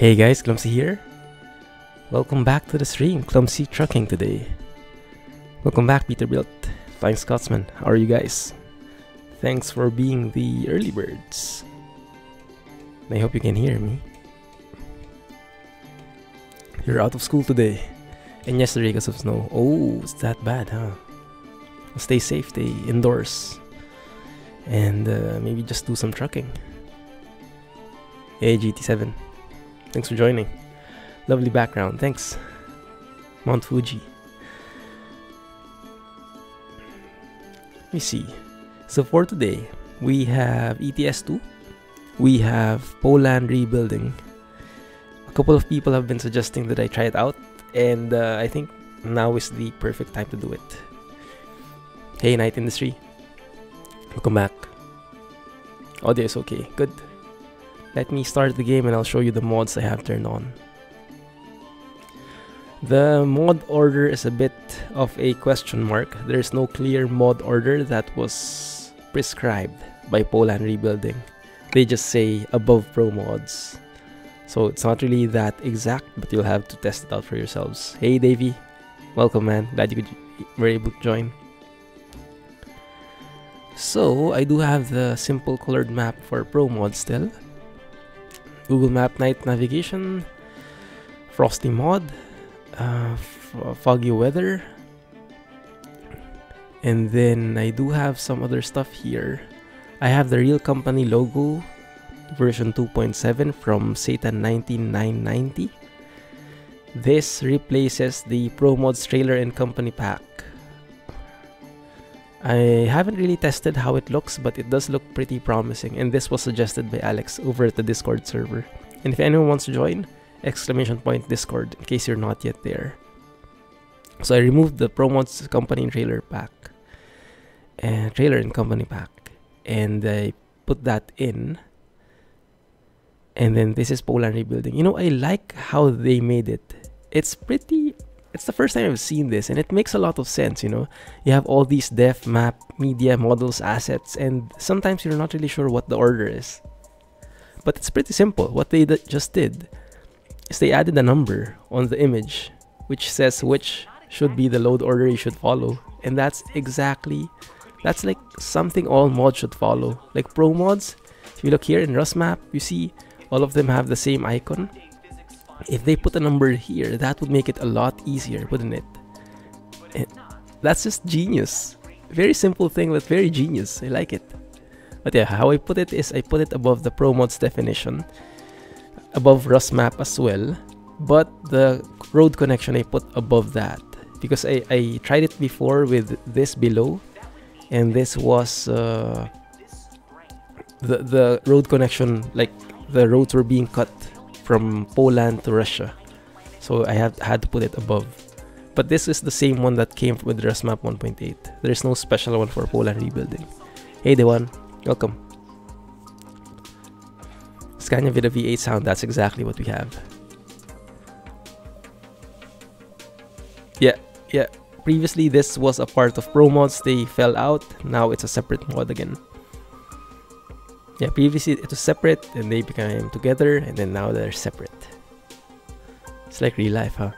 Hey guys, Clumsy here. Welcome back to the stream, Clumsy Trucking today. Welcome back Peterbilt, Fine Scotsman, how are you guys? Thanks for being the early birds. I hope you can hear me. You're out of school today, and yesterday because of snow. Oh, it's that bad, huh? Stay safe, stay indoors, and maybe just do some trucking. Hey GT7. Thanks for joining. Lovely background. Thanks. Mount Fuji. Let me see. So for today, we have ETS2. We have Poland Rebuilding. A couple of people have been suggesting that I try it out. And I think now is the perfect time to do it. Hey, Night Industry. Welcome back. Audio is okay. Good. Let me start the game and I'll show you the mods I have turned on. The mod order is a bit of a question mark. There is no clear mod order that was prescribed by Poland Rebuilding. They just say above Pro Mods. So it's not really that exact, but you'll have to test it out for yourselves. Hey Davey, welcome man, glad you were able to join. So I do have the simple colored map for Pro Mods still. Google Map Night Navigation, Frosty Mod, Foggy Weather, and then I do have some other stuff here. I have the Real Company logo, version 2.7 from SATA 19990. This replaces the Pro Mods Trailer and Company Pack. I haven't really tested how it looks, but it does look pretty promising, and this was suggested by Alex over at the Discord server. And if anyone wants to join, !Discord in case you're not yet there. So I removed the Pro Mods Company Trailer Pack, Trailer and Company Pack, and I put that in. And then this is Poland Rebuilding. You know, I like how they made it. It's the first time I've seen this, and it makes a lot of sense, you know. You have all these def, map, media, models, assets, and sometimes you're not really sure what the order is. But it's pretty simple. What they just did is they added a number on the image, which says which should be the load order you should follow. And that's like something all mods should follow. Like Pro Mods, if you look here in RustMap, you see all of them have the same icon. If they put a number here, that would make it a lot easier, wouldn't it? And that's just genius. Very simple thing, but very genius. I like it. But yeah, how I put it is I put it above the Pro Mods definition, above RustMap as well, but the road connection I put above that because I tried it before with this below, and this was the road connection, like the roads were being cut from Poland to Russia, so I had to put it above. But this is the same one that came with RustMap 1.8. There's no special one for Poland Rebuilding. Hey Dewan, welcome. Scandinavia V8 sound, that's exactly what we have. Yeah. Previously this was a part of Pro Mods, they fell out, now it's a separate mod again. Yeah, previously it was separate, and they became together, and then now they're separate. It's like real life, huh?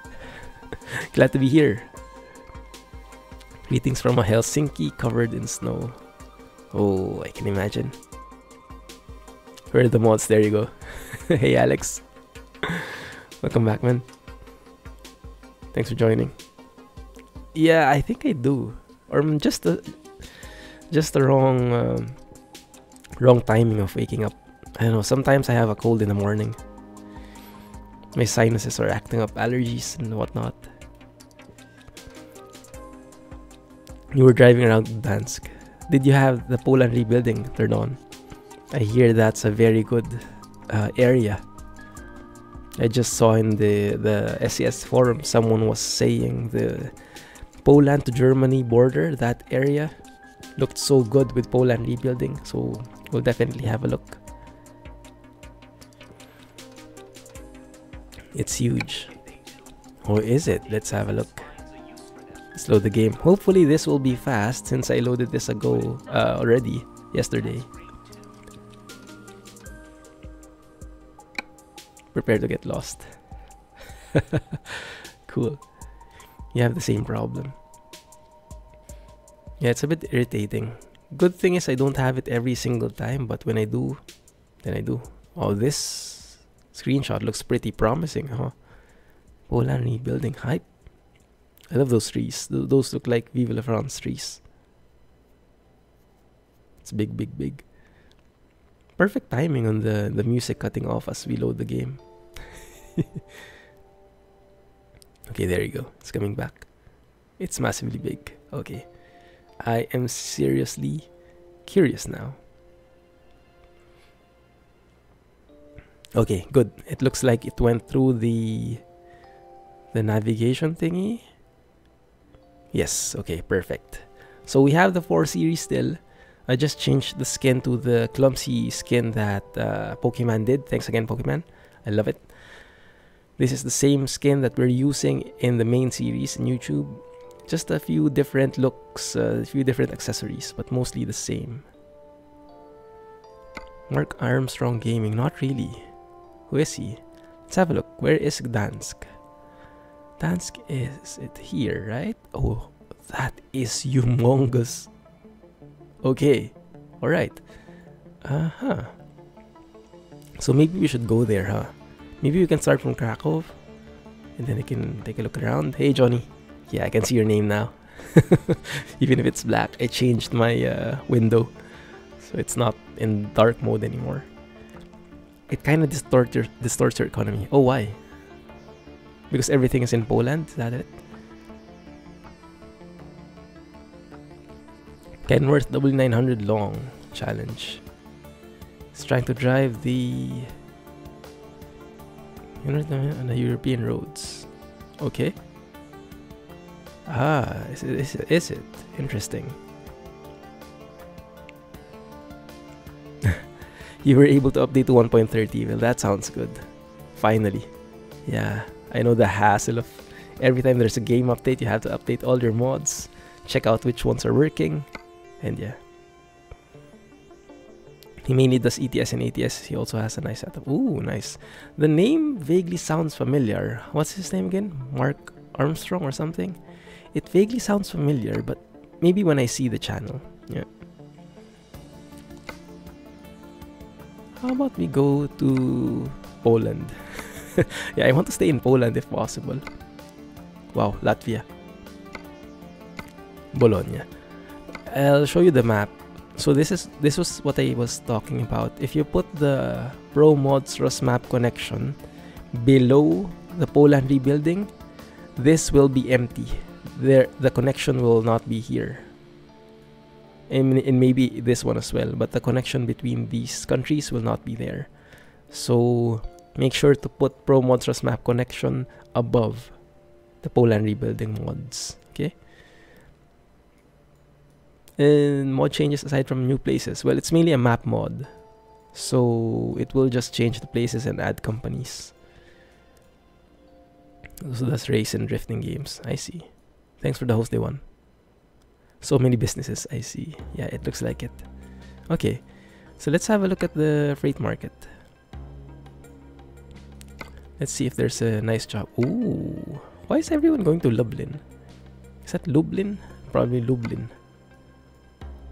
Glad to be here. Greetings from a Helsinki covered in snow. Oh, I can imagine. Where are the mods? There you go. Hey, Alex. Welcome back, man. Thanks for joining. Yeah, I think I do. Or just the wrong... wrong timing of waking up. I don't know, sometimes I have a cold in the morning. My sinuses are acting up, allergies and whatnot. You were driving around Gdansk. Did you have the Poland Rebuilding turned on? I hear that's a very good area. I just saw in the SES forum someone was saying the Poland to Germany border, that area, looked so good with Poland Rebuilding, so we'll definitely have a look. It's huge. Or is it? Let's have a look. Let's load the game. Hopefully this will be fast since I loaded this already yesterday. Prepare to get lost. Cool. You have the same problem. Yeah, it's a bit irritating. Good thing is I don't have it every single time, but when I do, then I do. Oh, this screenshot looks pretty promising, huh? Poland Rebuilding hype. I love those trees. Those look like Vive la France trees. It's big, big, big. Perfect timing on the music cutting off as we load the game. Okay, there you go. It's coming back. It's massively big. Okay. I am seriously curious now. Okay, good. It looks like it went through the navigation thingy. Yes, okay, perfect. So we have the 4 series still. I just changed the skin to the Clumsy skin that Pokemon did. Thanks again, Pokemon. I love it. This is the same skin that we're using in the main series in YouTube. Just a few different looks, a few different accessories, but mostly the same. Mark Armstrong Gaming, not really. Who is he? Let's have a look. Where is Gdansk? Gdansk is it here, right? Oh, that is humongous. Okay, alright. Uh-huh. So maybe we should go there, huh? Maybe we can start from Krakow, and then I can take a look around. Hey, Johnny. Yeah, I can see your name now. Even if it's black, I changed my window, so it's not in dark mode anymore. It kind of distorts your economy. Oh, why? Because everything is in Poland? Is that it? Kenworth W900 long challenge. It's trying to drive the... on the European roads. Okay. Ah, is it? Interesting. You were able to update to 1.30. Well, that sounds good. Finally. Yeah, I know the hassle of every time there's a game update, you have to update all your mods, check out which ones are working, and yeah. He mainly does ETS and ATS. He also has a nice setup. Ooh, nice. The name vaguely sounds familiar. What's his name again? Mark Armstrong or something? It vaguely sounds familiar, but maybe when I see the channel. Yeah. How about we go to Poland? Yeah, I want to stay in Poland if possible. Wow, Latvia. Bologna. I'll show you the map. So this was what I was talking about. If you put the Pro Mods RustMap connection below the Poland Rebuilding, this will be empty. There, the connection will not be here, and maybe this one as well, but the connection between these countries will not be there. So make sure to put Pro Mods RustMap connection above the Poland Rebuilding mods. Okay. And mod changes aside from new places. Well, it's mainly a map mod, so it will just change the places and add companies. So that's race and drifting games. I see. Thanks for the host, Day One. So many businesses. I see. Yeah, it looks like it. Okay, so let's have a look at the freight market. Let's see if there's a nice job. Ooh, why is everyone going to Lublin? Is that Lublin? Probably Lublin.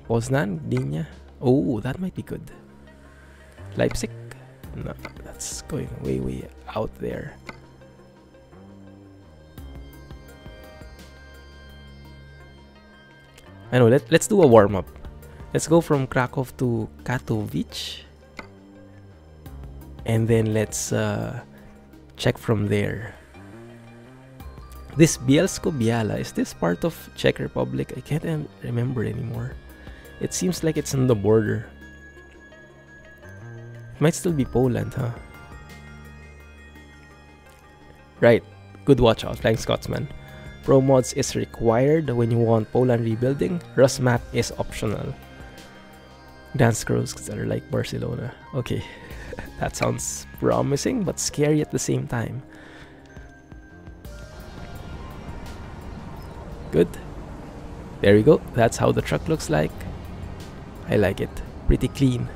Poznan, Gdynia. Oh, that might be good. Leipzig? No, that's going way, way out there. I know, let's do a warm-up. Let's go from Krakow to Katowice. And then let's check from there. This Bielsko-Biala, is this part of Czech Republic? I can't remember anymore. It seems like it's on the border. It might still be Poland, huh? Right. Good watch out, Flying Scotsman. Pro Mods is required when you want Poland Rebuilding. RustMap is optional. Dance roads are like Barcelona. Okay. That sounds promising but scary at the same time. Good. There you go. That's how the truck looks like. I like it. Pretty clean.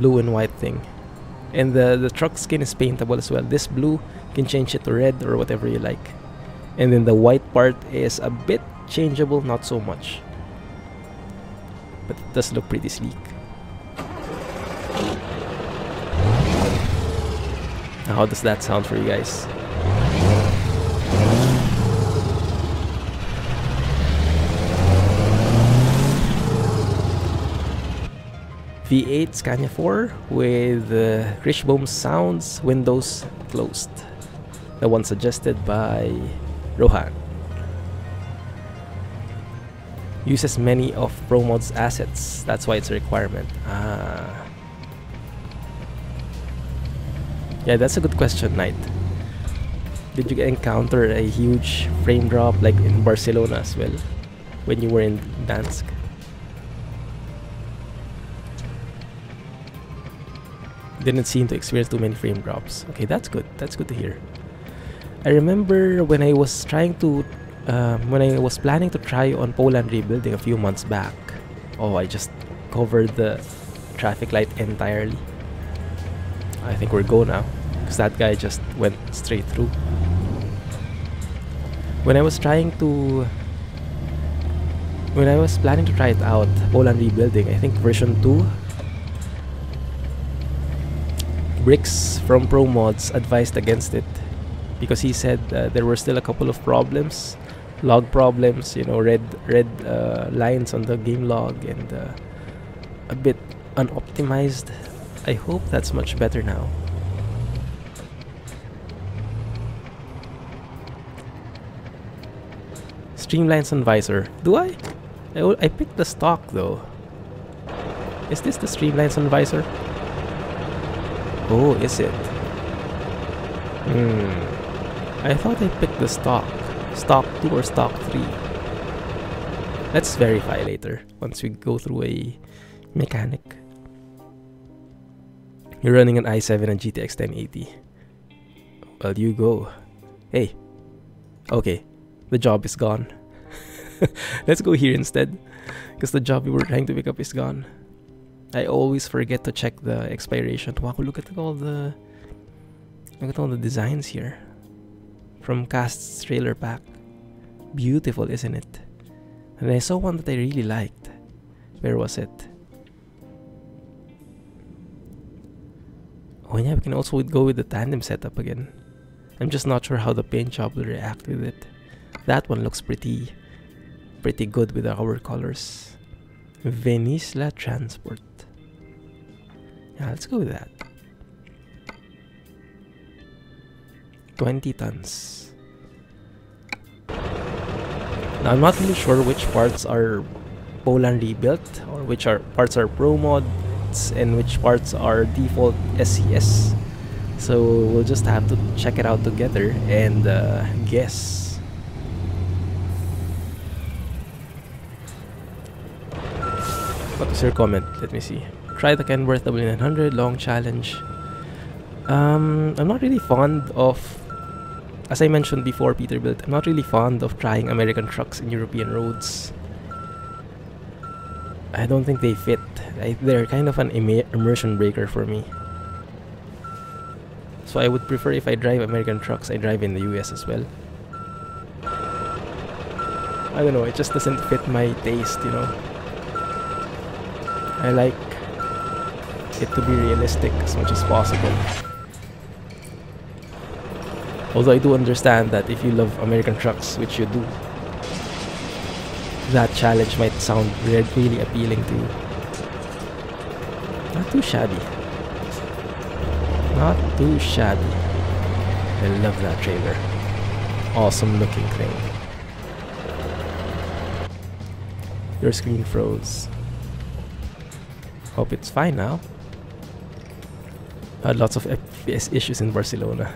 Blue and white thing. And the truck skin is paintable as well. This blue, you can change it to red or whatever you like. And then the white part is a bit changeable, not so much. But it does look pretty sleek. Now, how does that sound for you guys? V8 Scania 4 with Richboom sounds, windows closed. The one suggested by Rohan. Uses many of Pro Mods assets, that's why it's a requirement. Ah. Yeah, that's a good question, Knight. Did you encounter a huge frame drop like in Barcelona as well when you were in Gdansk? Didn't seem to experience too many frame drops. Okay, that's good. That's good to hear. I remember when I was trying to, when I was planning to try on Poland Rebuilding a few months back. Oh, I just covered the traffic light entirely. I think we're go now, because that guy just went straight through. When I was trying to, when I was planning to try it out, Poland Rebuilding, I think version 2. Bricks from Pro Mods advised against it because he said there were still a couple of problems, log problems, you know, red lines on the game log, and a bit unoptimized. I hope that's much better now. Streamlines on visor. Do I? I picked the stock though. Is this the streamlines on visor? Oh, is it? Hmm. I thought I picked the stock. Stock 2 or stock 3. Let's verify later once we go through a mechanic. You're running an i7 and GTX 1080. Well, you go. Hey. Okay. The job is gone. Let's go here instead, because the job we were trying to pick up is gone. I always forget to check the expiration. Wow, look at all the designs here from Cast's trailer pack. Beautiful, isn't it? And I saw one that I really liked. Where was it? Oh yeah, we can also go with the tandem setup again. I'm just not sure how the paint job will react with it. That one looks pretty good with our colors. Venisla Transport. Yeah, let's go with that. 20 tons. Now, I'm not really sure which parts are Poland Rebuilt or which are parts are Pro Mods and which parts are default SES. So we'll just have to check it out together and guess. What was your comment? Let me see. Try the Kenworth W900 long challenge. I'm not really fond of, as I mentioned before, Peterbilt. I'm not really fond of trying American trucks in European roads. I don't think they fit. They're kind of an immersion breaker for me. So I would prefer, if I drive American trucks, I drive in the US as well. I don't know. It just doesn't fit my taste, you know. I like it to be realistic as much as possible. Although I do understand that if you love American trucks, which you do, that challenge might sound really appealing to you. Not too shabby. Not too shabby. I love that trailer. Awesome looking thing. Your screen froze. Hope it's fine now. Had lots of FPS issues in Barcelona.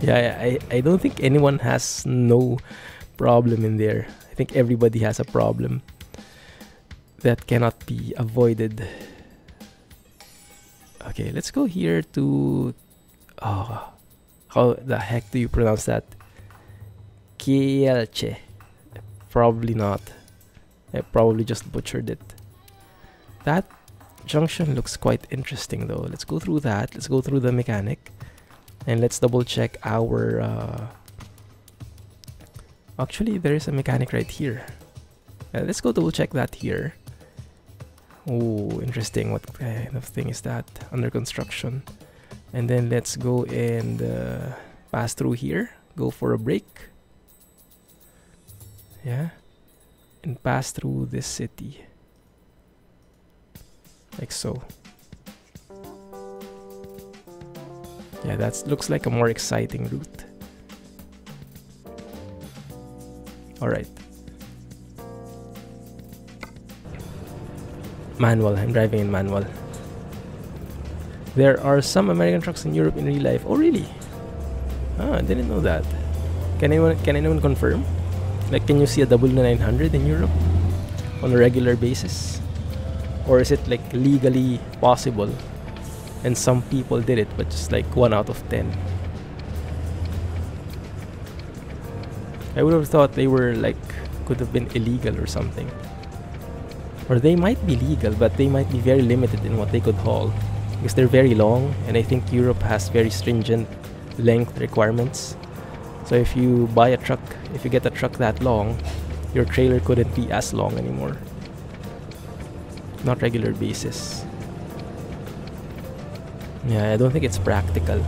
Yeah, I don't think anyone has no problem in there. I think everybody has a problem that cannot be avoided. Okay, let's go here to... Oh, how the heck do you pronounce that? Kielce. Probably not. I probably just butchered it. That junction looks quite interesting though. Let's go through that. Let's go through the mechanic. And let's double check our... Actually, there is a mechanic right here. Let's go double check that here. Oh, interesting. What kind of thing is that? Under construction. And then let's go and pass through here. Go for a break. Yeah. And pass through this city. Like so. Yeah, that looks like a more exciting route. Alright. Manual. I'm driving in manual. There are some American trucks in Europe in real life. Oh, really? Ah, I didn't know that. Can anyone confirm? Like, can you see a W900 in Europe on a regular basis? Or is it like legally possible? And some people did it, but just like 1 out of 10. I would have thought they were like, could have been illegal or something. Or they might be legal, but they might be very limited in what they could haul. Because they're very long, and I think Europe has very stringent length requirements. So if you buy a truck, if you get a truck that long, your trailer couldn't be as long anymore. Not regular basis. Yeah, I don't think it's practical.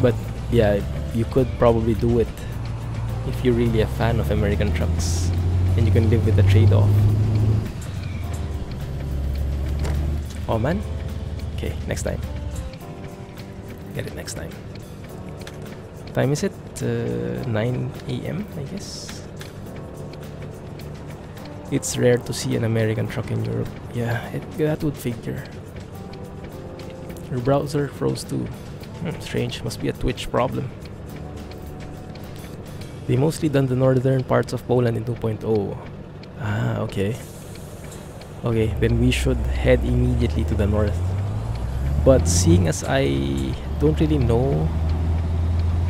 But yeah, you could probably do it if you're really a fan of American trucks and you can live with the trade-off. Oh man. Okay, next time. Get it next time. Time is it? 9 AM, I guess. It's rare to see an American truck in Europe. Yeah, that would figure. Your browser froze too. Strange, must be a Twitch problem. They mostly done the northern parts of Poland in 2.0. Ah, okay. Okay, then we should head immediately to the north. But seeing as I don't really know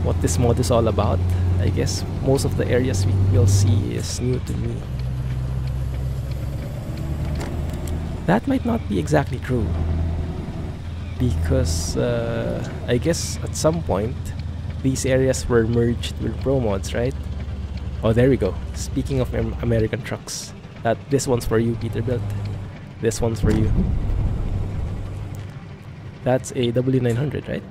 what this mod is all about, I guess most of the areas we will see is new to me. That might not be exactly true. Because I guess at some point these areas were merged with Pro Mods, right? Oh, there we go. Speaking of American trucks, this one's for you, Peterbilt. This one's for you. That's a W900, right?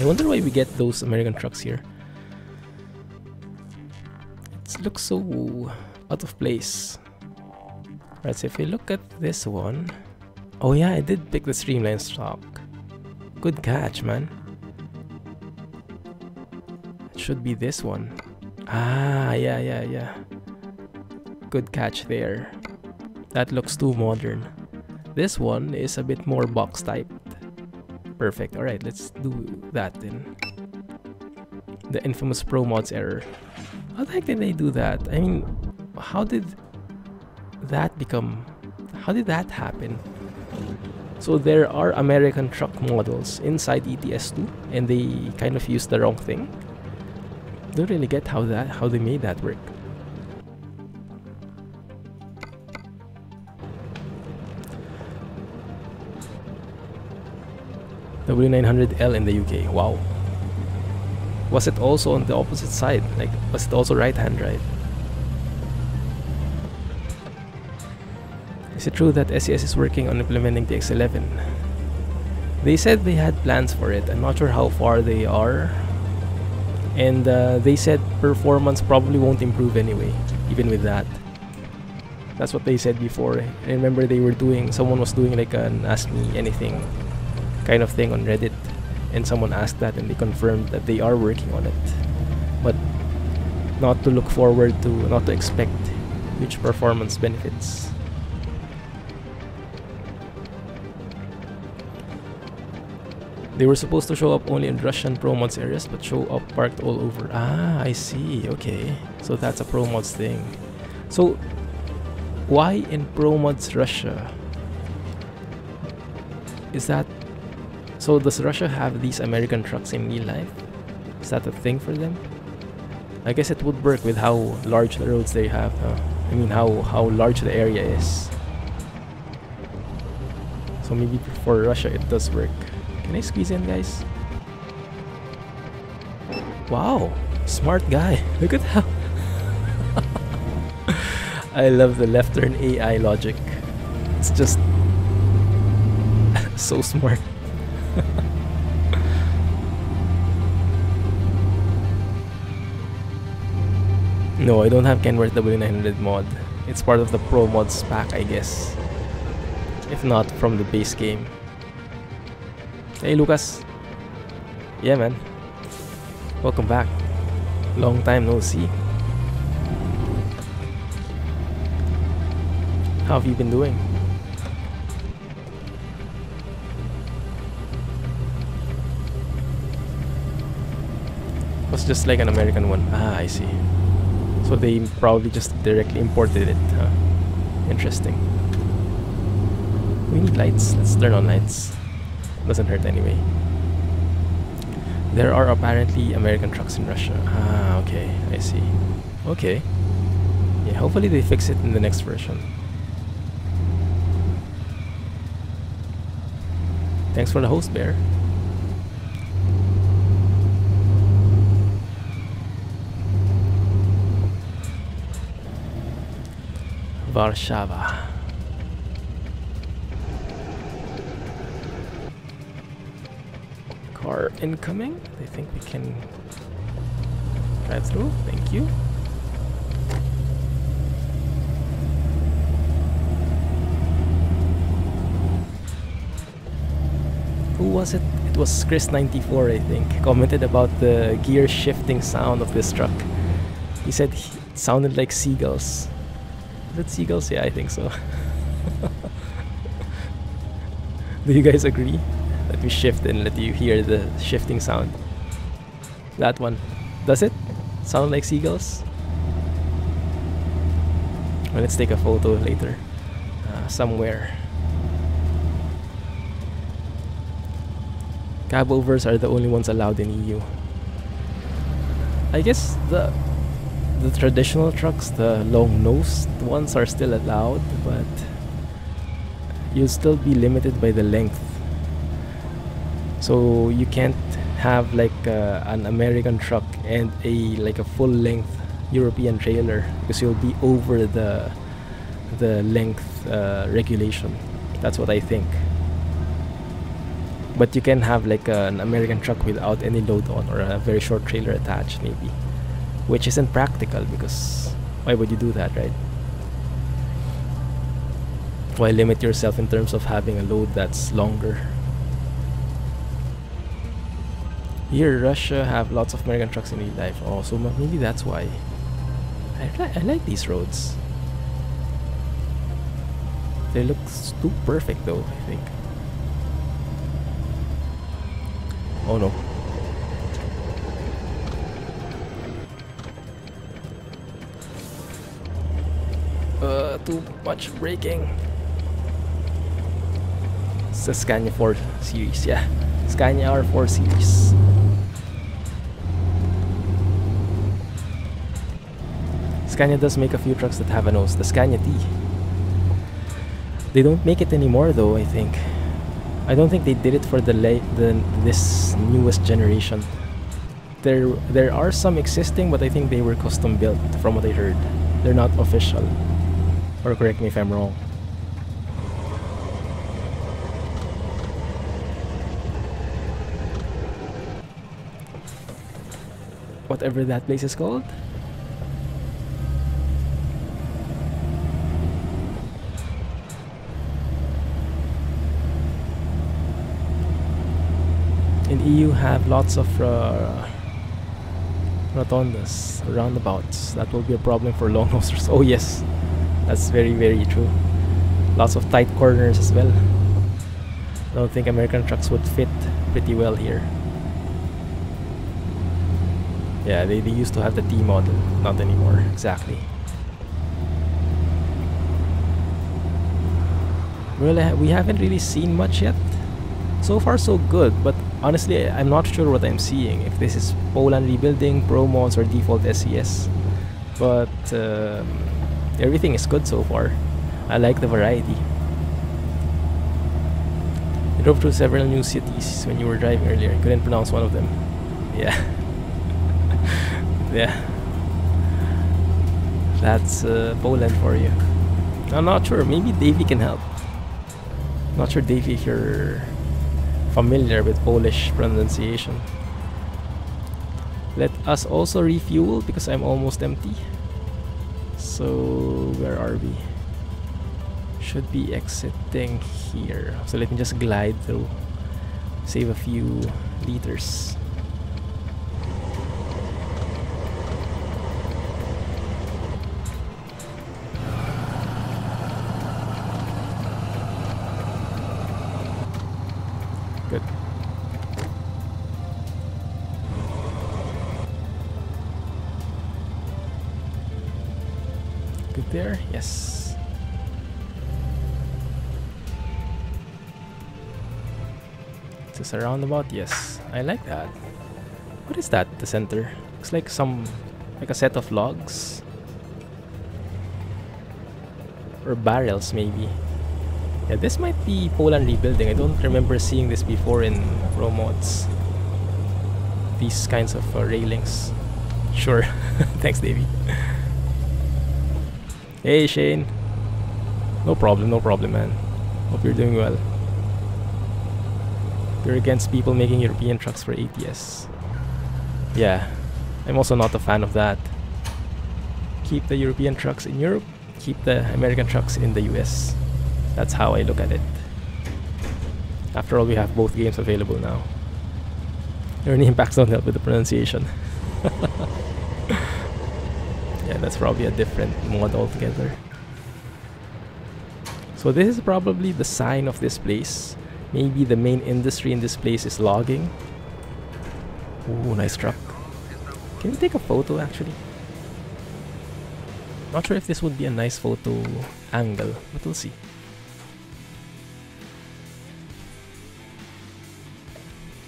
I wonder why we get those American trucks here. It looks so out of place. Right, so if we look at this one... Oh yeah, I did pick the Streamline stock. Good catch, man. It should be this one. Ah, yeah, yeah, yeah. Good catch there. That looks too modern. This one is a bit more box-typed. Perfect, alright, let's do that then. The infamous Pro Mods error. How the heck did they do that? I mean, how did... how did that happen? So there are American truck models inside ETS2 and they kind of used the wrong thing. Don't really get how they made that work. W900L in the UK, wow. Was it also on the opposite side? Like, was it also right-hand drive? Is it true that SES is working on implementing the X11? They said they had plans for it. I'm not sure how far they are. And they said performance probably won't improve anyway, even with that. That's what they said before. I remember they were doing, someone was doing like an Ask Me Anything kind of thing on Reddit. And someone asked that and they confirmed that they are working on it. But not to look forward to, not to expect huge performance benefits. They were supposed to show up only in Russian Pro Mods areas, but show up parked all over. Ah, I see. Okay. So that's a Pro Mods thing. So, why in Pro Mods Russia? Is that... So does Russia have these American trucks in real life? Is that a thing for them? I guess it would work with how large the roads they have, huh? I mean how large the area is. So maybe for Russia it does work. Can I squeeze in, guys? Wow, smart guy. Look at how I love the left turn AI logic. It's just so smart. No, I don't have Kenworth W900 mod. It's part of the Pro Mods pack, I guess. If not, from the base game. Hey, Lucas. Yeah, man. Welcome back. Long time no see. How have you been doing? It was just like an American one. Ah, I see. So they probably just directly imported it, huh? Interesting. We need lights. Let's turn on lights. Doesn't hurt anyway. There are apparently American trucks in Russia. Ah, okay. I see. Okay. Yeah, hopefully they fix it in the next version. Thanks for the host, Bear. Warsaw. Car incoming. I think we can drive through. Thank you. Who was it? It was Chris94, I think. Commented about the gear shifting sound of this truck. He said it sounded like seagulls. Is it seagulls? Yeah, I think so. Do you guys agree? Let me shift and let you hear the shifting sound. That one. Does it sound like seagulls? Well, let's take a photo later. Somewhere. Cabovers are the only ones allowed in EU. I guess the traditional trucks, the long-nosed ones, are still allowed, but you'll still be limited by the length. So you can't have like an American truck and a full-length European trailer, because you'll be over the length regulation. That's what I think. But you can have like an American truck without any load on, or a very short trailer attached, maybe. Which isn't practical, because why would you do that, right? Why limit yourself in terms of having a load that's longer? Here, Russia have lots of American trucks in real life. Oh, so maybe that's why. I like these roads. They look too perfect, though, I think. Oh no. Too much braking. It's a Scania 4 series, yeah. Scania R4 series. Scania does make a few trucks that have a nose. The Scania T. They don't make it anymore, though, I think. I don't think they did it for this newest generation. There are some existing, but I think they were custom built, from what I heard. They're not official. Or correct me if I'm wrong. Whatever that place is called. In EU have lots of rotondas, roundabouts. That will be a problem for long nosers. Oh yes. That's very, very true. Lots of tight corners as well. I don't think American trucks would fit pretty well here. Yeah, they used to have the T model. Not anymore, exactly. Well, we haven't really seen much yet. So far, so good. But honestly, I'm not sure what I'm seeing. If this is Poland Rebuilding, Pro Mods, or Default SES. But... Everything is good so far. I like the variety. You drove through several new cities when you were driving earlier. You couldn't pronounce one of them. Yeah. Yeah. That's Poland for you. I'm not sure. Maybe Davey can help. Not sure, Davey, if you're familiar with Polish pronunciation. Let us also refuel because I'm almost empty. So where are we? Should be exiting here. So let me just glide through. Save a few liters. There, yes. Is this a roundabout? Yes. I like that. What is that? The center? Looks like some, like a set of logs or barrels, maybe. Yeah, this might be Poland Rebuilding. I don't remember seeing this before in Pro Mods. These kinds of railings. Sure. Thanks, Davey. Hey Shane, no problem man, hope you're doing well. You're against people making European trucks for ATS. Yeah, I'm also not a fan of that. Keep the European trucks in Europe, keep the American trucks in the US. That's how I look at it. After all, we have both games available now. Any impacts don't help with the pronunciation. Yeah, that's probably a different mod altogether. So this is probably the sign of this place. Maybe the main industry in this place is logging. Ooh, nice truck. Can you take a photo actually? Not sure if this would be a nice photo angle, but we'll see.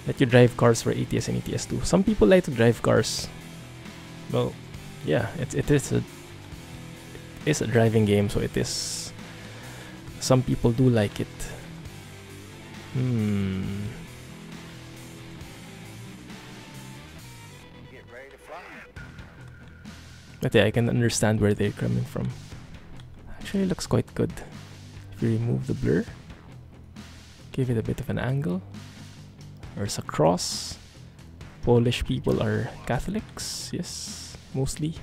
Let you drive cars for ATS and ETS too. Some people like to drive cars. Well, yeah, it is a driving game, so it is. Some people do like it. Get ready to fly. But yeah, I can understand where they're coming from. Actually, it looks quite good. If you remove the blur, give it a bit of an angle. There's a cross. Polish people are Catholics, yes. Mostly.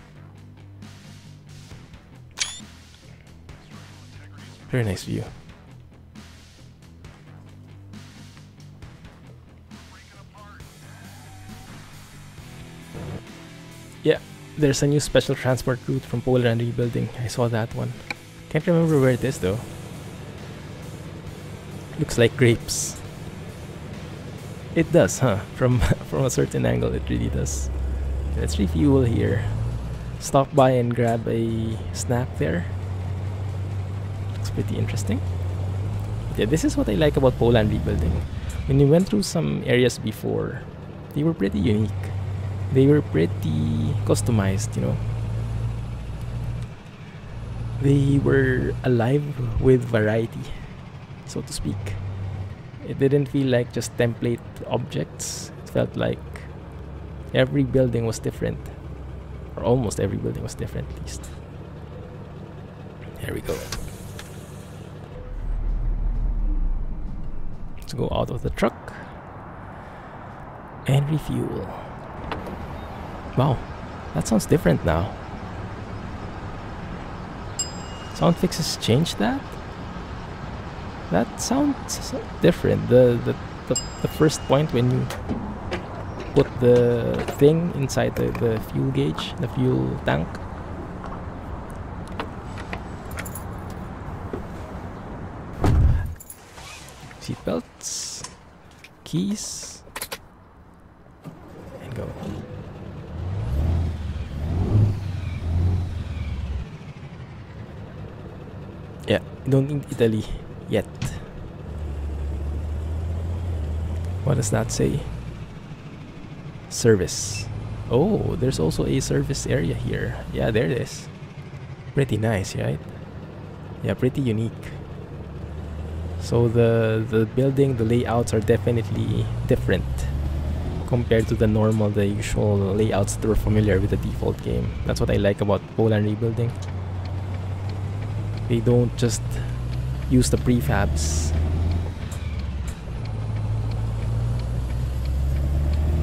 Very nice view. Yeah, there's a new special transport route from Poland Rebuilding. I saw that one. Can't remember where it is though. Looks like grapes. It does, huh? From a certain angle, it really does. Let's refuel here. Stop by and grab a snack there. Looks pretty interesting. Yeah, this is what I like about Poland Rebuilding. When we went through some areas before, they were pretty unique. They were pretty customized, you know. They were alive with variety, so to speak. It didn't feel like just template objects. It felt like every building was different, or almost every building was different at least. There we go. Let's go out of the truck and refuel. Wow, that sounds different now. Sound fixes changed that? That sounds different. The first point when you put the thing inside the fuel gauge, the fuel tank. Seatbelts, keys, and go. Yeah, don't need Italy yet. What does that say? Service. Oh, there's also a service area here. Yeah, there it is. Pretty nice, right? Yeah, pretty unique. So the building, the layouts are definitely different compared to the normal, the usual layouts that we're familiar with the default game. That's what I like about Poland Rebuilding. They don't just use the prefabs.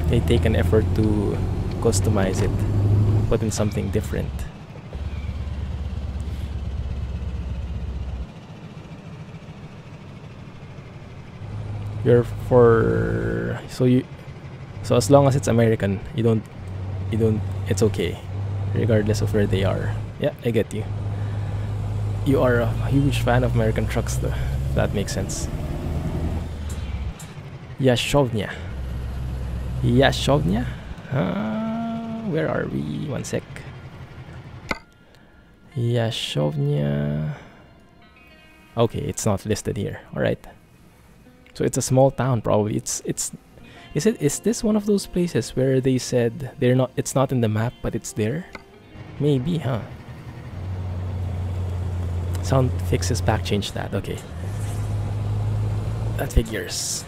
They take an effort to customize it, put in something different. So as long as it's American, it's okay, regardless of where they are. Yeah, I get you. You are a huge fan of American trucks, though. That makes sense. Yashownia. Yashownia? Where are we? One sec. Yashownia. Okay, it's not listed here. All right. So it's a small town, probably. Is this one of those places where they said they're not? It's not in the map, but it's there. Maybe, huh? Sound fixes back change that. Okay. That figures.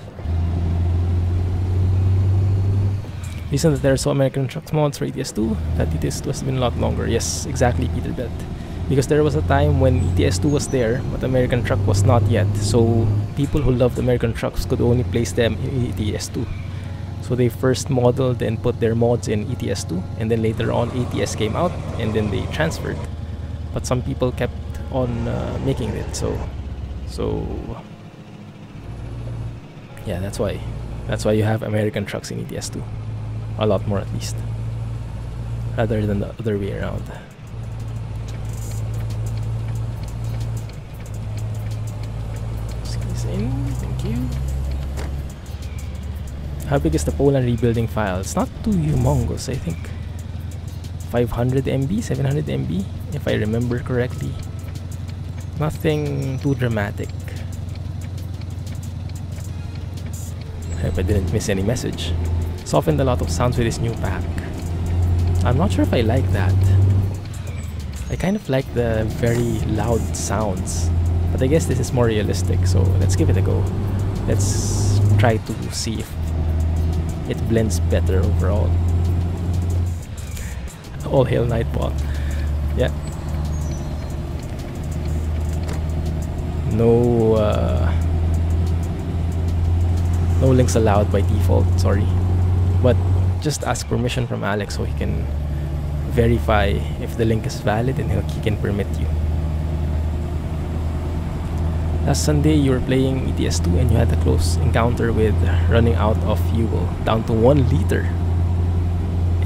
The reason that there are so American trucks mods for ETS2 that ETS2 has been a lot longer. Yes, exactly, Peterbilt. Because there was a time when ETS2 was there, but American truck was not yet. So people who loved American trucks could only place them in ETS2. So they first modeled and put their mods in ETS2, and then later on ETS came out, and then they transferred. But some people kept on making it, so yeah, that's why you have American trucks in ETS2. A lot more, at least, rather than the other way around. Squeeze in, thank you. How big is the Poland Rebuilding file? It's not too humongous, I think. 500 MB, 700 MB, if I remember correctly. Nothing too dramatic. I hope I didn't miss any message. Softened a lot of sounds with this new pack. I'm not sure if I like that. I kind of like the very loud sounds, but I guess this is more realistic, so let's give it a go. Let's try to see if it blends better overall. All hail Nightbot. Yeah. No links allowed by default, sorry. But just ask permission from Alex so he can verify if the link is valid and he can permit you. Last Sunday you were playing ETS2 and you had a close encounter with running out of fuel, down to 1 liter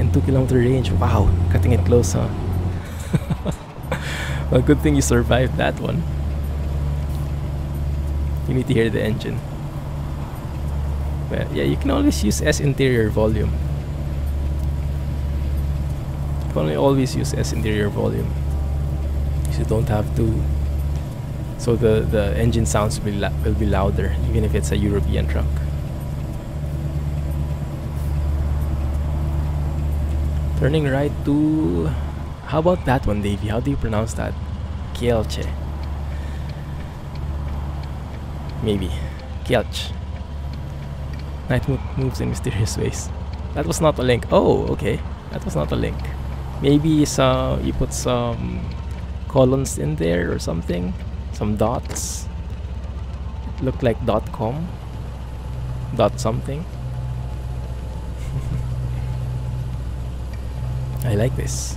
and 2 kilometer range. Wow, cutting it close, huh? Well, good thing you survived that one. You need to hear the engine. Well, yeah, you can always use S interior volume. You can always use S interior volume. So you don't have to. So the engine sounds will be louder, even if it's a European truck. Turning right to. How about that one, Davey? How do you pronounce that? Kielce. Maybe. Kielce. Night moves in mysterious ways. That was not a link. Oh, okay. That was not a link. Maybe you put some columns in there or something. Some dots. It looked like .com. .something. I like this.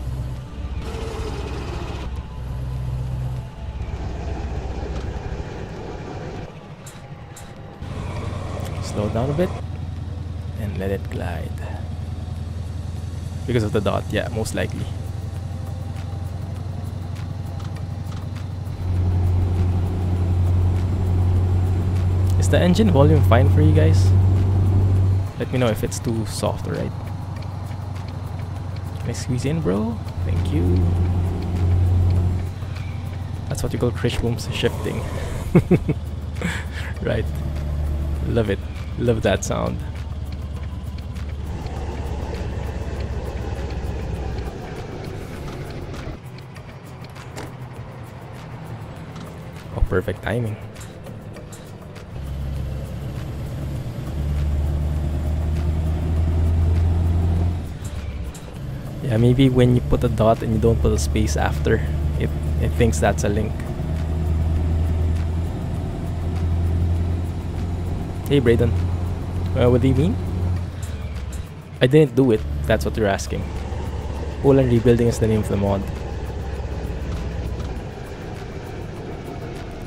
Slow down a bit and let it glide. Because of the dot, yeah, most likely. Is the engine volume fine for you guys? Let me know if it's too soft, alright? Can I squeeze in, bro? Thank you. That's what you call Richboom's shifting. Right. Love it. Love that sound. perfect timing. Yeah, maybe when you put a dot and you don't put a space after, it thinks that's a link. Hey Brayden, what do you mean? I didn't do it, that's what you're asking. Poland Rebuilding is the name of the mod.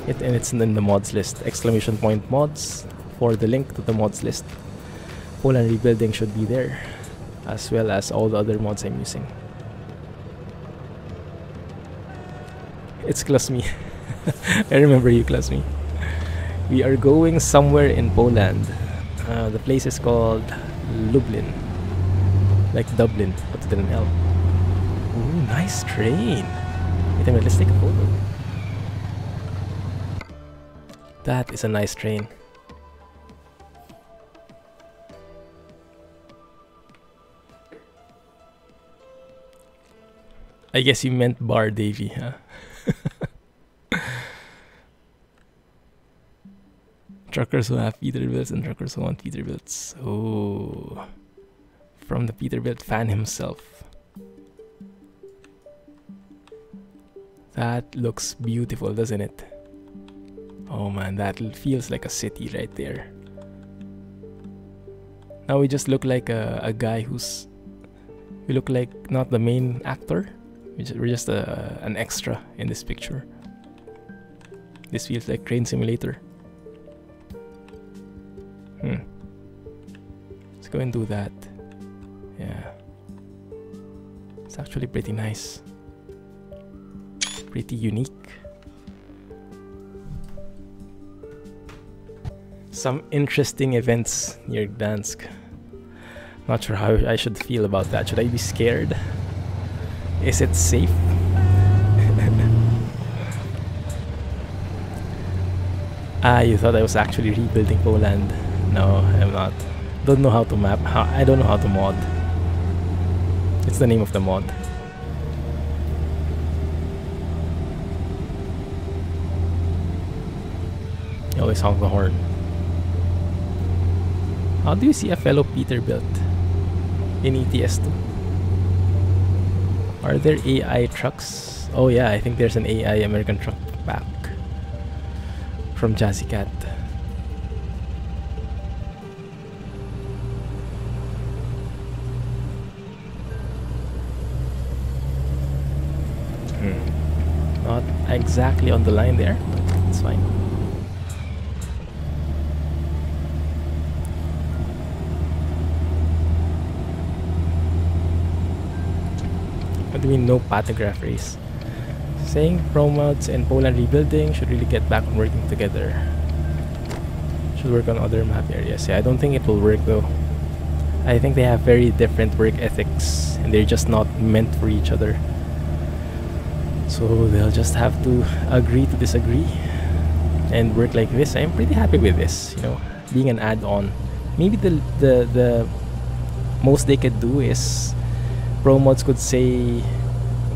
And it's in the mods list. Exclamation point mods for the link to the mods list. Poland Rebuilding should be there, as well as all the other mods I'm using. It's Clumsy. I remember you, Clumsy. We are going somewhere in Poland. The place is called Lublin. Like Dublin, but it didn't help. Ooh, nice train. Wait a minute, let's take a photo. That is a nice train. I guess you meant bar, Davey, huh? Truckers who have Peterbilts and truckers who want Peterbilts. Oh, from the Peterbilt fan himself. That looks beautiful, doesn't it? Oh man, that feels like a city right there. Now we just look like a guy who's... We look like not the main actor. We're just an extra in this picture. This feels like Train Simulator. Let's go and do that. Yeah. It's actually pretty nice. Pretty unique. Some interesting events near Gdansk. Not sure how I should feel about that. Should I be scared? Is it safe? Ah, you thought I was actually rebuilding Poland. No, I'm not. Don't know how to map. I don't know how to mod. It's the name of the mod. You always honk the horn. How do you see a fellow Peterbilt in ETS2? Are there AI trucks? Oh yeah, I think there's an AI American truck pack from Jazzy Cat. Not exactly on the line there, but it's fine. What do you mean no pantograph race? Saying Pro Mods and Poland Rebuilding should really get back on working together. Should work on other map areas. Yeah, I don't think it will work though. I think they have very different work ethics and they're just not meant for each other. So they'll just have to agree to disagree and work like this. I'm pretty happy with this, you know, being an add-on. Maybe the most they could do is Pro Mods could say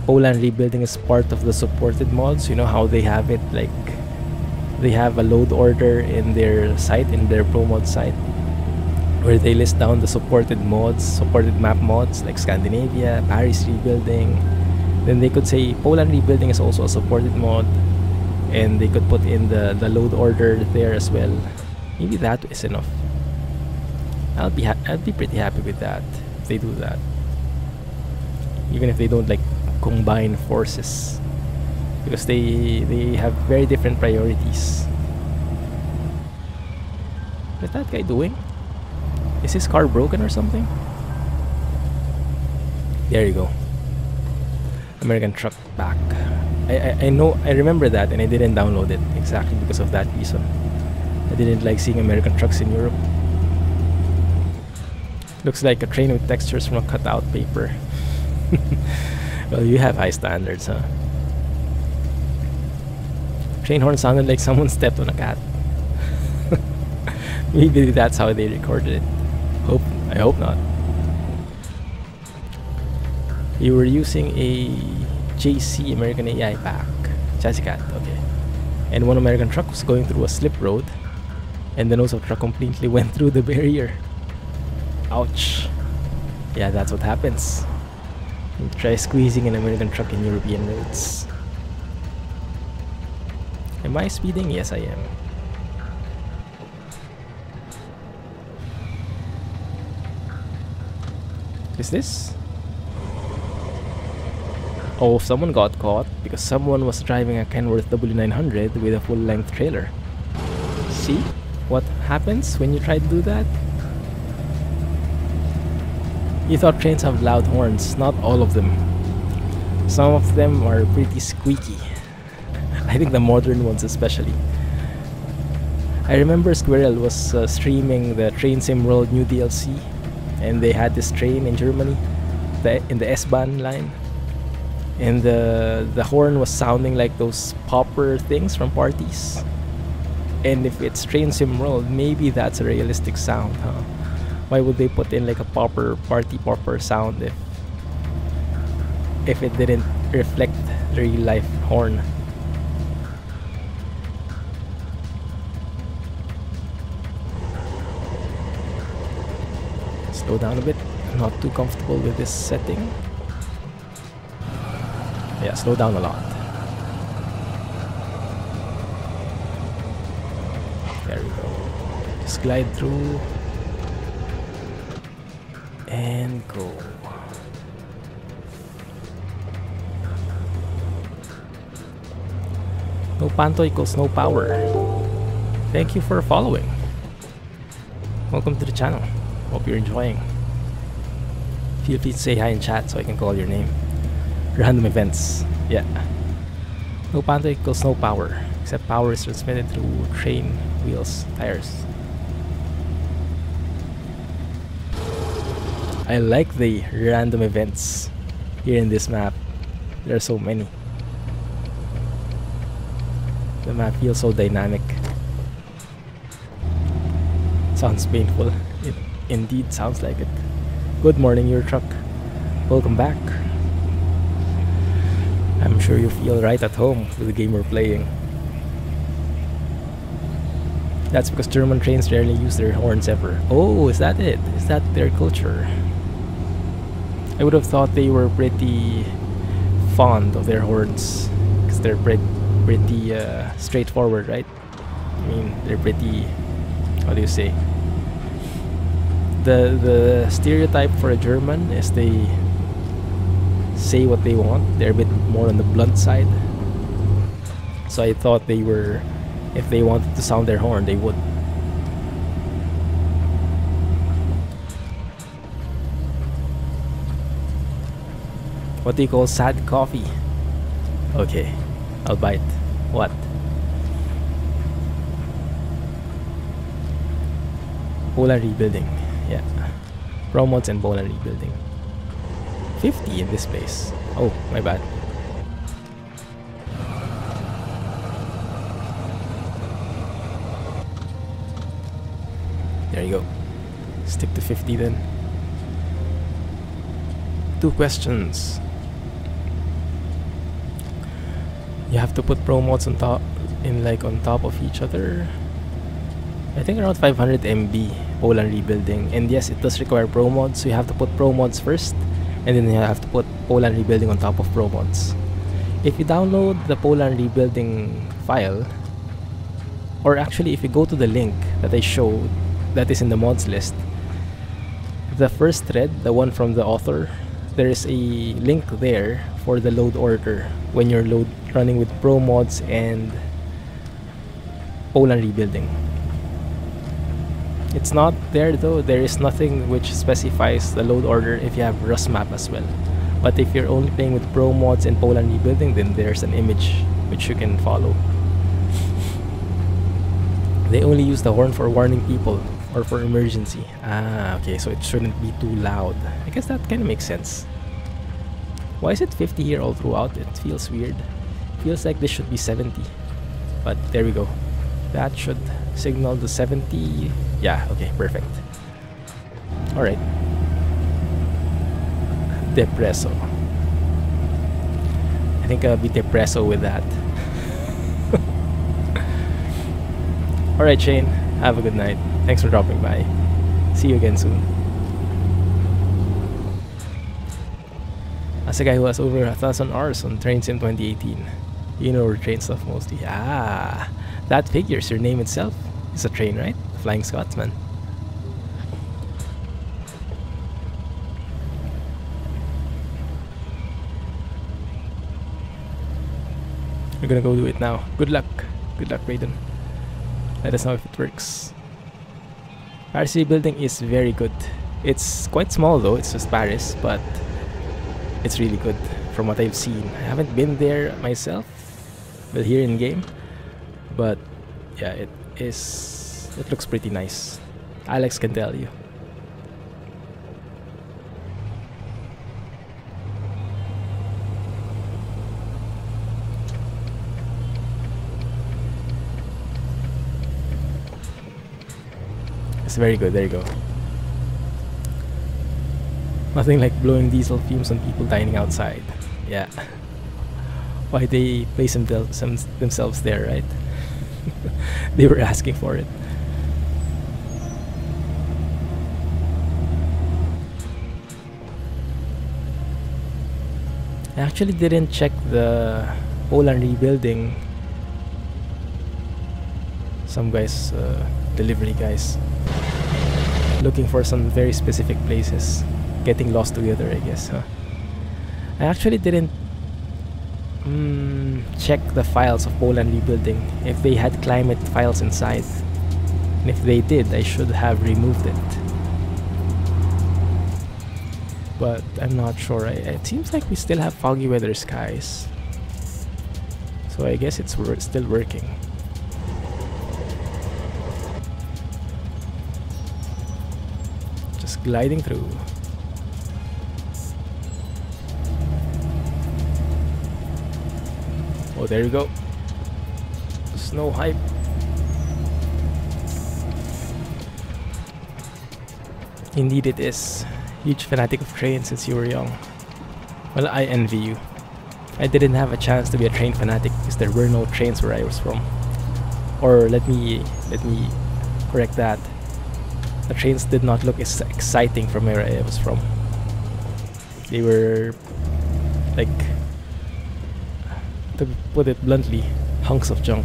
Poland Rebuilding is part of the supported mods. You know how they have it, like they have a load order in their site, in their Pro Mod site, where they list down the supported mods, supported map mods like Scandinavia, Paris Rebuilding. Then they could say Poland Rebuilding is also a supported mod, and they could put in the load order there as well. Maybe that is enough. I'd be pretty happy with that if they do that. Even if they don't like combine forces, because they have very different priorities. What's that guy doing? Is his car broken or something? There you go. American truck pack. I know, I remember that, and I didn't download it exactly because of that reason. I didn't like seeing American trucks in Europe. Looks like a train with textures from a cutout paper. Well, you have high standards, huh? Train horn sounded like someone stepped on a cat. Maybe that's how they recorded it. I hope not. You were using a JC American AI pack. Jazzy Cat, okay. and one American truck was going through a slip road, and the nose of the truck completely went through the barrier. Ouch. Yeah, that's what happens. You try squeezing an American truck in European roads. Am I speeding? Yes, I am. Is this? Oh, someone got caught because someone was driving a Kenworth W900 with a full-length trailer. See what happens when you try to do that? You thought trains have loud horns. Not all of them. Some of them are pretty squeaky. I think the modern ones especially. I remember Squirrel was streaming the Train Sim World new DLC, and they had this train in Germany, in the S-Bahn line. And the horn was sounding like those popper things from parties. And if it's Train Sim World, maybe that's a realistic sound, huh? Why would they put in like a popper, party popper sound if it didn't reflect the real life horn? Slow down a bit. I'm not too comfortable with this setting. Yeah, slow down a lot. There we go. Just glide through. And go. No panto equals no power. Thank you for following. Welcome to the channel. Hope you're enjoying. Feel free to say hi in chat so I can call your name. Random events, yeah. No panto equals no power, except power is transmitted through train wheels, tires. I like the random events here in this map. There are so many. The map feels so dynamic. Sounds painful. It indeed sounds like it. Good morning, your truck. Welcome back. I'm sure you feel right at home with the game we're playing. That's because German trains rarely use their horns ever. Oh, is that it? Is that their culture? I would have thought they were pretty fond of their horns, because they're pretty straightforward, right? I mean, they're pretty... how do you say? The stereotype for a German is they say what they want. They're a bit more on the blunt side. So I thought they were, if they wanted to sound their horn, they would. What do you call sad coffee? Okay, I'll bite. What? Poland Rebuilding, yeah. Pro Mods and Poland Rebuilding. 50 in this place. Oh, my bad. There you go. Stick to 50 then. 2 questions. You have to put Pro Mods on top, on top of each other. I think around 500 MB Poland Rebuilding. And yes, it does require Pro Mods, so you have to put Pro Mods first. And then you have to put Poland Rebuilding on top of Pro Mods. If you download the Poland Rebuilding file, or actually if you go to the link that I showed that is in the mods list, the first thread, the one from the author, there is a link there for the load order when you're running with Pro Mods and Poland Rebuilding. It's not there though, there is nothing which specifies the load order if you have RustMap as well. But if you're only playing with Pro Mods and Poland Rebuilding, then there's an image which you can follow. They only use the horn for warning people or for emergency. Ah, okay, so it shouldn't be too loud. I guess that kind of makes sense. Why is it 50 here all throughout? It feels weird. Feels like this should be 70. But there we go. That should signal the 70. Yeah, okay, perfect. Alright. Depresso. I think I'll be depresso with that. Alright Shane, have a good night. Thanks for dropping by. See you again soon. That's a guy who has over 1,000 hours on trains in 2018. You know where train stuff mostly. Ah, that figures. Your name itself is a train, right? The Flying Scotsman. We're gonna go do it now. Good luck. Good luck, Brayden. Let us know if it works. Paris rebuilding is very good. It's quite small though, it's just Paris, but it's really good from what I've seen. I haven't been there myself, but here in game. But yeah, it looks pretty nice. Alex can tell you. It's very good, there you go. Nothing like blowing diesel fumes on people dining outside. Yeah. Why they place themselves there, right? They were asking for it. I actually didn't check the Poland rebuilding. Some guys, delivery guys, looking for some very specific places, getting lost together, I guess, huh? I actually didn't check the files of Poland rebuilding, if they had climate files inside, and if they did, I should have removed it, but I'm not sure. It seems like we still have foggy weather skies, so I guess it's still working. Gliding through. Oh, there you go. Snow hype. Indeed it is. Huge fanatic of trains since you were young. Well, I envy you. I didn't have a chance to be a train fanatic because there were no trains where I was from. Or let me correct that. The trains did not look as exciting from where I was from. They were, like, to put it bluntly, hunks of junk.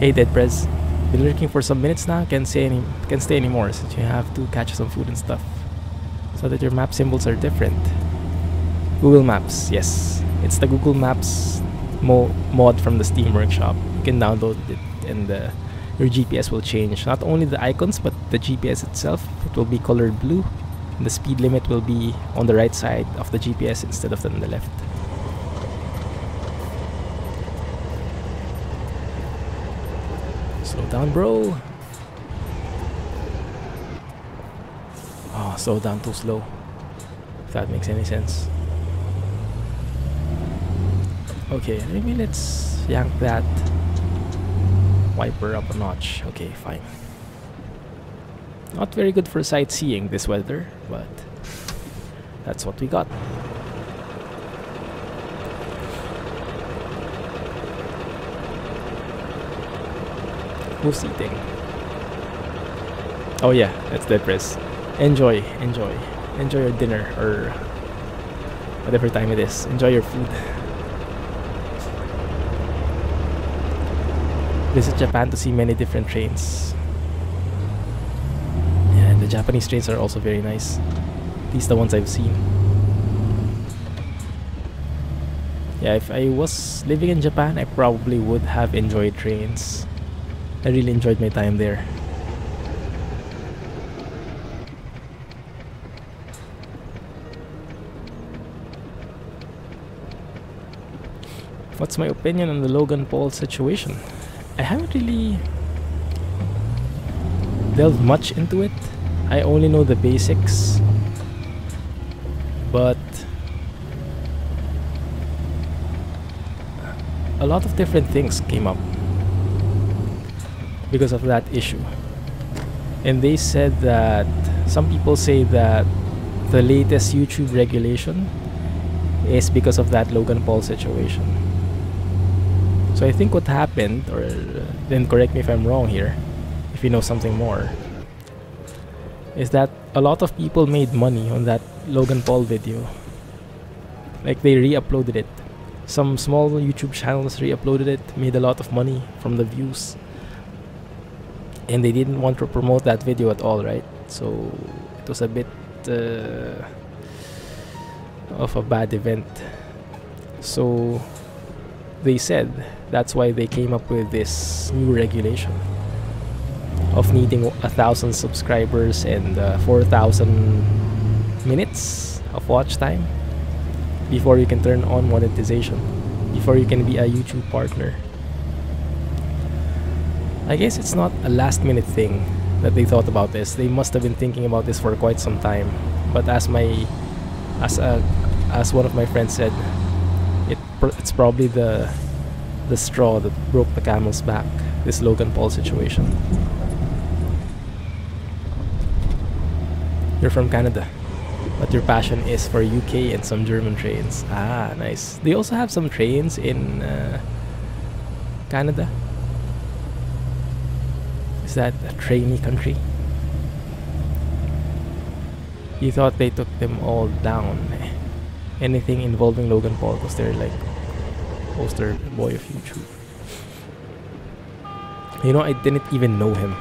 Hey Dead Prez, been lurking for some minutes now. Can't stay anymore since you have to catch some food and stuff, so that your map symbols are different. Google Maps, yes. It's the Google Maps mod from the Steam Workshop. You can download it and your GPS will change. Not only the icons, but the GPS itself. It will be colored blue. And the speed limit will be on the right side of the GPS instead of on the left. Slow down, bro. Oh, slow down too slow. If that makes any sense. Okay, maybe let's yank that wiper up a notch. Okay, fine. Not very good for sightseeing this weather, but that's what we got. Who's eating? Oh yeah, that's Dead Press. Enjoy your dinner or whatever time it is. Enjoy your food. Visit Japan to see many different trains. Yeah, and the Japanese trains are also very nice. At least the ones I've seen. Yeah, if I was living in Japan, I probably would have enjoyed trains. I really enjoyed my time there. What's my opinion on the Logan Paul situation? I haven't really delved much into it. I only know the basics, but a lot of different things came up because of that issue. And they said that some people say that the latest YouTube regulation is because of that Logan Paul situation. So I think what happened, or then correct me if I'm wrong here, if you know something more, is that a lot of people made money on that Logan Paul video. Like, they re-uploaded it. Some small YouTube channels re-uploaded it, made a lot of money from the views. And they didn't want to promote that video at all, right? So it was a bit of a bad event. So they said that's why they came up with this new regulation of needing 1,000 subscribers and 4,000 minutes of watch time before you can turn on monetization, before you can be a YouTube partner. I guess it's not a last minute thing that they thought about this. They must have been thinking about this for quite some time. But as one of my friends said, it's probably the straw that broke the camel's back, this Logan Paul situation. You're from Canada, but your passion is for UK and some German trains. Ah, nice. They also have some trains in Canada. Is that a trainy country? You thought they took them all down. Anything involving Logan Paul was their, like, poster boy of YouTube. You know, I didn't even know him.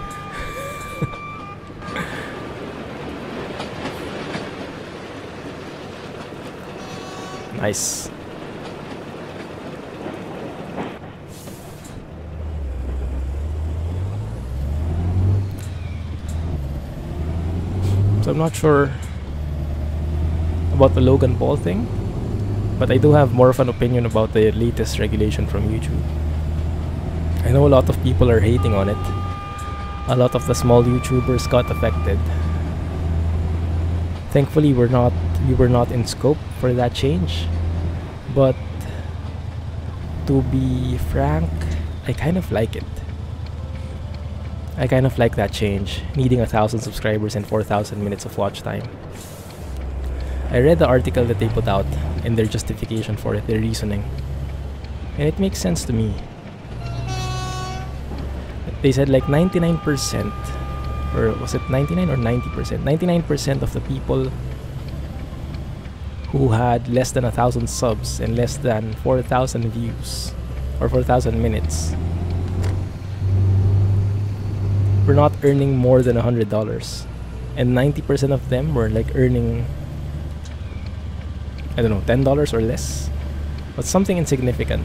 Nice. So I'm not sure about the Logan Paul thing, but I do have more of an opinion about the latest regulation from YouTube. I know a lot of people are hating on it. A lot of the small YouTubers got affected. Thankfully, we were not in scope for that change, but to be frank, I kind of like it. I kind of like that change, needing 1,000 subscribers and 4,000 minutes of watch time. I read the article that they put out and their justification for it, their reasoning, and it makes sense to me. They said like 99%, or was it 99 or 90%? 99% of the people who had less than 1,000 subs and less than 4,000 views or 4,000 minutes were not earning more than $100, and 90% of them were like earning, I don't know, $10 or less, but something insignificant.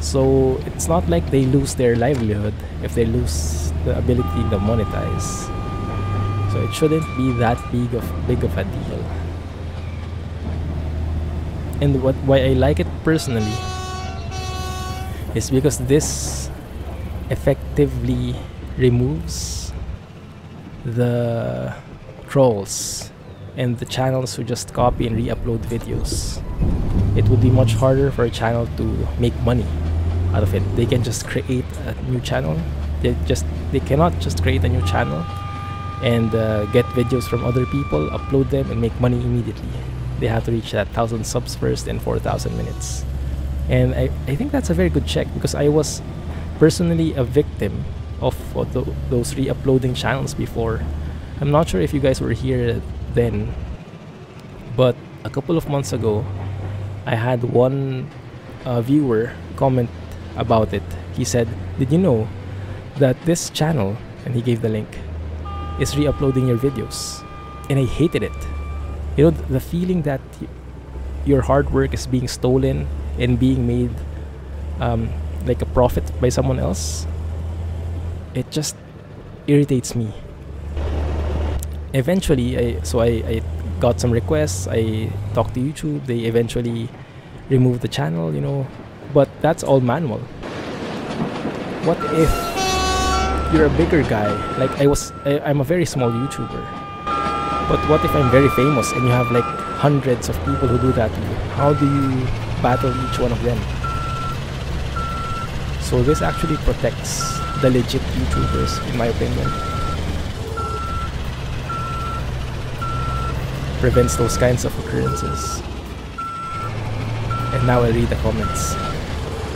So it's not like they lose their livelihood if they lose the ability to monetize. So it shouldn't be that big of a deal. And why I like it personally is because this effectively removes the trolls and the channels who just copy and re-upload videos. It would be much harder for a channel to make money out of it. They can just create a new channel. They cannot just create a new channel and get videos from other people, upload them, and make money immediately. They have to reach that 1,000 subs first and 4,000 minutes. And I think that's a very good check, because I was personally a victim of those re-uploading channels before. I'm not sure if you guys were here then, but a couple of months ago I had one viewer comment about it. He said, "Did you know that this channel," and he gave the link, "is re-uploading your videos?" And I hated it. You know, the feeling that your hard work is being stolen and being made like a profit by someone else. It just irritates me. Eventually, I got some requests. I talked to YouTube. They eventually removed the channel, you know. But that's all manual. What if you're a bigger guy? Like I'm a very small YouTuber. But what if I'm very famous and you have like hundreds of people who do that to you? How do you battle each one of them? So this actually protects the legit YouTubers, in my opinion. prevents those kinds of occurrences. And now I'll read the comments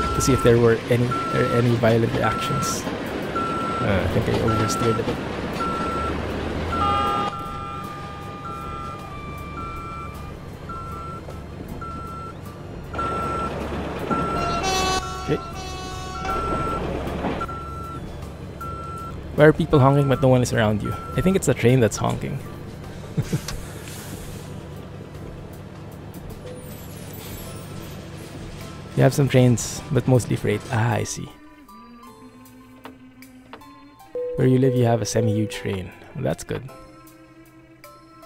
to see if there were any violent reactions. I think I oversteered a bit. Okay. Why are people honking but no one is around you? I think it's the train that's honking. You have some trains, but mostly freight. Ah, I see. Where you live, you have a semi-huge train. Well, that's good.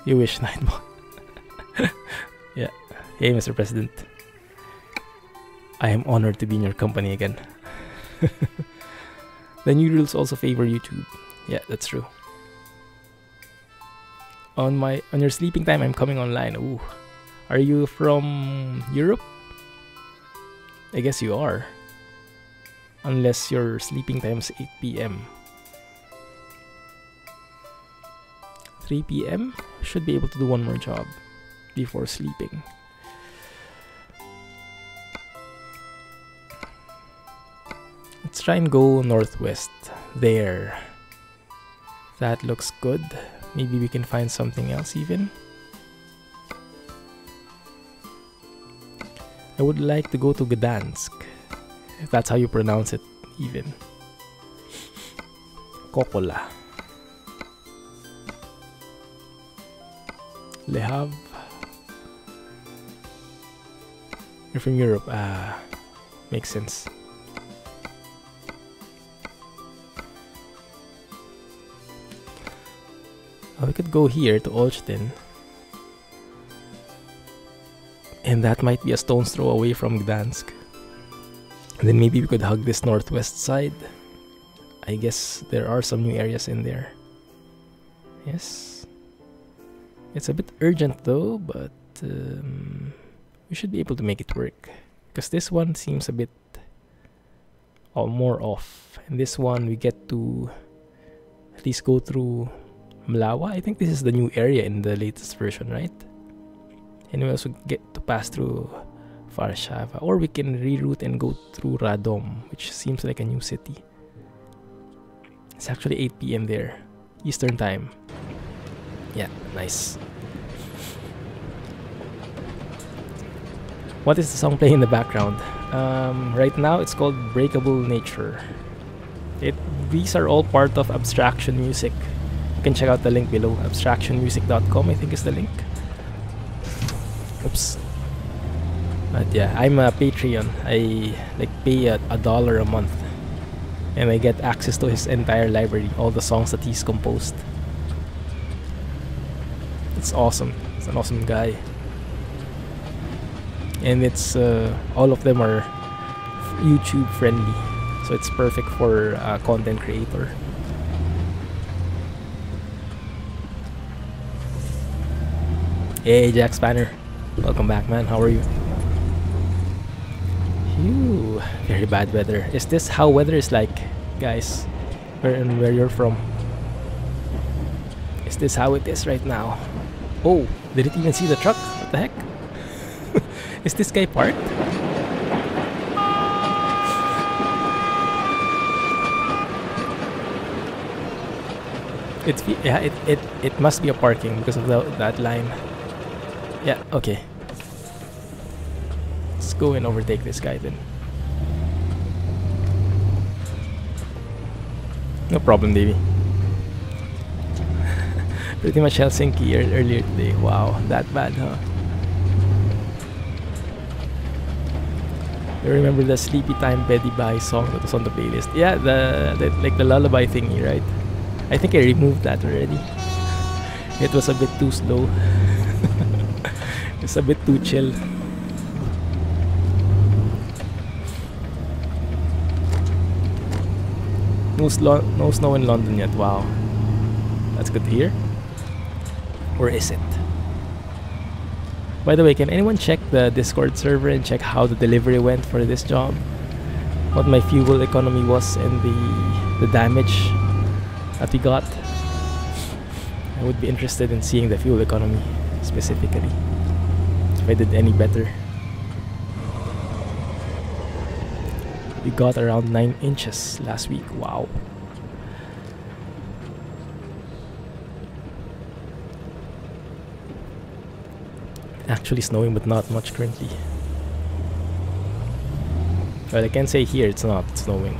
You wish, Nightbot. Yeah. Hey, Mr. President. I am honored to be in your company again. The new rules also favor YouTube. Yeah, that's true. On your sleeping time, I'm coming online. Ooh. Are you from Europe? I guess you are. Unless your sleeping time is 8 p.m. 3 p.m. Should be able to do one more job before sleeping. Let's try and go northwest. There. That looks good. Maybe we can find something else even. I would like to go to Gdansk, if that's how you pronounce it, even. Kokola. Lehav. You're from Europe. Ah, makes sense. Oh, we could go here to Olsztyn. And that might be a stone's throw away from Gdansk. And then maybe we could hug this northwest side. I guess there are some new areas in there. Yes. It's a bit urgent though, but we should be able to make it work. Because this one seems a bit more off. And this one we get to at least go through Mlawa. I think this is the new area in the latest version, right? And we also get to pass through Warszawa. Or we can reroute and go through Radom, which seems like a new city. It's actually 8 p.m. there. Eastern time. Yeah, nice. What is the song playing in the background? Right now it's called Breakable Nature. These are all part of Abstraction Music. You can check out the link below. Abstractionmusic.com I think is the link. Oops. But yeah, I'm a Patreon. I like pay $1 a month and I get access to his entire library, all the songs that he's composed. It's awesome. It's an awesome guy. And it's all of them are YouTube friendly, so it's perfect for a content creator. Hey Jack Spanner, welcome back, man. How are you? Phew, very bad weather. Is this how weather is like, guys? Where you're from? Is this how it is right now? Oh, did it even see the truck? What the heck? Is this guy parked? It's yeah, it must be a parking because of that line. Yeah, okay. Let's go and overtake this guy then. No problem, Davey. Pretty much Helsinki earlier today. Wow, that bad, huh? I remember the Sleepy Time Betty Bye song that was on the playlist. Yeah, the like the lullaby thingy, right? I think I removed that already. It was a bit too slow. It's a bit too chill. No snow in London yet. Wow. That's good to hear. Or is it? By the way, can anyone check the Discord server and check how the delivery went for this job? What my fuel economy was and the damage that we got? I would be interested in seeing the fuel economy. specifically, if I did any better. We got around 9 inches last week. Wow. Actually snowing, but not much currently. Well, I can say here it's not snowing.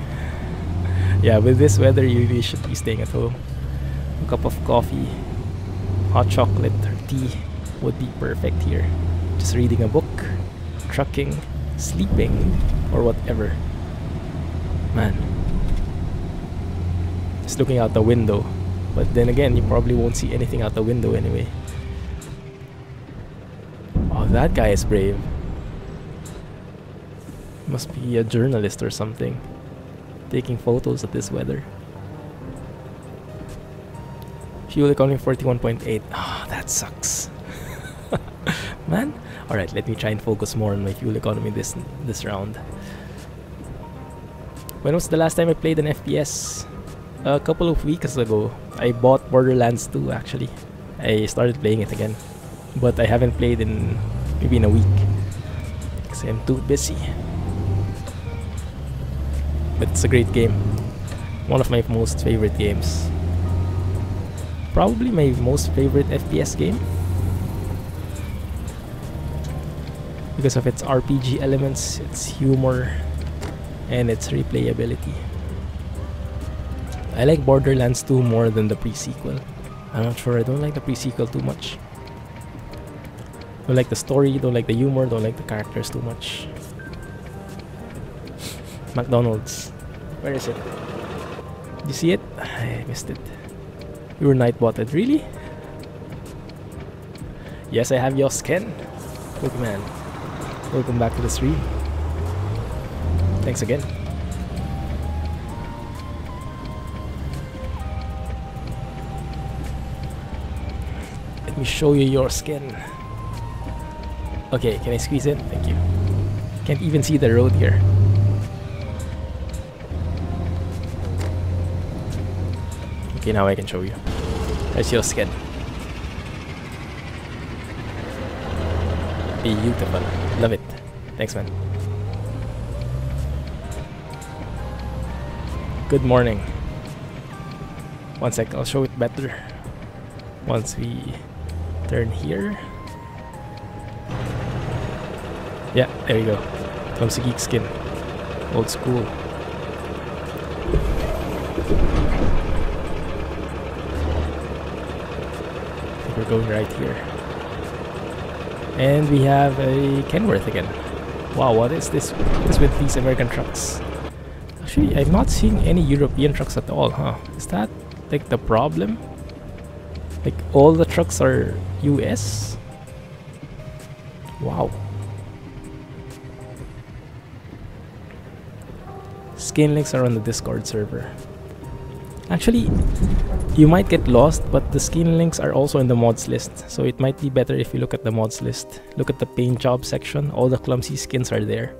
Yeah, with this weather you really should be staying at home. A cup of coffee, hot chocolate or tea would be perfect here. Just reading a book, trucking, sleeping, or whatever. Man, just looking out the window. But then again, you probably won't see anything out the window anyway. Oh, that guy is brave. Must be a journalist or something, taking photos of this weather. Fuel economy 41.8. Ah, oh, that sucks. Man, alright, let me try and focus more on my fuel economy this round. When was the last time I played an FPS? A couple of weeks ago. I bought Borderlands 2 actually. I started playing it again, but I haven't played in maybe in a week because I'm too busy. But it's a great game. One of my most favorite games. Probably my most favorite FPS game. Because of its RPG elements, its humor, and its replayability. I like Borderlands 2 more than the pre-sequel. I'm not sure, I don't like the pre-sequel too much. Don't like the story, don't like the humor, don't like the characters too much. McDonald's. Where is it? Did you see it? I missed it. You were night-botted, really? Yes, I have your skin. Pokemon. Welcome back to the stream. Thanks again. Let me show you your skin. Okay, can I squeeze in? Thank you. Can't even see the road here. Okay, now I can show you. There's your skin. Beautiful. Love it. Thanks, man. Good morning. One sec, I'll show it better once we turn here. Yeah, there we go. Clumsy geek skin. Old school. We're going right here. And we have a Kenworth again. Wow, what is this? What's with these American trucks? Actually, I'm not seeing any European trucks at all, huh? Is that like the problem? Like all the trucks are US? Wow. Skin links are on the Discord server. Actually, you might get lost, but the skin links are also in the mods list, so it might be better if you look at the mods list. Look at the paint job section, all the Clumsy skins are there.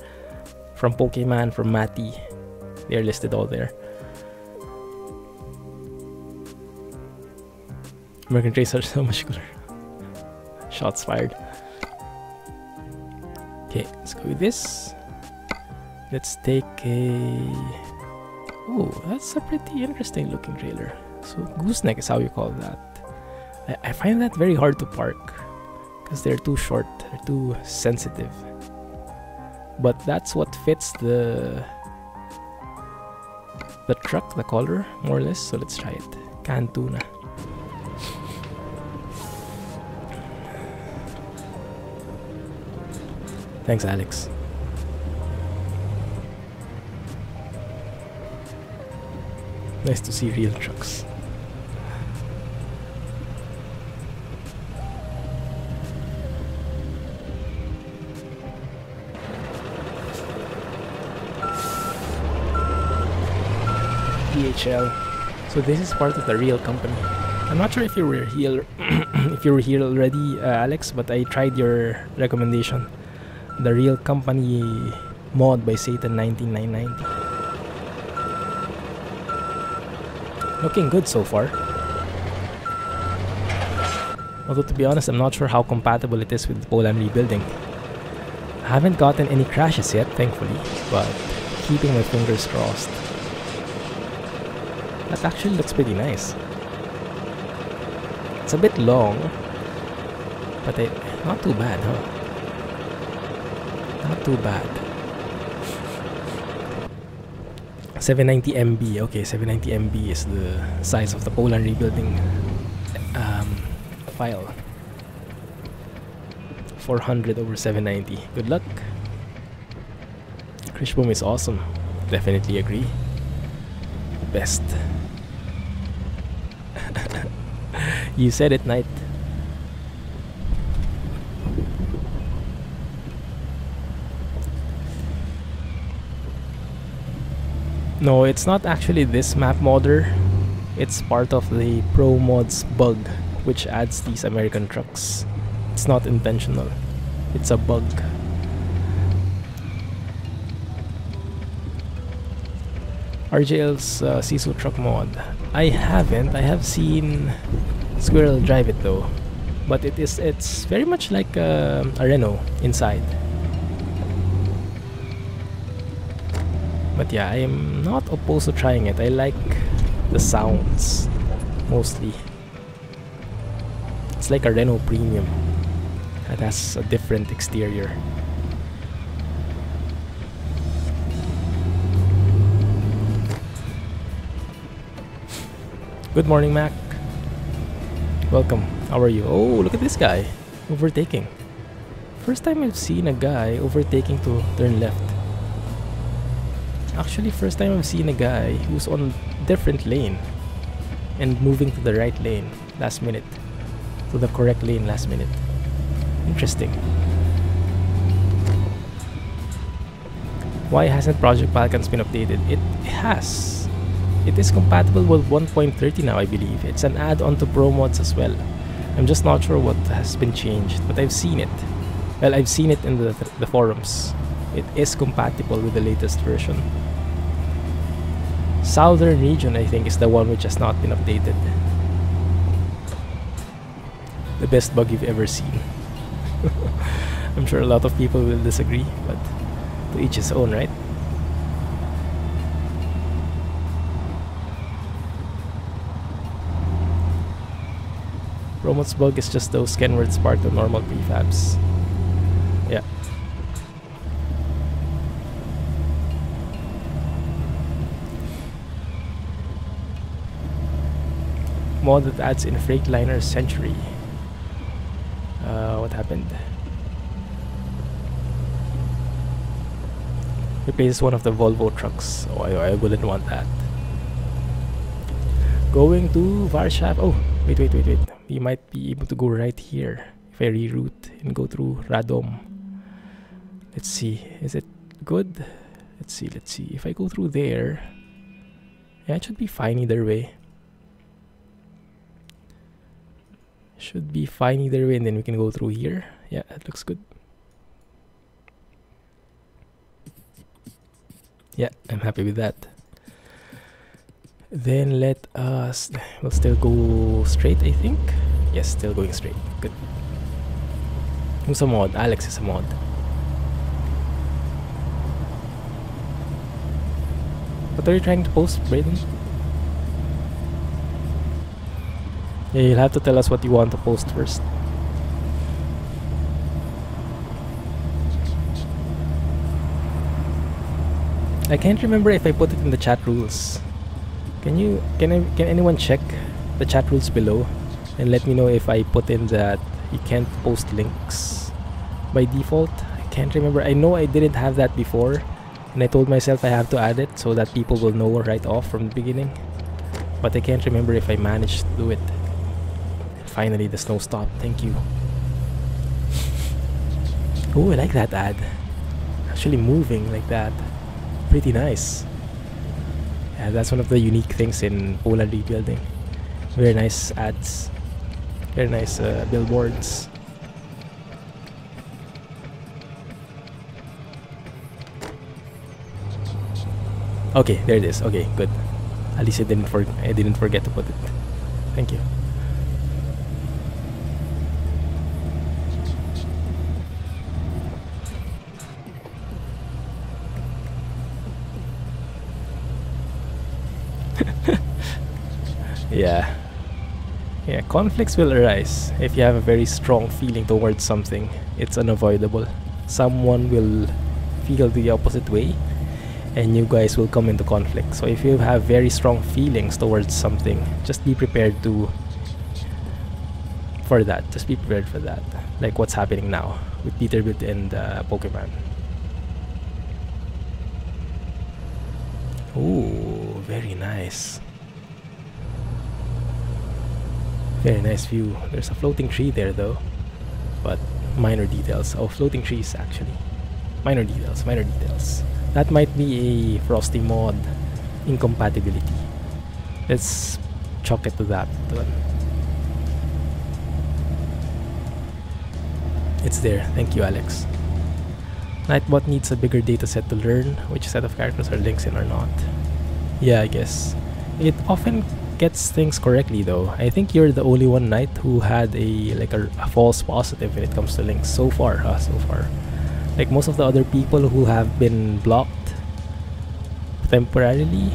From Pokemon, from Matty, they're listed all there. American trains are so much cooler. Shots fired. Okay, let's go with this. Let's take a... Oh, that's a pretty interesting looking trailer. So gooseneck is how you call that. I find that very hard to park because they're too short, they're too sensitive. But that's what fits the truck, the color, more or less. So let's try it. Canned tuna. Thanks, Alex. Nice to see real trucks. DHL. So this is part of the Real Company. I'm not sure if you were here, if you were here already, Alex, but I tried your recommendation, the Real Company mod by Satan 19990. Looking good so far. although to be honest I'm not sure how compatible it is with Poland Rebuilding. I haven't gotten any crashes yet, thankfully, but keeping my fingers crossed. That actually looks pretty nice. It's a bit long, but not too bad, huh? Not too bad. 790 MB, okay, 790 MB is the size of the Poland Rebuilding file. 400 over 790. Good luck. Richboom is awesome. Definitely agree. Best. You said it, Knight. No, it's not actually this map modder. It's part of the Pro Mods bug, which adds these American trucks. It's not intentional. It's a bug. RJL's Sisu truck mod. I haven't. I have seen Squirrel drive it though, but it's very much like a Renault inside. But yeah, I'm not opposed to trying it. I like the sounds, mostly. It's like a Renault Premium. It has a different exterior. Good morning, Mac. Welcome. How are you? Oh, look at this guy. Overtaking. First time I've seen a guy overtaking to turn left. Actually, first time I've seen a guy who's on different lane and moving to the right lane last minute, to the correct lane last minute. Interesting. Why hasn't Project Balkans been updated? It has. It is compatible with 1.30 now, I believe. It's an add-on to Pro Mods as well. I'm just not sure what has been changed, but I've seen it. Well, I've seen it in the forums. It is compatible with the latest version. Southern Region, I think, is the one which has not been updated. The best bug you've ever seen. I'm sure a lot of people will disagree, but to each his own, right? Promote's bug is just those Kenworth spark the normal prefabs. Yeah. Mod that adds in Freightliner Century. What happened? Replaces one of the Volvo trucks. Oh, I wouldn't want that. Going to Warsaw. Oh, wait. We might be able to go right here if I reroute and go through Radom. Let's see. Is it good? Let's see. If I go through there, yeah, it should be fine either way. Should be fine either way, and then we can go through here. Yeah, that looks good. Yeah, I'm happy with that. Then let us... we'll still go straight, I think. Yes, still going straight. Good. Who's a mod? Alex is a mod. What are you trying to post, Brayden? Yeah, you'll have to tell us what you want to post first. I can't remember if I put it in the chat rules. Can anyone check the chat rules below and let me know if I put in that you can't post links by default? I can't remember. I know I didn't have that before, and I told myself I have to add it so that people will know right off from the beginning, but I can't remember if I managed to do it. Finally, the snow stopped. Thank you. Oh, I like that ad. Actually moving like that. Pretty nice. Yeah, that's one of the unique things in Poland Rebuilding. Very nice ads. Very nice billboards. Okay, there it is. Okay, good. At least I didn't forget to put it. Thank you. Yeah. Yeah, conflicts will arise if you have a very strong feeling towards something. It's unavoidable. Someone will feel the opposite way and you guys will come into conflict. So if you have very strong feelings towards something, just be prepared for that. Just be prepared for that. Like what's happening now with Peterbilt and Pokemon. Ooh, very nice. Very nice view. There's a floating tree there though. But minor details. Oh, floating trees actually. Minor details, minor details. That might be a Frosty Mod incompatibility. Let's chalk it to that one. It's there. Thank you, Alex. Nightbot needs a bigger dataset to learn which set of characters are links in or not. Yeah, I guess. It often gets things correctly though. I think you're the only one Knight who had a false positive when it comes to links so far, huh? So far. Like most of the other people who have been blocked temporarily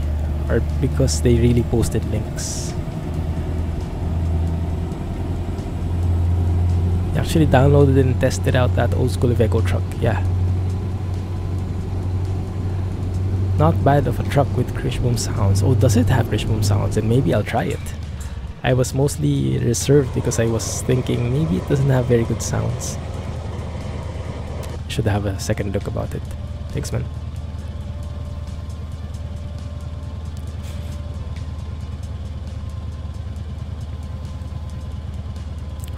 are because they really posted links. Actually downloaded and tested out that old school Iveco truck, yeah. Not bad of a truck with Richboom sounds. Oh, does it have Richboom sounds? And maybe I'll try it. I was mostly reserved because I was thinking maybe it doesn't have very good sounds. Should have a second look about it. Thanks, man.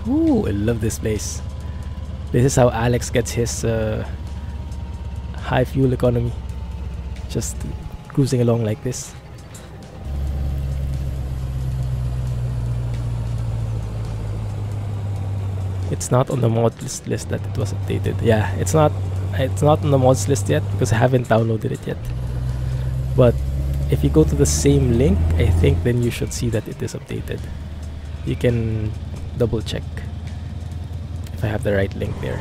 Ooh, I love this place. This is how Alex gets his high fuel economy. Just cruising along like this. It's not on the mod list that it was updated. Yeah, it's not on the mods list yet because I haven't downloaded it yet. But if you go to the same link, I think then you should see that it is updated. You can double check if I have the right link there.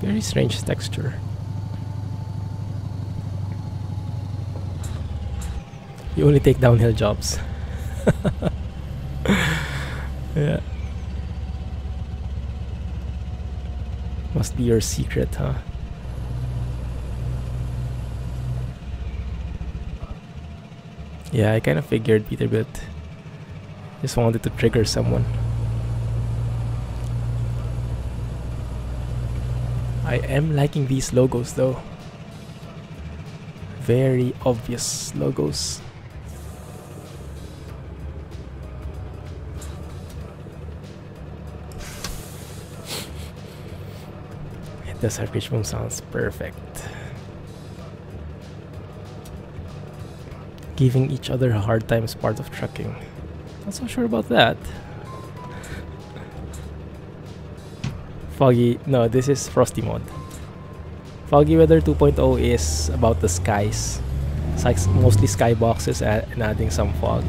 Very strange texture. You only take downhill jobs. Yeah. Must be your secret, huh? Yeah, I kind of figured Peterbilt. Just wanted to trigger someone. I am liking these logos though. Very obvious logos. It does have Richboom sounds, perfect. Giving each other a hard time is part of trucking. Not so sure about that. Foggy, no, this is Frosty Mod. Foggy Weather 2.0 is about the skies. It's like mostly skyboxes and adding some fog.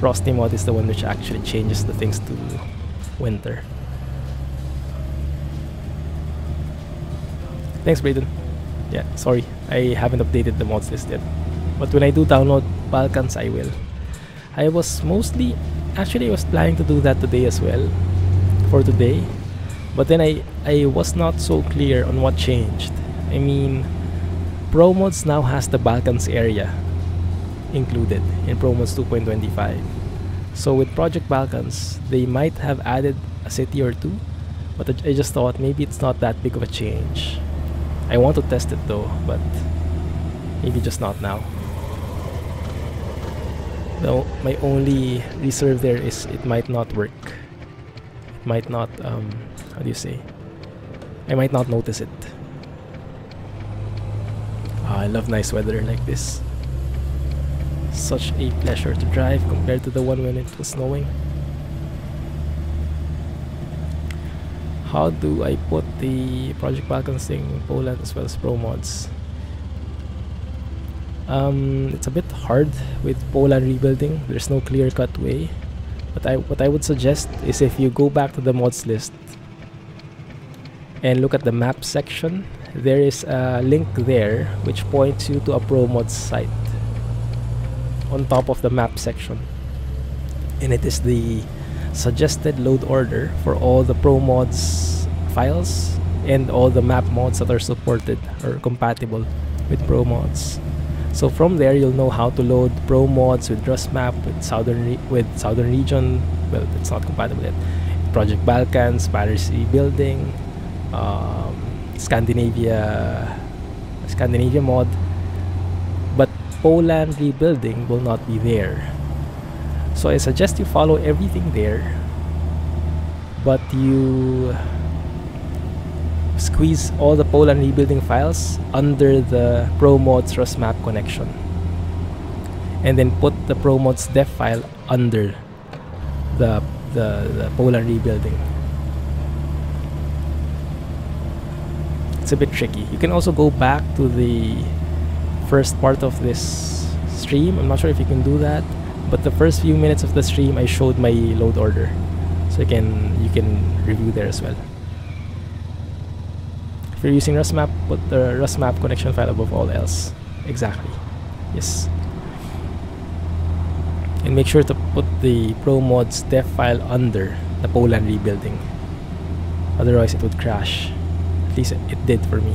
Frosty Mod is the one which actually changes the things to winter. Thanks, Brayden. Yeah, sorry, I haven't updated the mods list yet. But when I do download Balkans, I will. Actually, I was planning to do that today as well. For today. But then I was not so clear on what changed. I mean, Pro Mods now has the Balkans area included in Pro Mods 2.25. So with Project Balkans, they might have added a city or two, but I just thought maybe it's not that big of a change. I want to test it though, but maybe just not now. No, my only reserve there is it might not work. It might not... How do you say? I might not notice it. Oh, I love nice weather like this. Such a pleasure to drive compared to the one when it was snowing. How do I put the Project Balkans thing in Poland as well as Pro Mods? It's a bit hard with Poland Rebuilding. There's no clear-cut way. But what I would suggest is if you go back to the mods list and look at the map section there is a link there which points you to a Pro Mods site on top of the map section, and it is the suggested load order for all the Pro Mods files and all the map mods that are supported or compatible with Pro Mods. So from there, you'll know how to load Pro Mods with RustMap, with Southern Region. Well, it's not compatible yet. Project Balkans, Paris Rebuilding, Scandinavia mod, but Poland Rebuilding will not be there. So I suggest you follow everything there, but you squeeze all the Poland Rebuilding files under the Pro Mods RustMap connection, and then put the Pro Mods dev file under the Poland Rebuilding. It's a bit tricky. You can also go back to the first part of this stream. I'm not sure if you can do that, but the first few minutes of the stream I showed my load order, so you can review there as well. If you're using RustMap, put the RustMap connection file above all else. Exactly. Yes. And make sure to put the Pro Mods dev file under the Poland Rebuilding. Otherwise, it would crash. At least it did for me.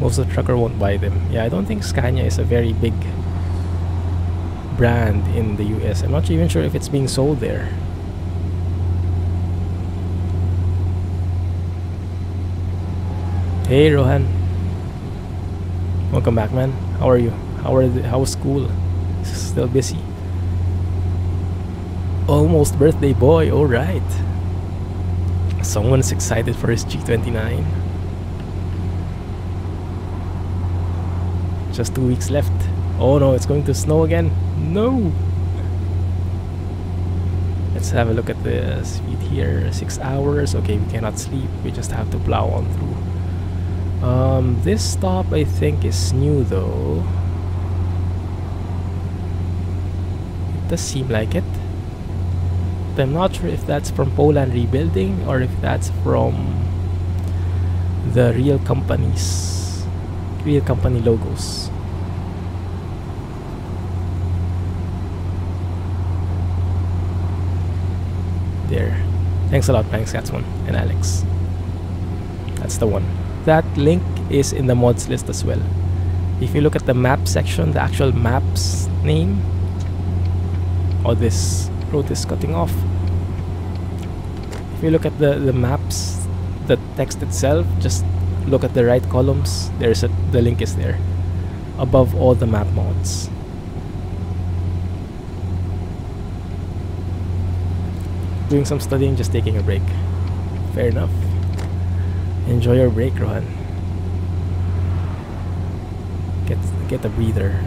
Most of the trucker won't buy them. Yeah, I don't think Scania is a very big brand in the US. I'm not even sure if it's being sold there. Hey Rohan, welcome back, man. How are you? How's school? Still busy? Almost birthday boy. All right. Someone's excited for his G29. Just 2 weeks left. Oh no, it's going to snow again. No. Let's have a look at the speed here. 6 hours. Okay, we cannot sleep. We just have to plow on through. This stop I think is new though. It does seem like it. But I'm not sure if that's from Poland Rebuilding or if that's from the Real Company logos. There. Thanks a lot, Fine Scotsman and Alex. That's the one. That link is in the mods list as well. If you look at the map section, the actual map's name. Oh, this road is cutting off. If you look at the maps, the text itself, just look at the right columns. There's the link is there, above all the map mods. Doing some studying, just taking a break. Fair enough. Enjoy your break, Rohan. Get a breather.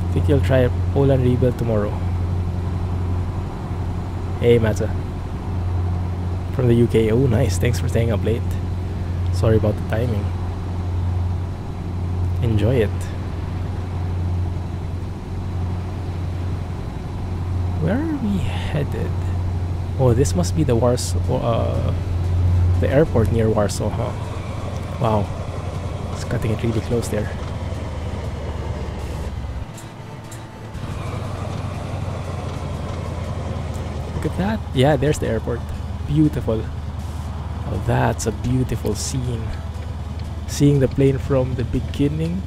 I think you'll try a Poland Rebuild tomorrow. Hey Matza, from the UK. Oh nice, thanks for staying up late. Sorry about the timing. Enjoy it. Where are we headed? Oh, this must be the Warsaw, the airport near Warsaw, huh? Wow, it's cutting it really close there. Look at that. Yeah, there's the airport. Beautiful. Oh, that's a beautiful scene. Seeing the plane from the beginning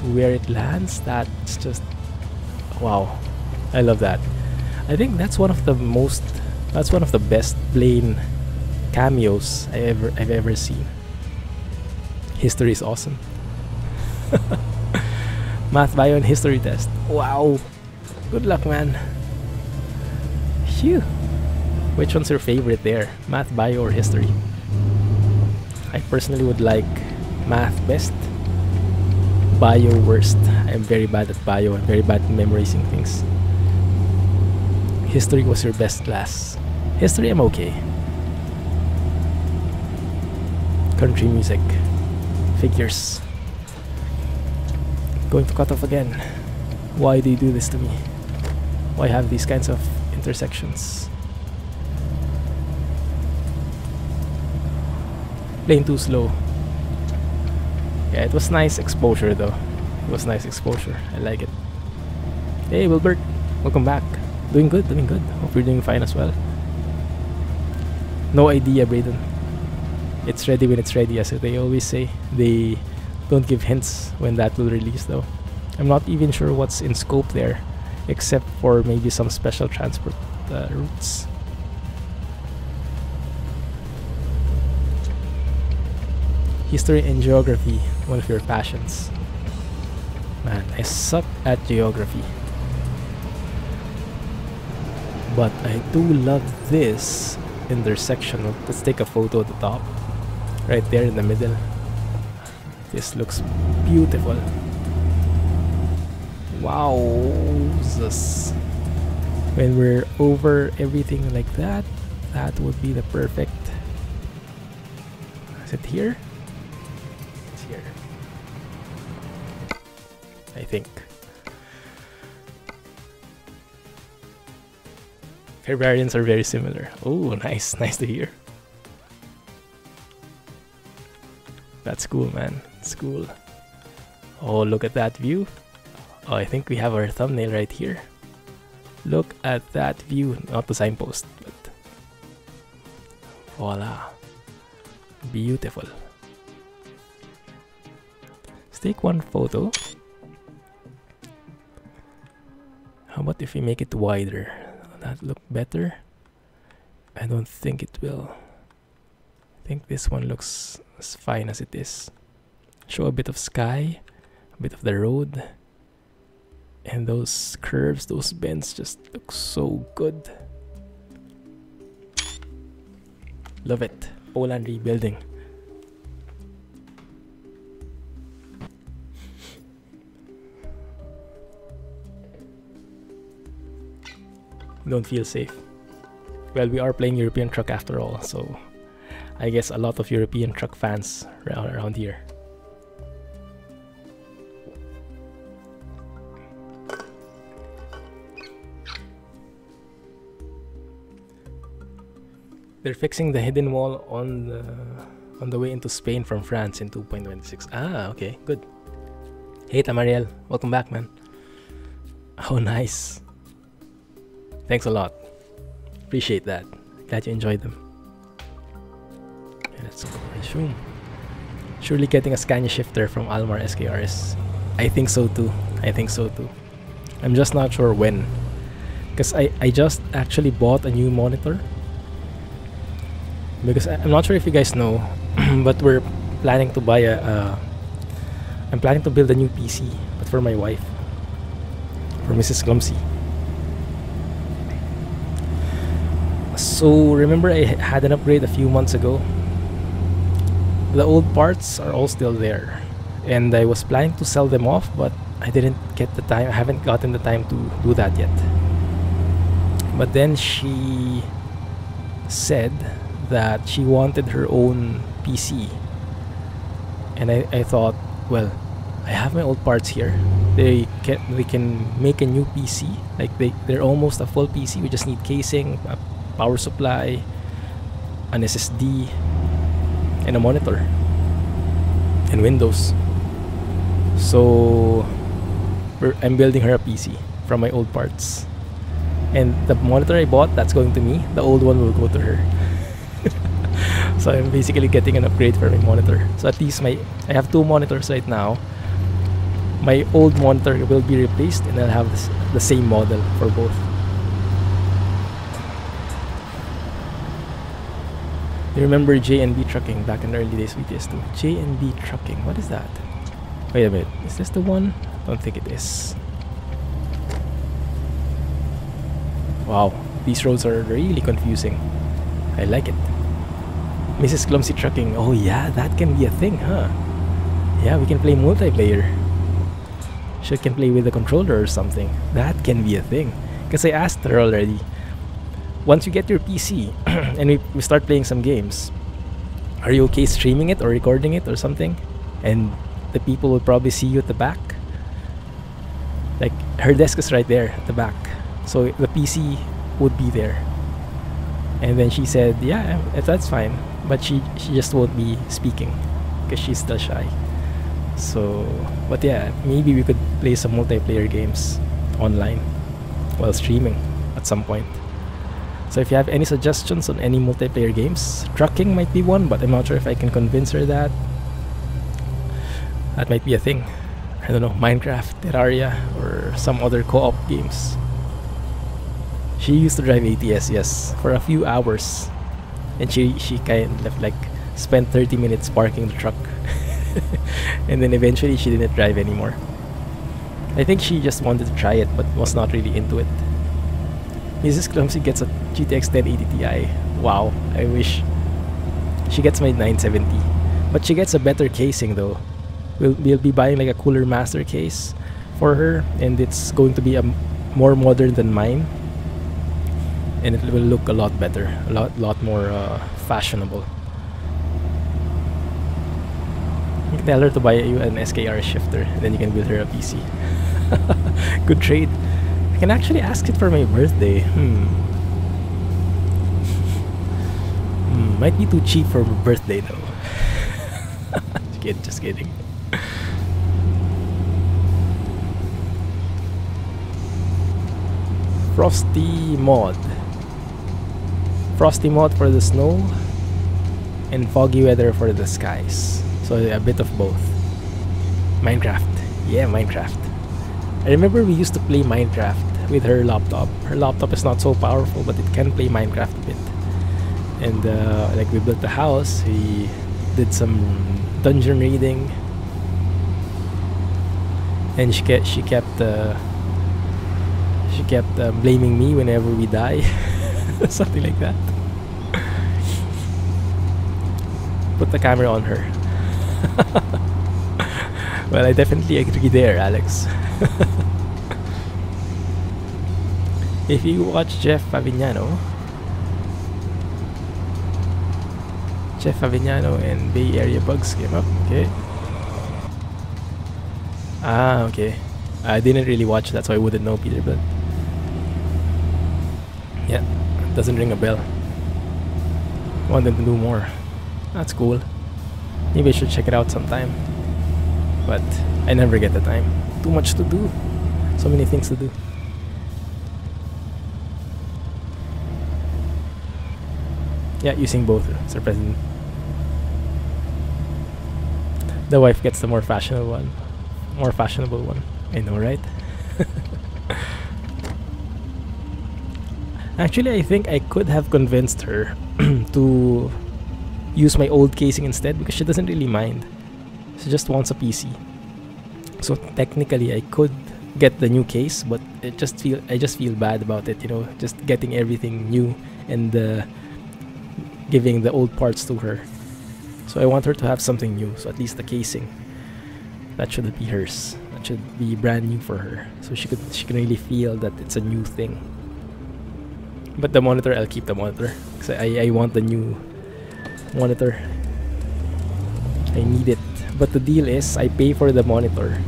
to where it lands, that's just wow. I love that. I think that's one of the best plane cameos I've ever seen. History is awesome. Math, bio, and history test. Wow. Good luck, man. Phew. Which one's your favorite there? Math, bio, or history? I personally would like math best, bio worst. I'm very bad at bio. I'm very bad at memorizing things. History was your best class. History, I'm okay. Country music. Figures. Going to cut off again. Why do you do this to me? Why have these kinds of intersections? Lane too slow. Yeah, it was nice exposure though. It was nice exposure. I like it. Hey Wilbert, welcome back. Doing good, doing good. Hope you're doing fine as well. No idea, Brayden. It's ready when it's ready, as they always say. They don't give hints when that will release though. I'm not even sure what's in scope there, except for maybe some special transport routes. History and geography, one of your passions. Man, I suck at geography. But I do love this intersection. Let's take a photo at the top. Right there in the middle. This looks beautiful. Wow. When we're over everything like that, that would be the perfect... Is it here? I think. Their variants are very similar. Oh, nice. Nice to hear. That's cool, man. It's cool. Oh, look at that view. Oh, I think we have our thumbnail right here. Look at that view. Not the signpost, but... Voila. Beautiful. Let's take one photo. How about if we make it wider? Will that look better? I don't think it will. I think this one looks as fine as it is. Show a bit of sky, a bit of the road. And those curves, those bends just look so good. Love it. Poland Rebuilding. Don't feel safe. Well, we are playing European Truck after all, so I guess a lot of European Truck fans around here. They're fixing the hidden wall on the way into Spain from France in 2.26. Ah, okay, good. Hey Tamariel, welcome back, man. Oh, nice. Thanks a lot. Appreciate that. Glad you enjoyed them. Yeah, let's go. Zoom. Surely getting a Scania shifter from Almar SKRS. I think so too. I think so too. I'm just not sure when. Because I just actually bought a new monitor. Because I'm not sure if you guys know, but we're planning to buy a... I'm planning to build a new PC, but for my wife. For Mrs. Clumsy. So remember I had an upgrade a few months ago. The old parts are all still there. And I was planning to sell them off, but I didn't get the time. I haven't gotten the time to do that yet. But then she said that she wanted her own PC. And I thought, well, I have my old parts here. They can make a new PC. Like they're almost a full PC. We just need casing, a power supply, an SSD, and a monitor, and Windows. So I'm building her a PC from my old parts, and the monitor I bought, that's going to me. The old one will go to her. So I'm basically getting an upgrade for my monitor. So at least I have two monitors right now. My old monitor will be replaced, and I'll have the same model for both. You remember J&B Trucking back in the early days with this too. J&B Trucking, what is that? Wait a minute, is this the one? I don't think it is. Wow, these roads are really confusing. I like it. Mrs. Clumsy Trucking, oh yeah, that can be a thing, huh? Yeah, we can play multiplayer. She can play with a controller or something. That can be a thing. Because I asked her already. Once you get your PC and we start playing some games, are you okay streaming it or recording it or something? And the people will probably see you at the back. Like, her desk is right there at the back, so the PC would be there. And then she said, yeah, that's fine, but she just won't be speaking because she's still shy. So, but yeah, maybe we could play some multiplayer games online while streaming at some point. So if you have any suggestions on any multiplayer games, trucking might be one, but I'm not sure if I can convince her that. That might be a thing. I don't know, Minecraft, Terraria, or some other co-op games. She used to drive ATS, yes, for a few hours. And she kind of like spent 30 minutes parking the truck. And then eventually she didn't drive anymore. I think she just wanted to try it, but was not really into it. Mrs. Clumsy gets a GTX 1080 Ti. Wow, I wish. She gets my 970. But she gets a better casing though. We'll be buying like a cooler master case for her, and it's going to be a more modern than mine. And it will look a lot better, a lot more fashionable. You can tell her to buy you an SKRS shifter, and then you can build her a PC. Good trade. I can actually ask it for my birthday. Might be too cheap for my birthday though. Just kidding. Frosty Mod. Frosty Mod for the snow and Foggy Weather for the skies. So a bit of both. Minecraft. Yeah, Minecraft. I remember we used to play Minecraft with her laptop. Her laptop is not so powerful, but it can play Minecraft a bit. And like, we built the house, we did some dungeon raiding, and she kept blaming me whenever we die, something like that. Put the camera on her. Well, I definitely agree there, Alex. If you watch Jeff Avignano and Bay Area Bugs came up, okay. Ah, okay. I didn't really watch that, so I wouldn't know Peterbilt. Yeah, doesn't ring a bell. Want them to do more. That's cool. Maybe I should check it out sometime. But I never get the time. Too much to do. So many things to do. Yeah, using both, Sir President. The wife gets the more fashionable one. I know, right? Actually, I think I could have convinced her to use my old casing instead, because she doesn't really mind. She just wants a PC. So technically, I could get the new case, but I just feel bad about it, you know, just getting everything new and giving the old parts to her. So I want her to have something new, so at least the casing, that should be hers, that should be brand new for her, so she can really feel that it's a new thing. But the monitor, I'll keep the monitor, because I want the new monitor. I need it. But the deal is, I pay for the monitor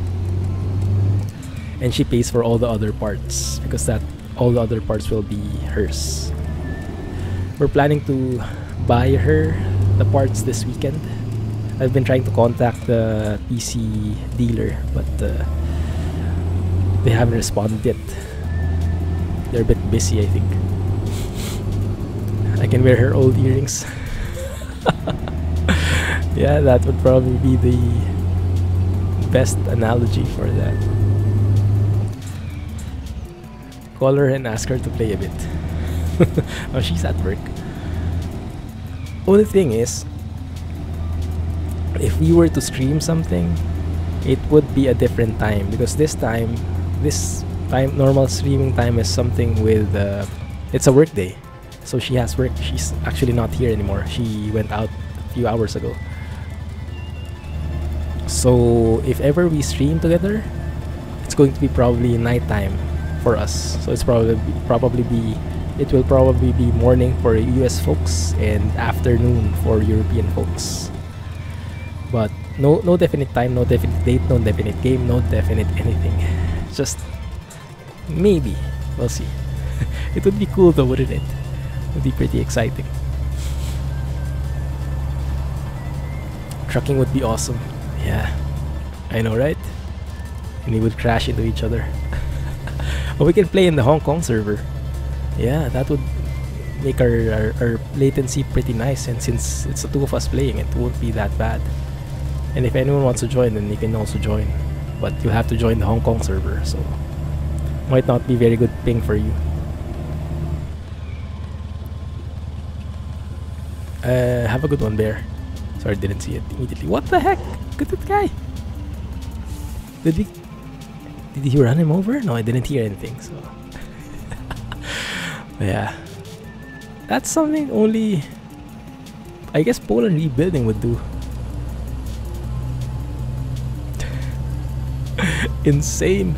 and she pays for all the other parts, because that all the other parts will be hers. We're planning to buy her the parts this weekend. I've been trying to contact the PC dealer, but they haven't responded yet. They're a bit busy, I think. I can wear her old earrings. Yeah, that would probably be the best analogy for that. Call her and ask her to play a bit. Oh, she's at work. Only thing is, if we were to stream something, it would be a different time, because this time normal streaming time is something with it's a work day, so she has work. She's actually not here anymore. She went out a few hours ago. So if ever we stream together, it's going to be probably nighttime for us. So it's probably be morning for US folks and afternoon for European folks. But no definite time, no definite date, no definite game, no definite anything. Just Maybe. We'll see. It would be cool though, wouldn't it? It would be pretty exciting. Trucking would be awesome. Yeah. I know, right? And they would crash into each other. But we can play in the Hong Kong server. Yeah, that would make our latency pretty nice, and since it's the two of us playing, it won't be that bad. And if anyone wants to join, then you can also join, but you have to join the Hong Kong server, so might not be very good ping for you. Have a good one, Bear. Sorry, didn't see it immediately. What the heck? Look at that guy. Did he run him over? No, I didn't hear anything, so yeah. That's something only, I guess, Poland Rebuilding would do. Insane.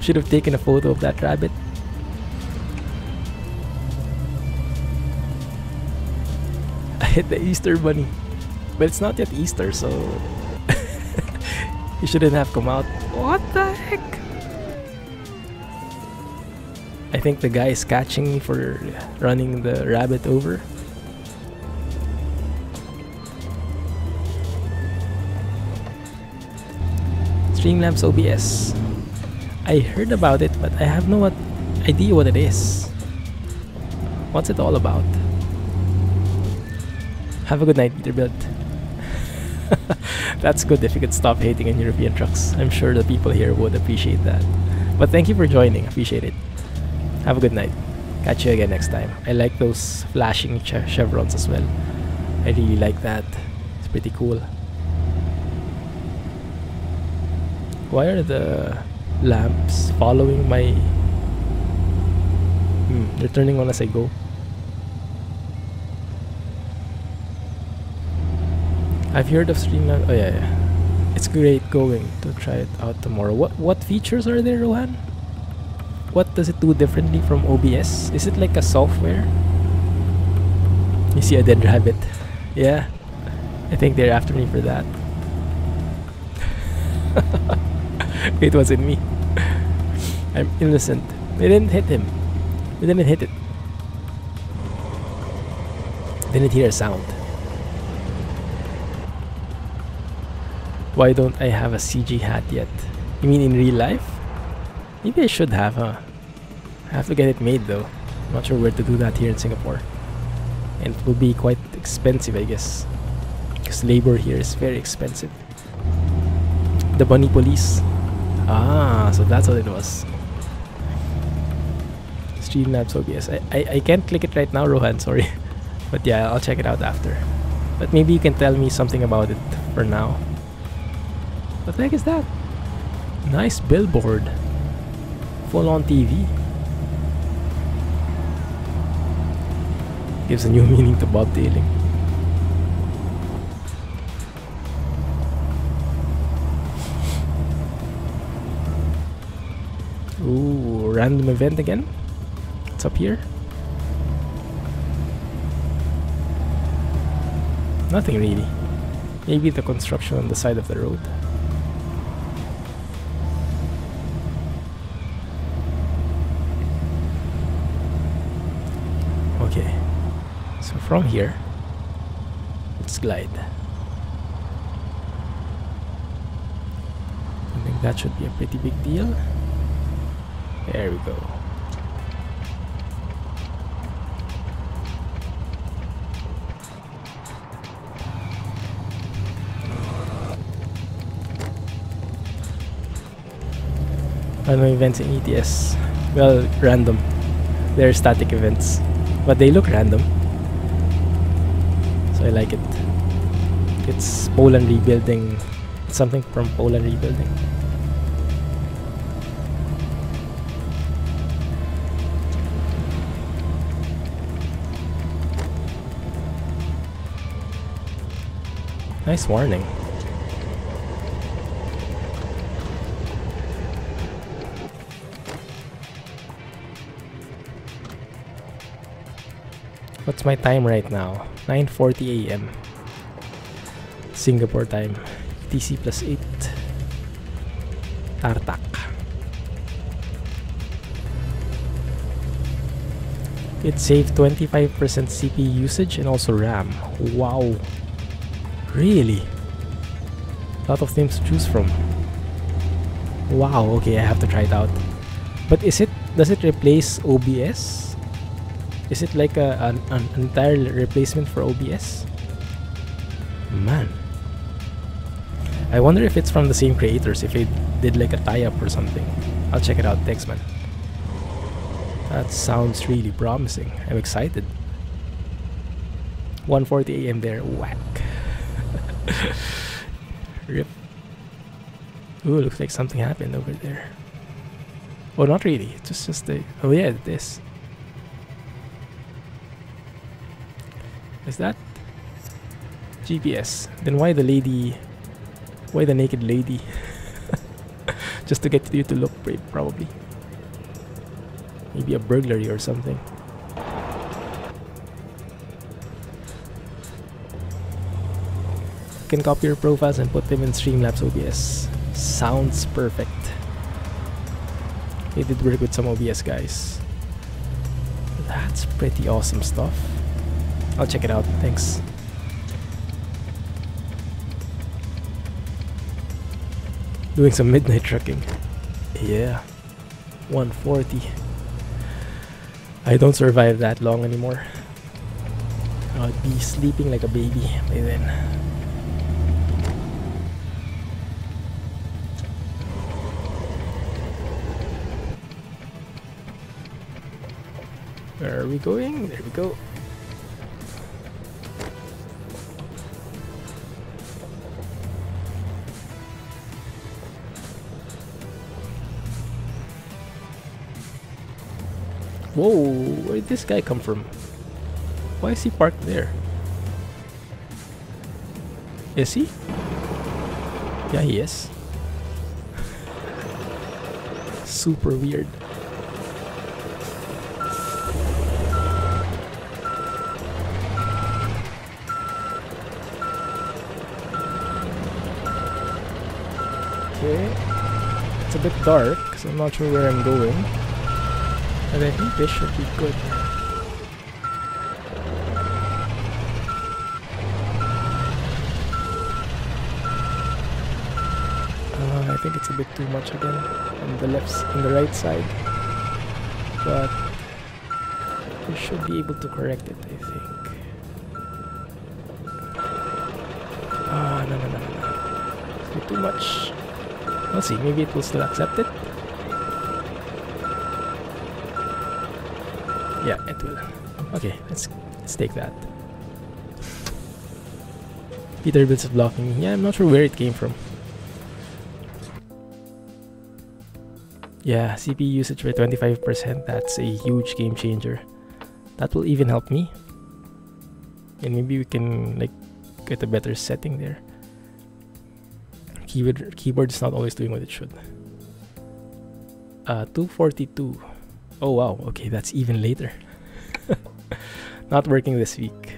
Should have taken a photo of that rabbit. I hit the Easter bunny. But it's not yet Easter, so he shouldn't have come out. What the heck? I think the guy is catching me for running the rabbit over. Streamlabs OBS. I heard about it, but I have no idea what it is. What's it all about? Have a good night, Peterbilt. That's good if you could stop hating on European trucks. I'm sure the people here would appreciate that. But thank you for joining. Appreciate it. Have a good night. Catch you again next time. I like those flashing chevrons as well. I really like that. It's pretty cool. Why are the lamps following my... they're turning on as I go. I've heard of Streamlabs. Oh yeah, yeah. It's great going to try it out tomorrow. What features are there, Rohan? What does it do differently from OBS? Is it like a software? You see a dead rabbit. Yeah. I think they're after me for that. It wasn't me. I'm innocent. They didn't hit him. They didn't hit it. Didn't hear a sound. Why don't I have a CG hat yet? You mean in real life? Maybe I should have, huh? I have to get it made though. I'm not sure where to do that here in Singapore. And it will be quite expensive, I guess. Because labor here is very expensive. The bunny police. Ah, so that's what it was. Streamlabs OBS. I can't click it right now, Rohan, sorry. But yeah, I'll check it out after. But maybe you can tell me something about it for now. What the heck is that? Nice billboard. Full on TV. Gives a new meaning to bobtailing. Ooh, random event again? What's up here? Nothing really. Maybe the construction on the side of the road. From here, let's glide. I think that should be a pretty big deal. There we go. Random events in ETS. Well, random. They're static events, but they look random. So I like it. It's Poland Rebuilding. It's something from Poland Rebuilding. Nice warning. What's my time right now? 9:40 AM Singapore time. TC +8 Tartak. It saved 25% CPU usage and also RAM. Wow. Really? A lot of things to choose from. Wow, okay, I have to try it out. But does it replace OBS? Is it like an entire replacement for OBS? Man. I wonder if it's from the same creators, if they did like a tie-up or something. I'll check it out, thanks man. That sounds really promising. I'm excited. 1:40 AM there. Whack. Rip. Ooh, looks like something happened over there. Oh, not really. It's just the... Oh yeah, this. Is that... GPS. Then why the lady... Why the naked lady? Just to get you to look, probably. Maybe a burglary or something. You can copy your profiles and put them in Streamlabs OBS. Sounds perfect. It did work with some OBS guys. That's pretty awesome stuff. I'll check it out, thanks. Doing some midnight trucking. Yeah. 1:40. I don't survive that long anymore. I'll be sleeping like a baby by then. Where are we going? There we go. Whoa, where did this guy come from? Why is he parked there? Is he? Yeah, he is. Super weird. Okay. It's a bit dark, so I'm not sure where I'm going. And I think this should be good. I think it's a bit too much again on the left, on the right side, but we should be able to correct it, I think. Ah, no. It's a bit too much. We'll see. Maybe it will still accept it. Yeah, it will. Okay, let's take that. Peterbilt's blocking me. Yeah, I'm not sure where it came from. Yeah, CPU usage by 25%. That's a huge game changer. That will even help me. And maybe we can like get a better setting there. Keyboard is not always doing what it should. 2:42. Oh wow, okay, that's even later. Not working this week.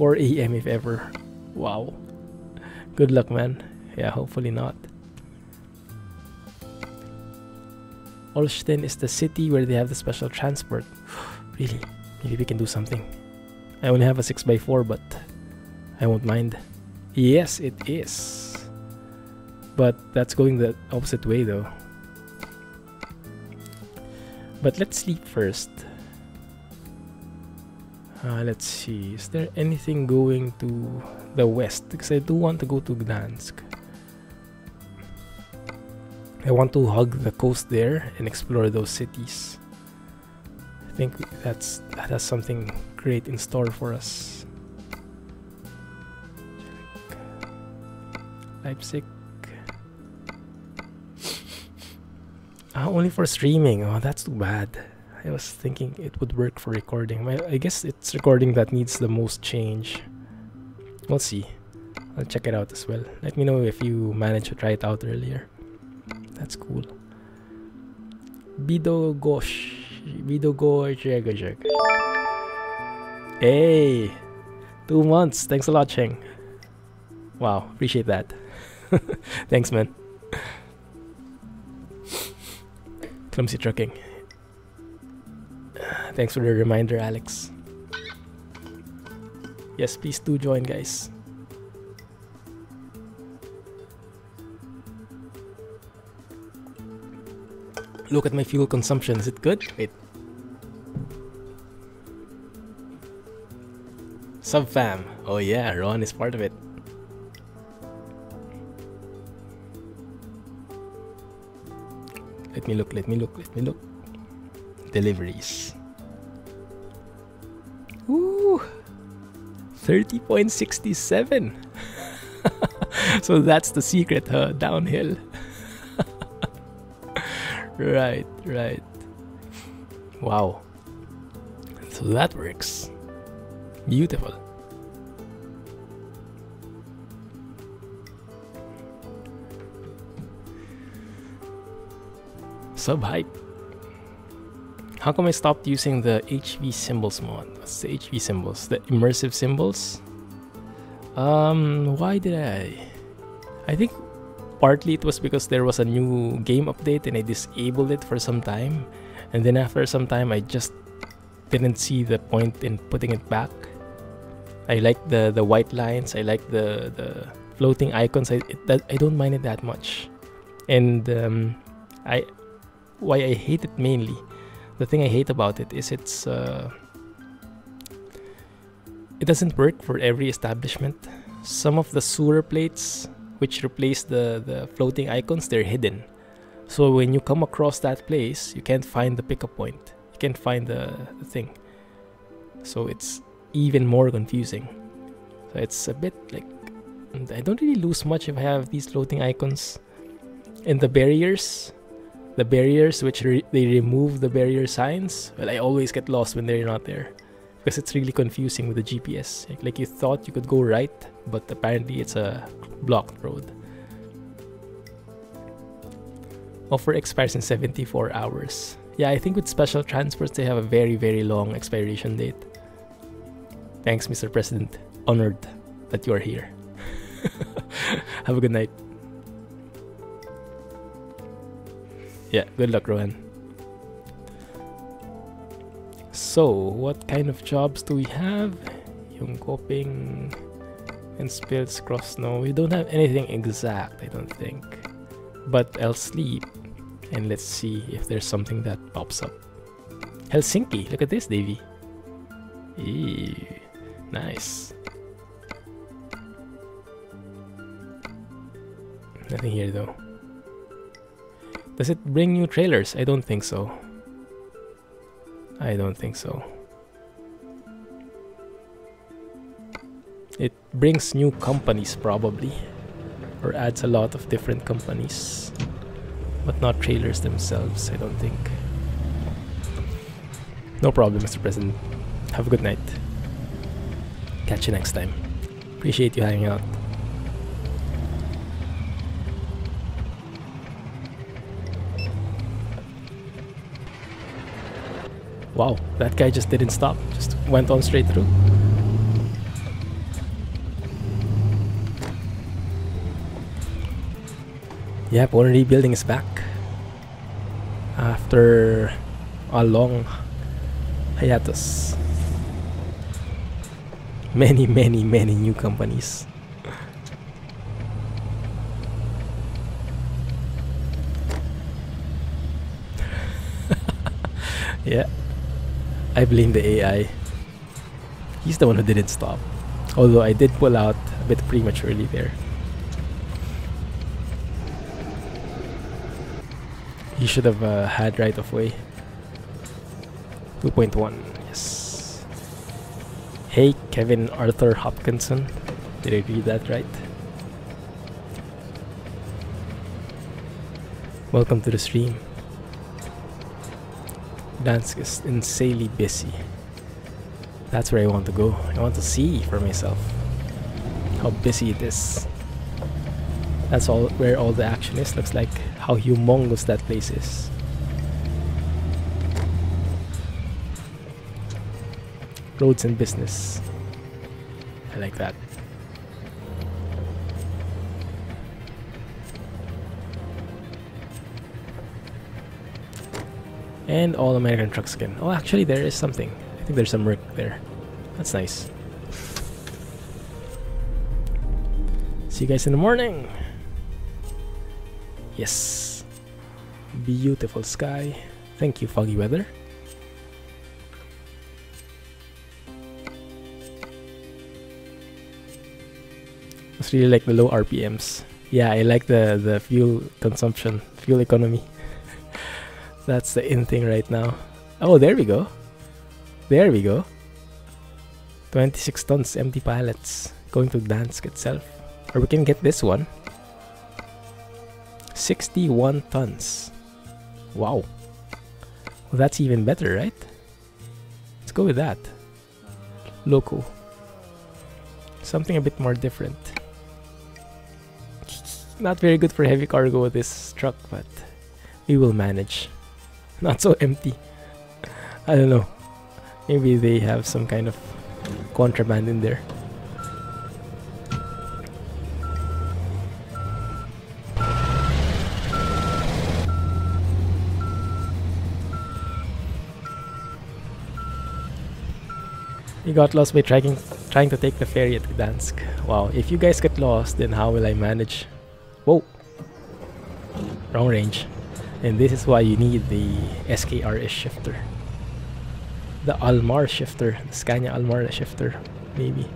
4 AM if ever. Wow. Good luck, man. Yeah, hopefully not. Olsztyn is the city where they have the special transport. Really? Maybe we can do something. I only have a 6x4, but I won't mind. Yes, it is. But that's going the opposite way though. But let's sleep first. Let's see, is there anything going to the west? Because I do want to go to Gdansk. I want to hug the coast there and explore those cities. I think that has something great in store for us. Leipzig. Only for streaming. Oh, that's too bad. I was thinking it would work for recording. Well, I guess it's recording that needs the most change. We'll see. I'll check it out as well. Let me know if you managed to try it out earlier. That's cool. Bidogosh. Hey! 2 months. Thanks a lot, Cheng. Wow, appreciate that. Thanks, man. Clumsy trucking. Thanks for the reminder, Alex. Yes, please do join, guys. Look at my fuel consumption. Is it good? Wait. Subfam. Oh yeah, Ron is part of it. Let me look, let me look. Deliveries. Ooh, 30.67. So that's the secret, huh? Downhill. Right, right. Wow. So that works. Beautiful. Sub-hype. How come I stopped using the HV symbols mod? What's the HV symbols? The immersive symbols? Why did I think partly it was because there was a new game update and I disabled it for some time. And then after some time, I just didn't see the point in putting it back. I like the white lines. I like the floating icons. I don't mind it that much. And why I hate it mainly, the thing I hate about it is it's it doesn't work for every establishment. Some of the sewer plates which replace the floating icons, they're hidden. So when you come across that place, you can't find the pickup point. You can't find the thing. So it's even more confusing. So it's a bit like, I don't really lose much if I have these floating icons. And the barriers, which they remove the barrier signs, well, I always get lost when they're not there. Because it's really confusing with the GPS. Like you thought you could go right, but apparently it's a blocked road. Offer expires in 74 hours. Yeah, I think with special transfers, they have a very, very long expiration date. Thanks, Mr. President. Honored that you are here. Have a good night. Yeah, good luck, Rohan. So, what kind of jobs do we have? Yung coping and spills cross snow. We don't have anything exact, I don't think. But I'll sleep and let's see if there's something that pops up. Helsinki, look at this, Davey. Eee, nice. Nothing here though. Does it bring new trailers? I don't think so. I don't think so. It brings new companies probably, or adds a lot of different companies, but not trailers themselves, I don't think. No problem, Mr. President. Have a good night. Catch you next time. Appreciate you hanging out. Wow, that guy just didn't stop, just went on straight through. Yeah, Poland Rebuilding is back after a long hiatus. Many new companies. Yeah. I blame the AI. He's the one who didn't stop. Although I did pull out a bit prematurely there. He should have had right of way. 2.1, yes. Hey, Kevin Arthur Hopkinson. Did I read that right? Welcome to the stream. Gdansk is insanely busy. That's where I want to go. I want to see for myself how busy it is. That's all where all the action is. Looks like how humongous that place is. Roads and business. I like that. And all American trucks again. Oh, actually, there is something. I think there's some brick there. That's nice. See you guys in the morning. Yes. Beautiful sky. Thank you, Foggy Weather. I just really like the low RPMs. Yeah, I like the fuel consumption, fuel economy. That's the in thing right now. Oh, there we go. There we go. 26 tons empty pallets going to Gdansk itself. Or we can get this one. 61 tons. Wow. Well, that's even better, right? Let's go with that. Local. Something a bit more different. Not very good for heavy cargo with this truck, but we will manage. Not so empty. I don't know. Maybe they have some kind of contraband in there. You got lost by trying to take the ferry at Gdansk. Wow, if you guys get lost, then how will I manage? Whoa! Wrong range. And this is why you need the SKRS shifter. The Almar shifter. The Scania Almar shifter, maybe.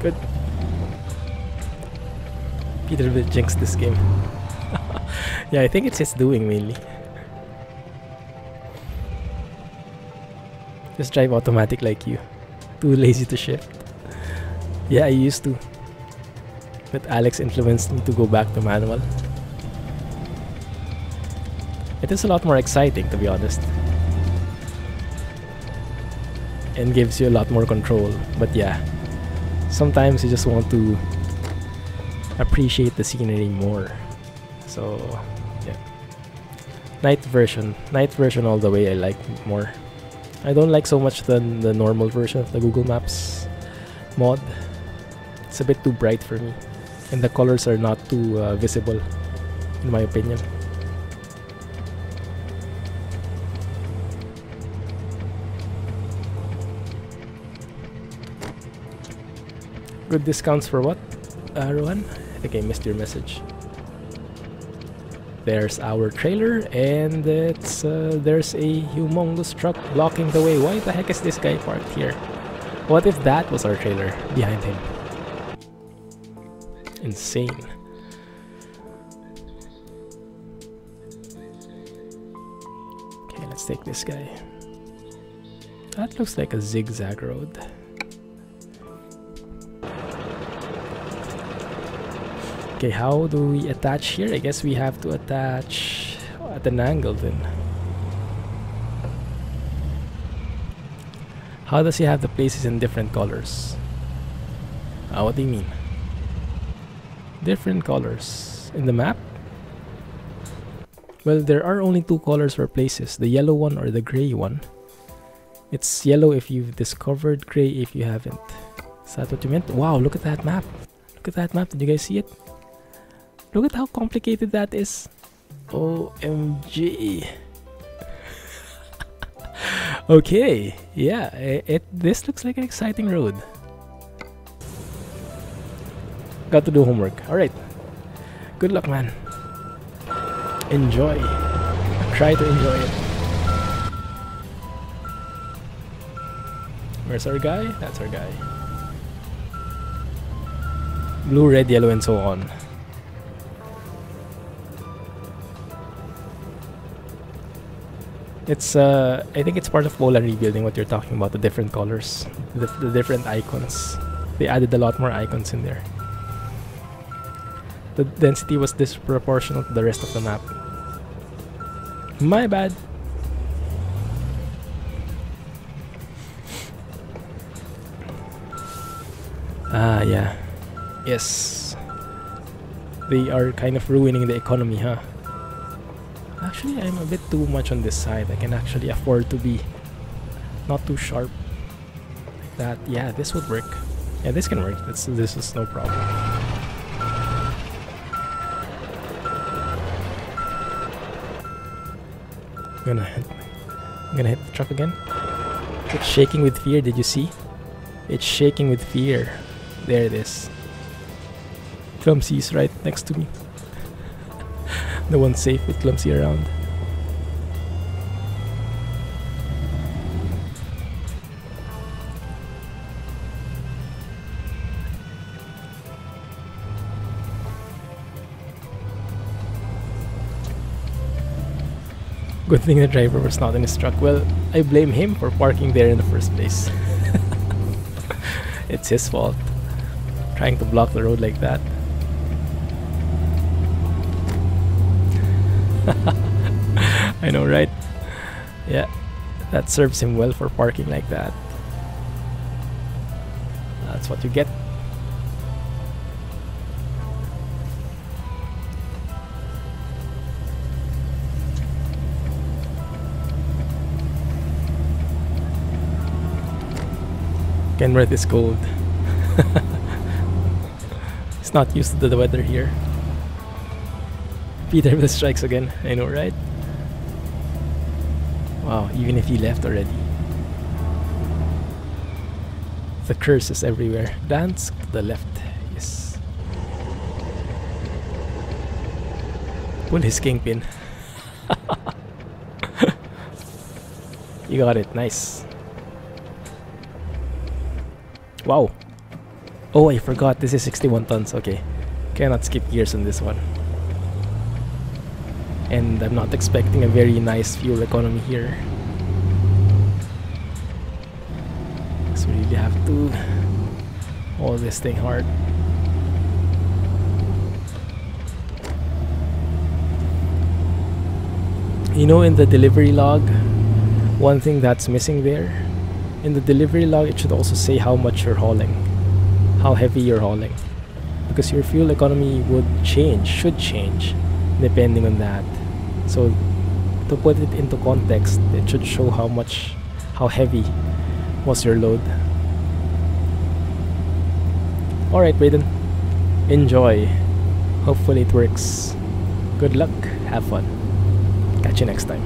Good. Peterbilt jinxed this game. Yeah, I think it's his doing mainly. Just drive automatic like you. Too lazy to shift. Yeah, I used to. But Alex influenced me to go back to manual. It is a lot more exciting, to be honest. And gives you a lot more control. But yeah, sometimes you just want to appreciate the scenery more. So yeah, night version all the way. I like more. I don't like so much the normal version of the Google Maps mod. It's a bit too bright for me, and the colors are not too visible in my opinion. Good discounts for what, Rohan? I think I missed your message. There's our trailer, and it's there's a humongous truck blocking the way. Why the heck is this guy parked here? What if that was our trailer behind him? Insane. Okay, let's take this guy. That looks like a zigzag road. Okay, how do we attach here? I guess we have to attach at an angle then. How does he have the places in different colors? What do you mean? Different colors in the map? Well, there are only two colors for places, the yellow one or the gray one. It's yellow if you've discovered, gray if you haven't. Is that what you meant? Wow, look at that map. Look at that map. Did you guys see it? Look at how complicated that is. OMG. Okay, yeah, this looks like an exciting road. Got to do homework. Alright. Good luck, man. Enjoy. Try to enjoy it. Where's our guy? That's our guy. Blue, red, yellow, and so on. It's I think it's part of Poland Rebuilding what you're talking about, the different colors, the different icons. They added a lot more icons in there. The density was disproportionate to the rest of the map. My bad. Ah, yeah. Yes. They are kind of ruining the economy, huh? Actually, I'm a bit too much on this side. I can actually afford to be not too sharp. that. Yeah, this would work. Yeah, this can work. This is no problem. I'm gonna hit the truck again. It's shaking with fear. Did you see? It's shaking with fear. There it is. Clumsy is right next to me. No one's safe with Clumsy around. Good thing the driver was not in his truck. Well, I blame him for parking there in the first place. It's his fault. Trying to block the road like that. I know, right? Yeah, that serves him well for parking like that. That's what you get. Kenworth is cold. He's not used to the weather here. Peterbilt strikes again. I know, right? Wow, even if he left already. The curse is everywhere. Gdansk to the left. Yes. Pull his kingpin. You got it. Nice. Wow. Oh, I forgot. This is 61 tons. Okay. Cannot skip gears on this one. And I'm not expecting a very nice fuel economy here. So we really have to haul this thing hard. You know, in the delivery log, one thing that's missing there, in the delivery log it should also say how much you're hauling, how heavy you're hauling, because your fuel economy would change, should change, depending on that. So to put it into context, it should show how much, how heavy was your load. Alright, Brayden, enjoy. Hopefully it works. Good luck, have fun. Catch you next time.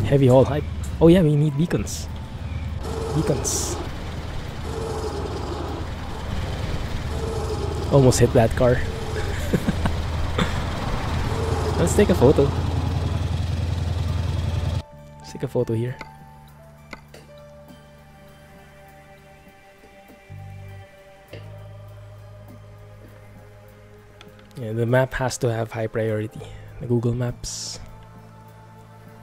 Heavy haul hype. Oh yeah, we need beacons. Beacons. Almost hit that car. Let's take a photo. Let's take a photo here. Yeah, the map has to have high priority. The Google Maps.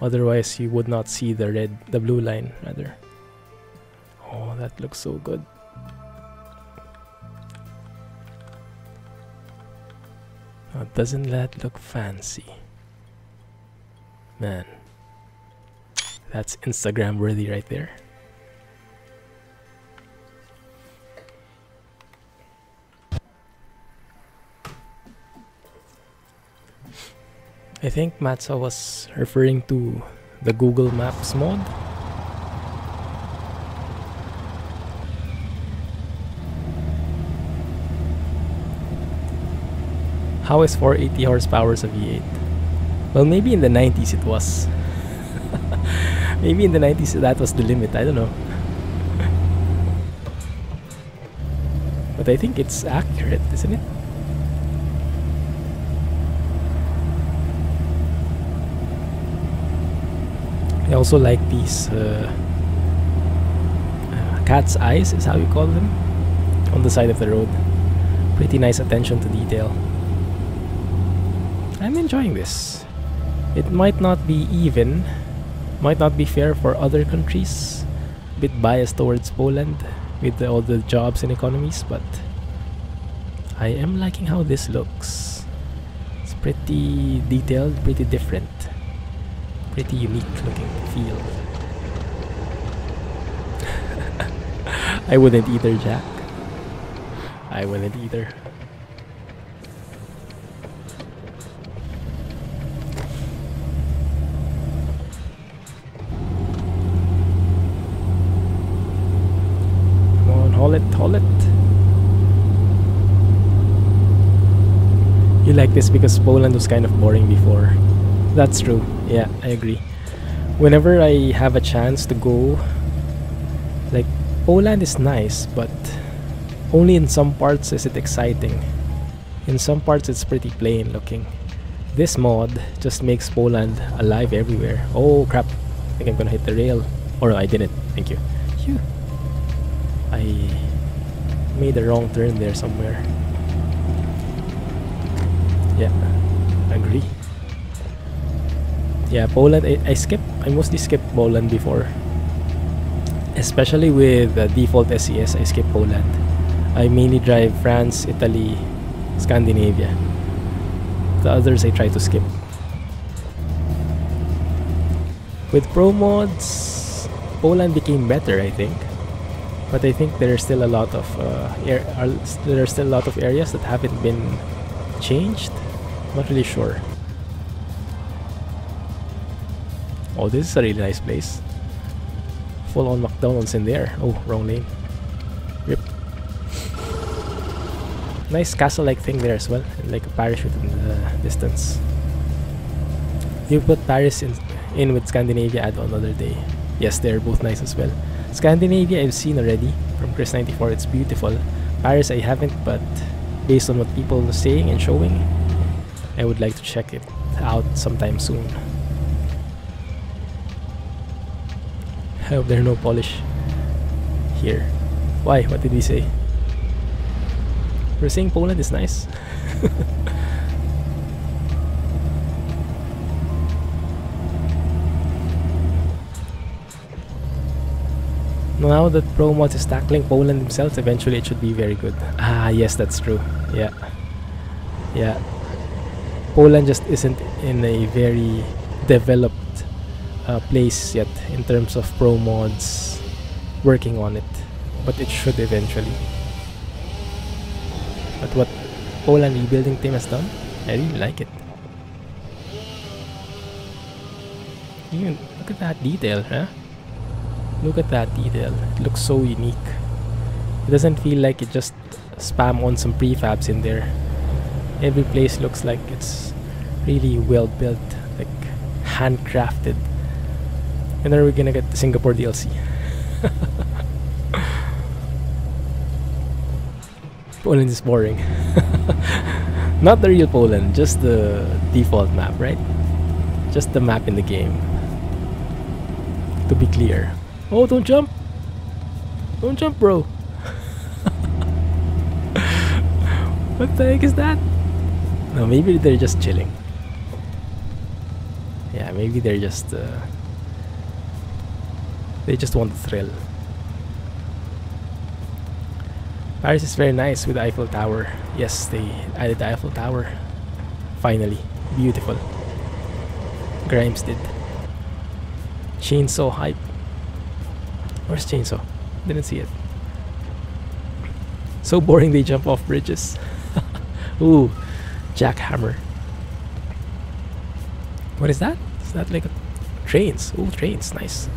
Otherwise, you would not see the red, the blue line rather. Oh, that looks so good. Oh, doesn't that look fancy? Man, that's Instagram worthy right there. I think Matsa was referring to the Google Maps mod. How is 480 horsepower a V8? Well, maybe in the 90s it was. Maybe in the 90s that was the limit. I don't know. But I think it's accurate, isn't it? I also like these cat's eyes, is how you call them, on the side of the road. Pretty nice attention to detail. I'm enjoying this. It might not be even, might not be fair for other countries. A bit biased towards Poland with all the jobs and economies, but I am liking how this looks. It's pretty detailed, pretty different, pretty unique looking field. I wouldn't either, Jack. I wouldn't either. Toilet. You like this because Poland was kind of boring before. That's true. Yeah, I agree. Whenever I have a chance to go, like, Poland is nice, but only in some parts is it exciting. In some parts it's pretty plain looking. This mod just makes Poland alive everywhere. Oh crap, I think I'm gonna hit the rail. Or I didn't, thank you. Phew. I made the wrong turn there somewhere. Yeah, I agree. Yeah, Poland, I mostly skipped Poland before. Especially with default SES, I skip Poland. I mainly drive France, Italy, Scandinavia. The others I try to skip. With Pro Mods, Poland became better, I think. But I think there are still a lot of areas that haven't been changed. Not really sure. Oh, this is a really nice place. Full on McDonald's in there. Oh, wrong lane. Rip. Nice castle-like thing there as well, and like a parachute in the distance. You put Paris in with Scandinavia add on another day. Yes, they're both nice as well. Scandinavia I've seen already from Chris94. It's beautiful. Paris I haven't, but based on what people are saying and showing, I would like to check it out sometime soon. I hope there are no Polish here. Why? What did we say? We're saying Poland is nice. Now that Pro Mods is tackling Poland themselves, eventually it should be very good. Ah, yes, that's true. Yeah. Yeah. Poland just isn't in a very developed place yet in terms of Pro Mods working on it, but it should eventually. But what Poland Rebuilding team has done, I really like it. Even look at that detail, huh? Look at that detail. It looks so unique. It doesn't feel like it just spam on some prefabs in there. Every place looks like it's really well built, like handcrafted. And are we gonna get the Singapore DLC? Poland is boring. Not the real Poland, just the default map, right? Just the map in the game. To be clear. Oh, don't jump! Don't jump, bro! What the heck is that? No, maybe they're just chilling. Yeah, maybe they're just... they just want the thrill. Paris is very nice with the Eiffel Tower. Yes, they added the Eiffel Tower. Finally. Beautiful. Grimes did. Chainsaw hype. Where's Chainsaw? Didn't see it. So boring they jump off bridges. Ooh. Jackhammer. What is that? Is that like a... trains? Ooh, trains. Nice.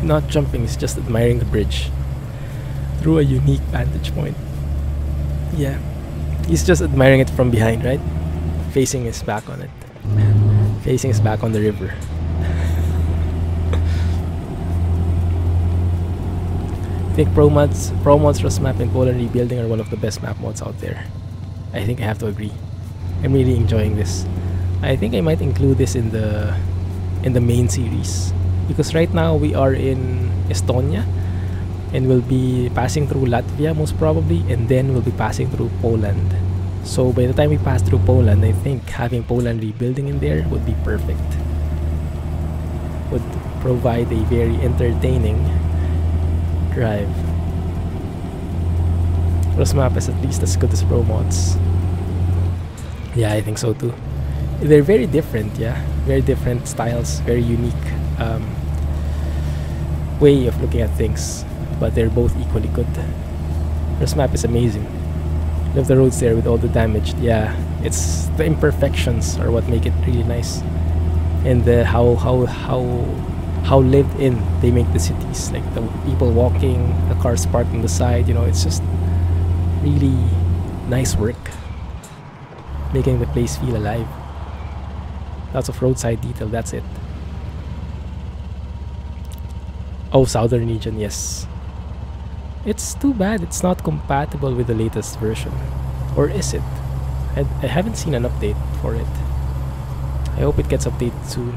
Not jumping, it's just admiring the bridge through a unique vantage point. Yeah, he's just admiring it from behind, right? Facing his back on it. Facing his back on the river. I think Pro Mods RustMap and Poland Rebuilding are one of the best map mods out there. I think I have to agree. I'm really enjoying this. I think I might include this in the main series. Because right now we are in Estonia and we'll be passing through Latvia most probably, and then we'll be passing through Poland. So by the time we pass through Poland, I think having Poland Rebuilding in there would be perfect. Would provide a very entertaining drive. RustMap is at least as good as Pro Mods. Yeah, I think so too. They're very different, yeah. Very different styles, very unique. Way of looking at things, but they're both equally good. This map is amazing. Love the roads there with all the damage. Yeah, it's the imperfections are what make it really nice, and the how how lived in they make the cities, like the people walking, the cars parked on the side. You know, it's just really nice work making the place feel alive. Lots of roadside detail, that's it. Oh, Southern Region, yes. It's too bad it's not compatible with the latest version. Or is it? I haven't seen an update for it. I hope it gets updated soon.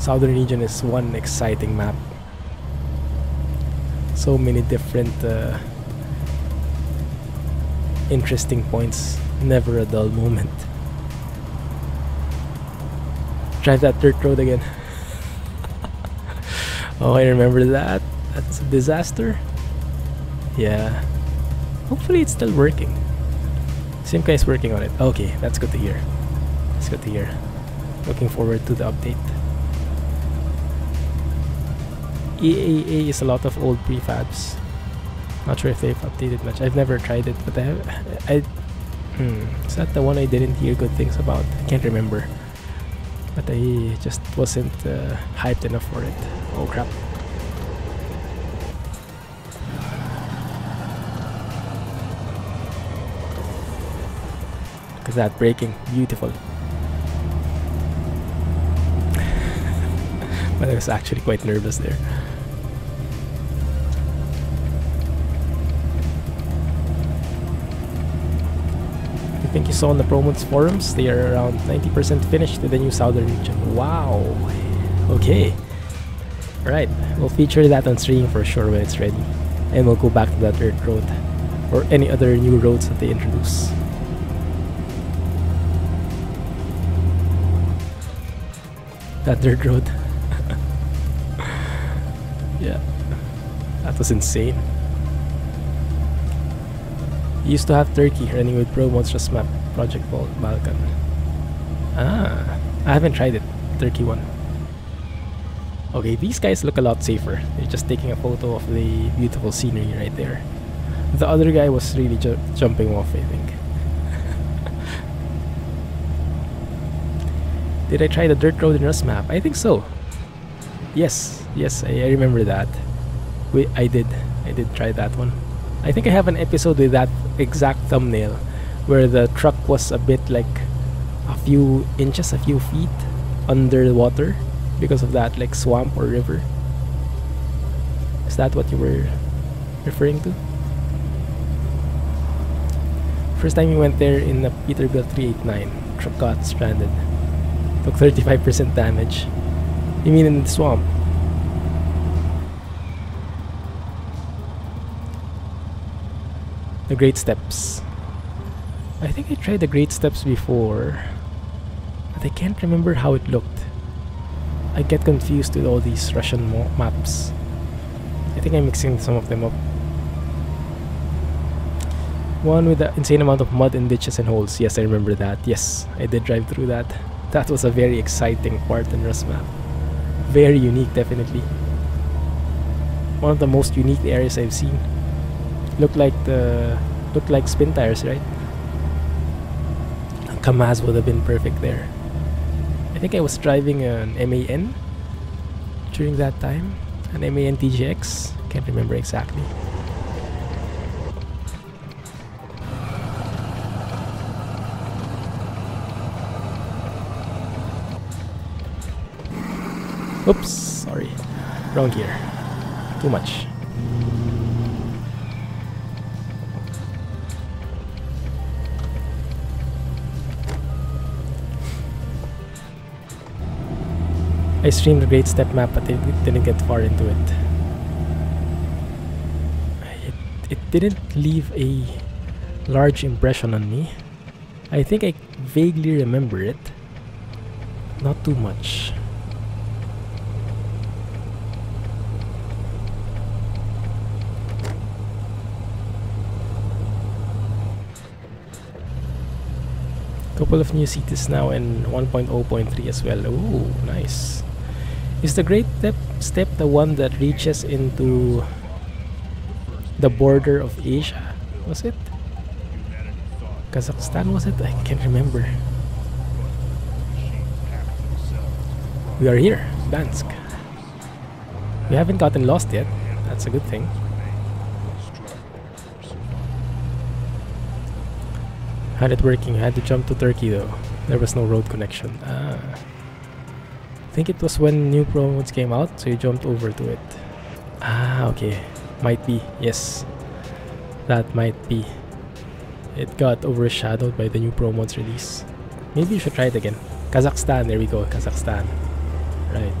Southern Region is one exciting map. So many different interesting points, never a dull moment. Drive that dirt road again. Oh, I remember that. That's a disaster. Yeah. Hopefully it's still working. Simka is working on it. Okay, that's good to hear. That's good to hear. Looking forward to the update. EAA is a lot of old prefabs. Not sure if they've updated much. I've never tried it, but I have. Is that the one I didn't hear good things about? I can't remember. But I just wasn't hyped enough for it. Oh crap. Look at that braking. Beautiful. But I was actually quite nervous there. I think you saw on the Pro Mods forums, they are around 90% finished with the new Southern Region. Wow! Okay. Right, we'll feature that on stream for sure when it's ready. And we'll go back to that dirt road. Or any other new roads that they introduce. That dirt road. Yeah. That was insane. Used to have Turkey running with Pro Mods RustMap Project Balkan. Ah, I haven't tried it. Turkey one. Okay, these guys look a lot safer. They're just taking a photo of the beautiful scenery right there. The other guy was really jumping off, I think. Did I try the dirt road in RustMap? I think so. Yes, yes, I remember that. I did try that one. I think I have an episode with that exact thumbnail where the truck was a bit like a few inches, a few feet underwater because of that like swamp or river. Is that what you were referring to? First time we went there in the Peterbilt 389, truck got stranded. Took 35% damage. You mean in the swamp? The Great Steps. I think I tried the Great Steps before, but I can't remember how it looked. I get confused with all these Russian maps. I think I'm mixing some of them up. One with the insane amount of mud and ditches and holes. Yes, I remember that. Yes, I did drive through that. That was a very exciting part in RustMap. Very unique, definitely. One of the most unique areas I've seen. Looked like spin tires, right? A Kamaz would have been perfect there. I think I was driving an MAN during that time, an MAN TGX. Can't remember exactly. Oops, sorry, wrong gear. Too much. I streamed the Great Step map, but it didn't get far into it. It didn't leave a large impression on me. I think I vaguely remember it. Not too much. Couple of new cities now and 1.0.3 as well. Ooh, nice. Is the Great Step the one that reaches into the border of Asia? Was it? Kazakhstan was it? I can't remember. We are here, Gdansk. We haven't gotten lost yet. That's a good thing. Had it working. I had to jump to Turkey though. There was no road connection. I think it was when new Pro Mods came out, so you jumped over to it. Ah, okay. Might be. Yes. That might be. It got overshadowed by the new Pro Mods release. Maybe you should try it again. Kazakhstan. There we go. Kazakhstan. Right.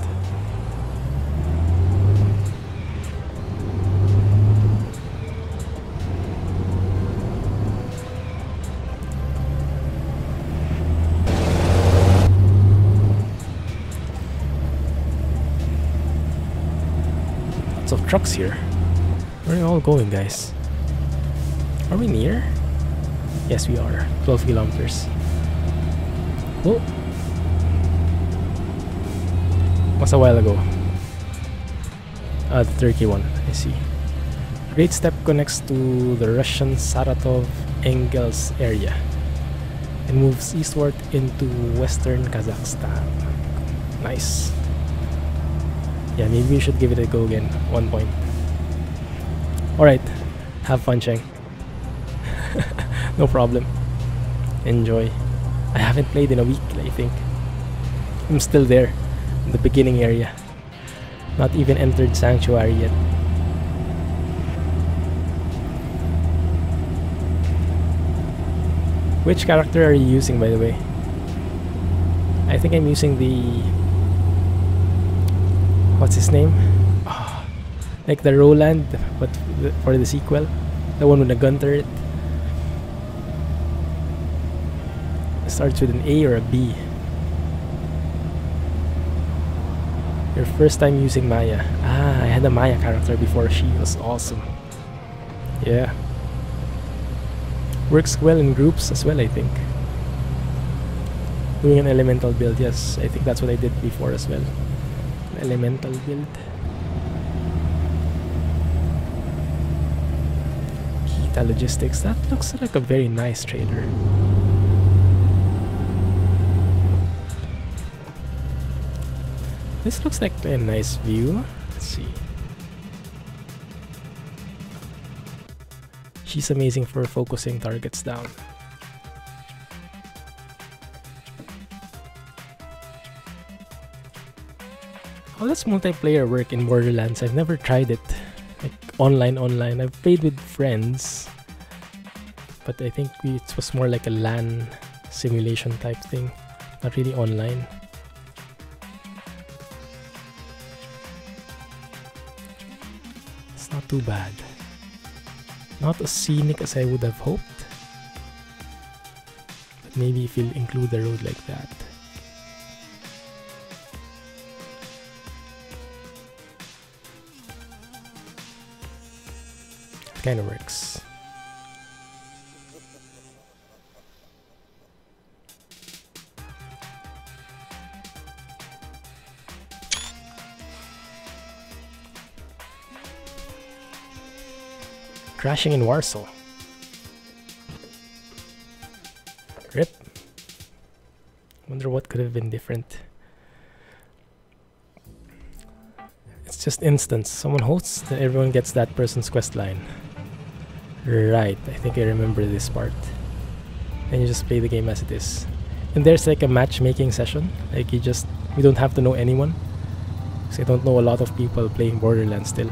Lots of trucks here. Where are we all going, guys? Are we near? Yes, we are. 12 kilometers. Whoa. Was a while ago. The Turkey one. I see. Great Steppe connects to the Russian Saratov Engels area and moves eastward into western Kazakhstan. Nice. Yeah, maybe we should give it a go again at one point. Alright. Have fun, Cheng. No problem. Enjoy. I haven't played in a week, I think. I'm still there, in the beginning area. Not even entered Sanctuary yet. Which character are you using, by the way? I think I'm using the... what's his name? Oh, like the Roland, but for the sequel. The one with the gun turret. Starts with an A or a B. Your first time using Maya. Ah, I had a Maya character before. She was awesome. Yeah. Works well in groups as well, I think. Doing an elemental build, yes. I think that's what I did before as well. Elemental build. Kita Logistics. That looks like a very nice trailer. This looks like a nice view. Let's see. She's amazing for focusing targets down. How does multiplayer work in Borderlands? I've never tried it. Like online. I've played with friends, but I think it was more like a LAN simulation type thing. Not really online. It's not too bad. Not as scenic as I would have hoped. But maybe if you'll include the road like that. Kind of works. Crashing in Warsaw. Rip. Wonder what could have been different. It's just instance. Someone hosts, then everyone gets that person's quest line. Right, I think I remember this part. And you just play the game as it is. And there's like a matchmaking session. Like you don't have to know anyone. Because I don't know a lot of people playing Borderlands still.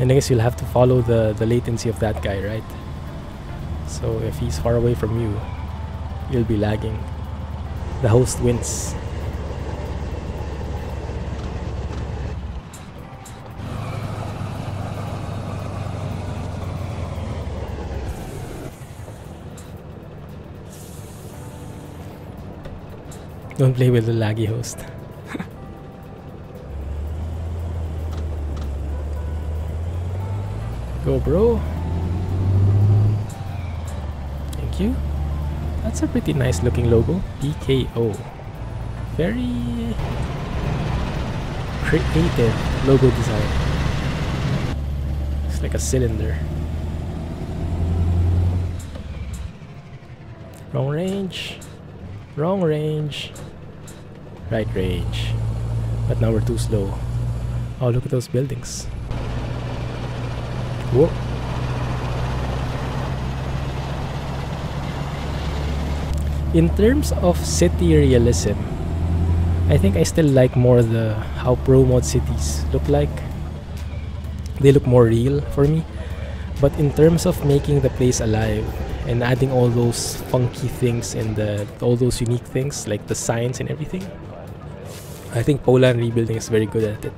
And I guess you'll have to follow the latency of that guy, right? So if he's far away from you, you'll be lagging. The host wins. Don't play with the laggy host. Go, bro. Thank you. That's a pretty nice looking logo. PKO. Very creative logo design. looks like a cylinder. Wrong range. Wrong range. Right range. But now we're too slow. Oh, look at those buildings. Whoa. In terms of city realism, I think I still like more the how Pro Mod cities look like. They look more real for me. But in terms of making the place alive and adding all those funky things and all those unique things like the signs and everything, I think Poland Rebuilding is very good at it.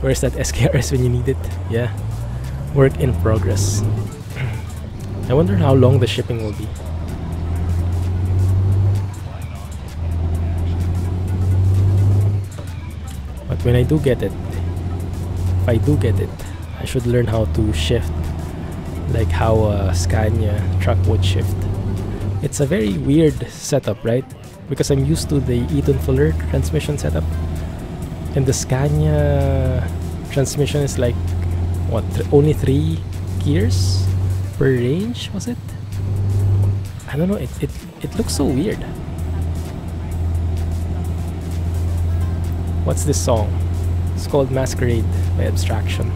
Where's that SKRS when you need it? Yeah, work in progress. I wonder how long the shipping will be. But when I do get it, if I do get it, I should learn how to shift like how a Scania truck would shift. It's a very weird setup, right? Because I'm used to the Eaton Fuller transmission setup, and the Scania transmission is like what, only 3 gears per range, was it? I don't know, it looks so weird. What's this song? It's called Masquerade by Abstraction.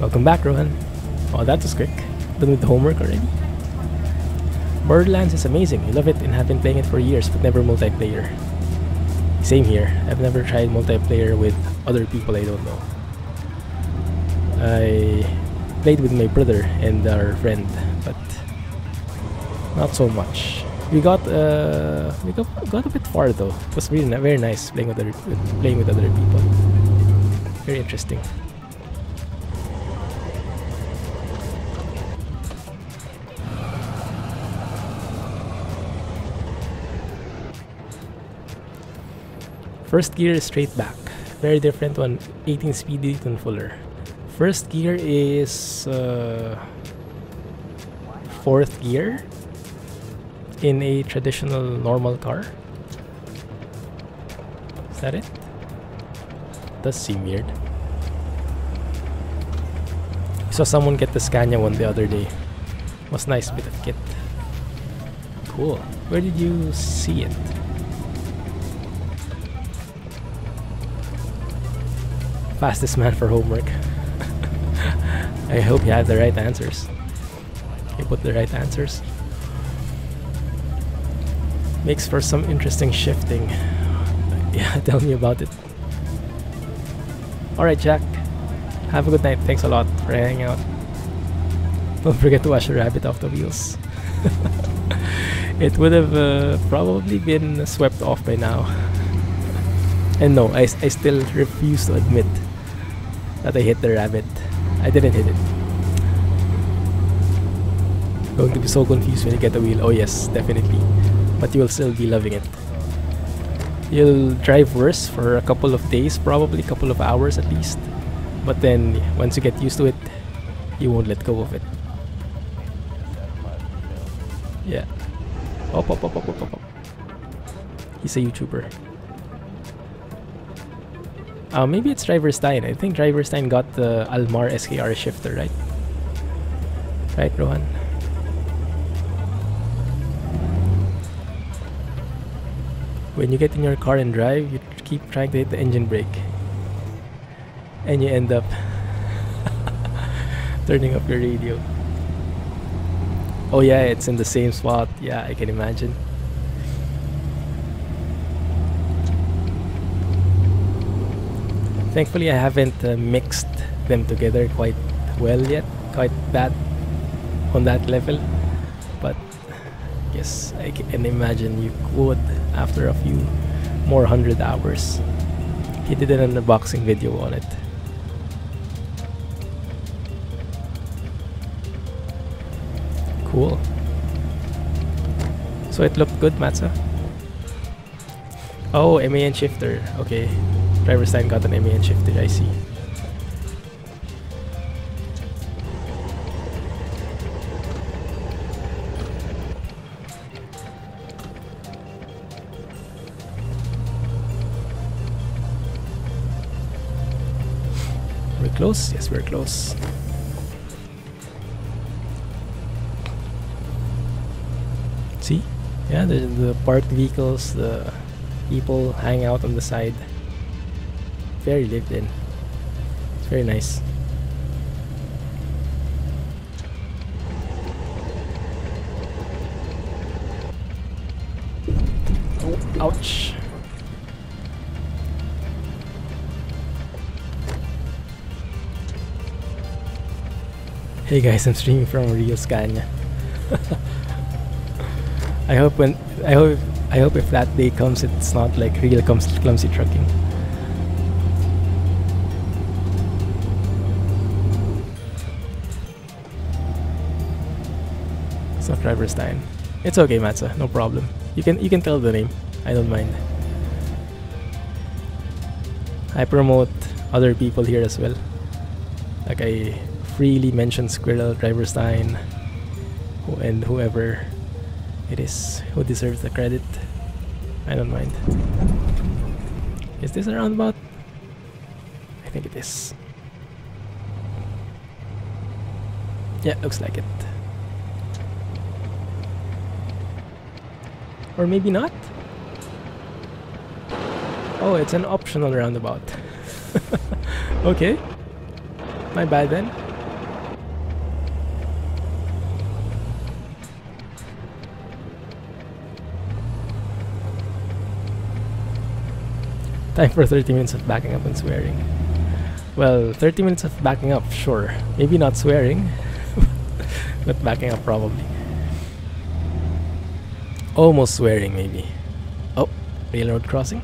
Welcome back, Rohan. Oh, that was quick. Done with the homework already? Borderlands is amazing. I love it and have been playing it for years, but never multiplayer. Same here. I've never tried multiplayer with other people I don't know. I played with my brother and our friend, but not so much. We got a bit far though. It was really very nice playing with other people. Very interesting. First gear is straight back. Very different on 18-speed Eaton Fuller. First gear is 4th gear in a traditional normal car. Is that it? Does seem weird. I saw someone get the Scania one the other day. Was nice bit of kit. Cool. Where did you see it? Fastest man for homework. I hope you have the right answers. You put the right answers. Makes for some interesting shifting. Yeah, tell me about it. Alright, Jack. Have a good night. Thanks a lot for hanging out. Don't forget to wash your rabbit off the wheels. It would have probably been swept off by now. And no, I still refuse to admit that I hit the rabbit. I didn't hit it. Going to be so confused when you get the wheel. Oh yes, definitely. But you'll still be loving it. You'll drive worse for a couple of days, probably a couple of hours at least. But then, once you get used to it, you won't let go of it. Yeah. Up, up, up, up, up, up. He's a YouTuber. Maybe it's Driver Stein. I think Driver Stein got the Almar SKRS shifter, right? Right, Rohan? When you get in your car and drive, you keep trying to hit the engine brake. And you end up turning up your radio. Oh yeah, it's in the same spot. Yeah, I can imagine. Thankfully, I haven't mixed them together quite well yet, quite that on that level. But yes, I can imagine you would after a few more 100 hours. He did an unboxing video on it. Cool. So it looked good, Matza. Oh, MAN shifter. Okay. Driver Stein got an MAN shifter, I see. close? Yes, we're close. See? Yeah, the parked vehicles, the people hang out on the side. Very lived in. It's very nice. Oh, ouch. Hey guys, I'm streaming from Real Scania. I hope if that day comes, it's not like Real Clumsy Trucking. It's not Driver Stein. It's okay, Matza. No problem. You can tell the name. I don't mind. I promote other people here as well. Like I freely mention Squirrel, Driver Stein, and whoever it is who deserves the credit. I don't mind. Is this a roundabout? I think it is. Yeah, looks like it. Or maybe not? Oh, it's an optional roundabout. Okay. My bad then. Time for 30 minutes of backing up and swearing. Well, 30 minutes of backing up, sure. Maybe not swearing, but backing up probably. Almost swearing, maybe. Oh, railroad crossing?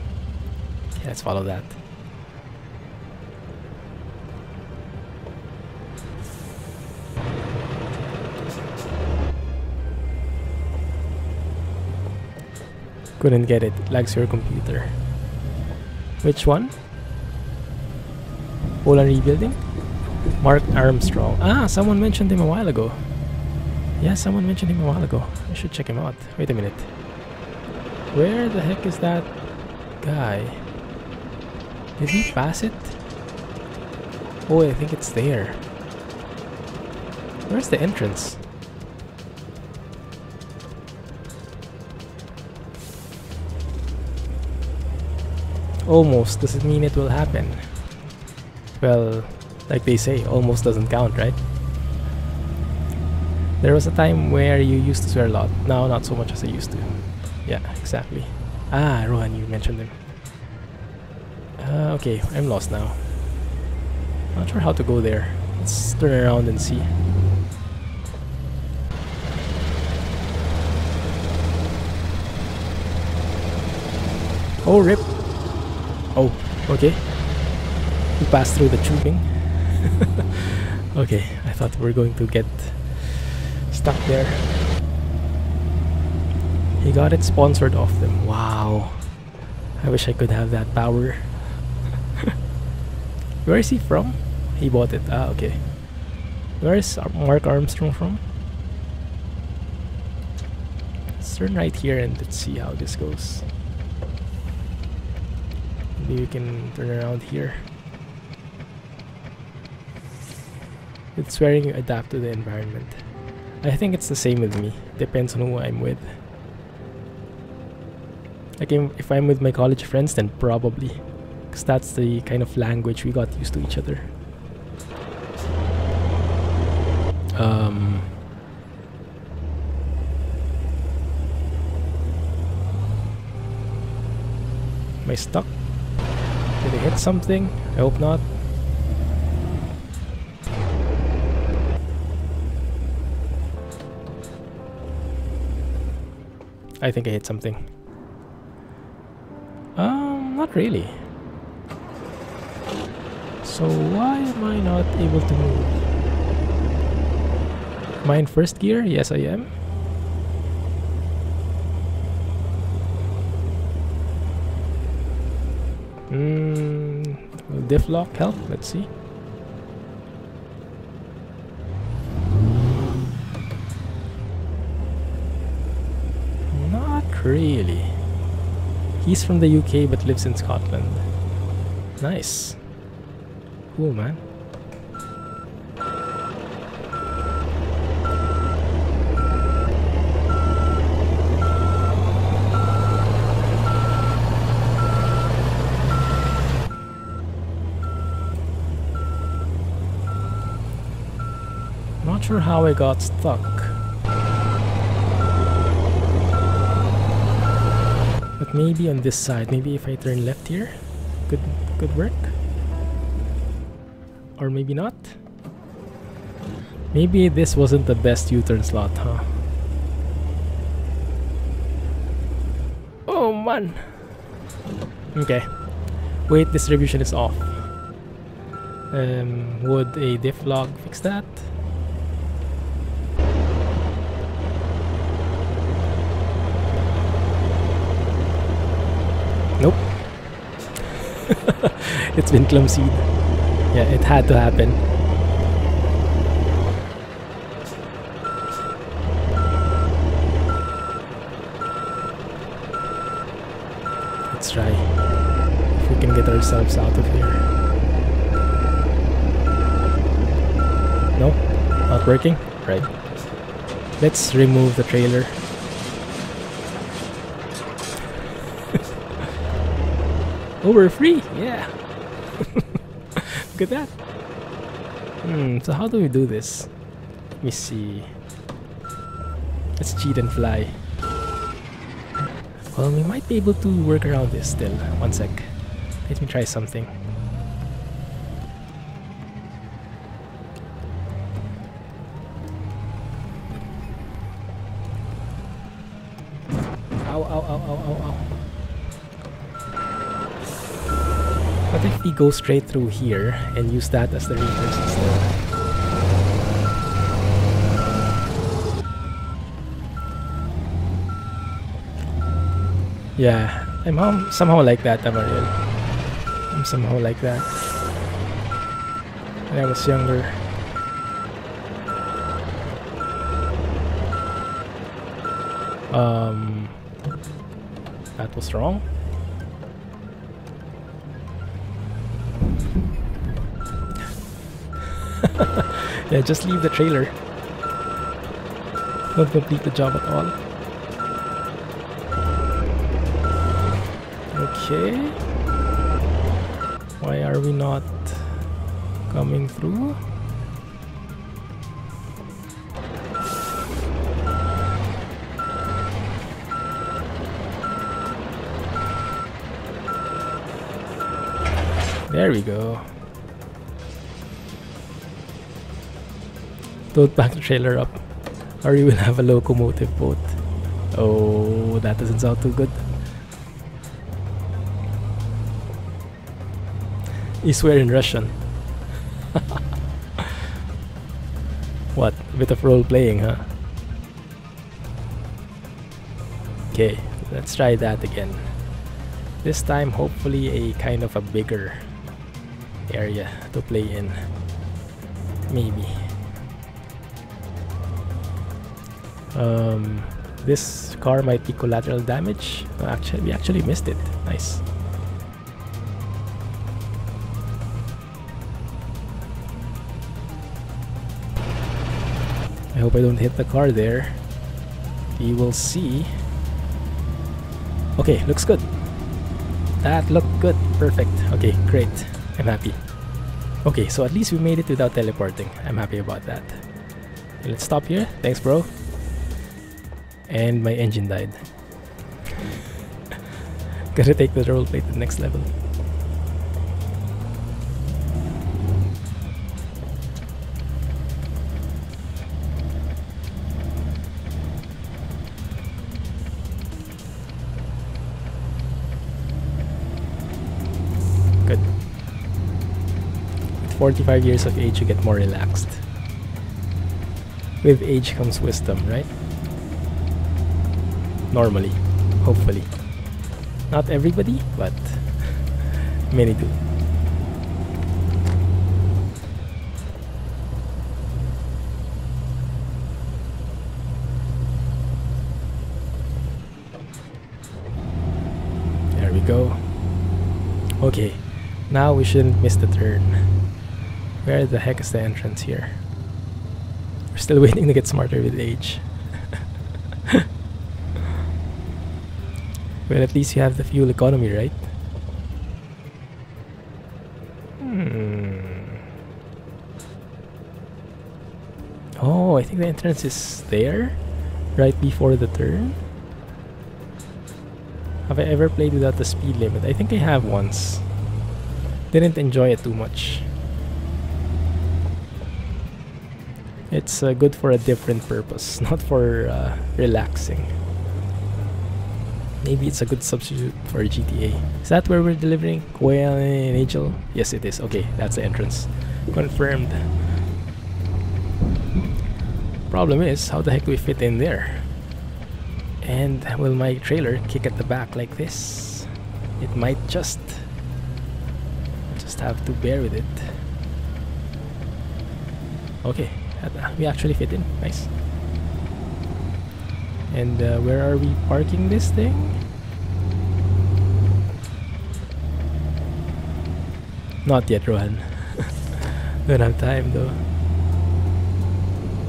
Okay, let's follow that. Couldn't get it. Lags your computer. Which one? Poland Rebuilding? Mark Armstrong. Ah, someone mentioned him a while ago. Yeah, someone mentioned him a while ago. I should check him out. Wait a minute. Where the heck is that guy? Did he pass it? Oh, I think it's there. Where's the entrance? Almost doesn't mean it will happen. Well, like they say, almost doesn't count, right? There was a time where you used to swear a lot. Now, not so much as I used to. Yeah, exactly. Ah, Rohan, you mentioned him. Okay, I'm lost now. Not sure how to go there. Let's turn around and see. Oh, rip! Oh, okay. We passed through the tubing. Okay, I thought we were going to get stuck there. He got it sponsored off them. Wow. I wish I could have that power. Where is he from? He bought it. Ah, okay. Where is Mark Armstrong from? Let's turn right here and let's see how this goes. Maybe we can turn around here. It's swearing you adapt to the environment. I think it's the same with me. Depends on who I'm with. Like if I'm with my college friends, then probably. Because that's the kind of language we got used to each other. Am I stuck? Did I hit something? I hope not. I think I hit something. Not really. So why am I not able to move? Am I in first gear? Yes, I am. Will diff lock help? Let's see. Really? He's from the UK but lives in Scotland. Nice. Cool, man. sure how I got stuck. But maybe on this side, maybe if I turn left here, could work. Or maybe not. Maybe this wasn't the best U-turn slot, huh? Oh man! Okay. Weight distribution is off. Would a diff log fix that? Nope. It's been clumsied. Yeah, it had to happen. Let's try if we can get ourselves out of here. No? Not working? Right. Let's remove the trailer. Oh, we're free! Yeah! Look at that! So how do we do this? Let me see. Let's cheat and fly. Well, we might be able to work around this still. One sec. Let me try something. What if we go straight through here and use that as the reverse instead? Yeah, I'm somehow like that, Amariel. I'm somehow like that. When I was younger. That was wrong. Yeah, just leave the trailer. Don't complete the job at all. Okay. Why are we not coming through? There we go. Tote back the trailer up, or you will have a locomotive boat. Oh, that doesn't sound too good. You swear in Russian. What? A bit of role playing, huh? Okay, let's try that again. This time, hopefully, a kind of a bigger area to play in. Maybe. This car might be collateral damage. Oh, actually, we actually missed it. Nice. I hope I don't hit the car there. We will see. Okay, looks good. That looked good. Perfect. Okay, great. I'm happy. Okay, so at least we made it without teleporting. I'm happy about that. Okay, let's stop here. Thanks, bro. And my engine died. Gotta take the roll plate to the next level. Good. At 45 years of age, you get more relaxed. With age comes wisdom, right? Normally, hopefully. Not everybody, but many do. There we go. Okay, now we shouldn't miss the turn. Where the heck is the entrance here? We're still waiting to get smarter with age. Well, at least you have the fuel economy, right? Oh, I think the entrance is there, right before the turn. Have I ever played without the speed limit? I think I have once. Didn't enjoy it too much. It's good for a different purpose, not for relaxing. Maybe it's a good substitute for GTA. Is that where we're delivering? Kuya and Angel? Yes, it is. Okay, that's the entrance. Confirmed. Problem is, how the heck do we fit in there? And will my trailer kick at the back like this? It might just have to bear with it. Okay, we actually fit in. Nice. And where are we parking this thing? Not yet, Rohan. Don't have time though.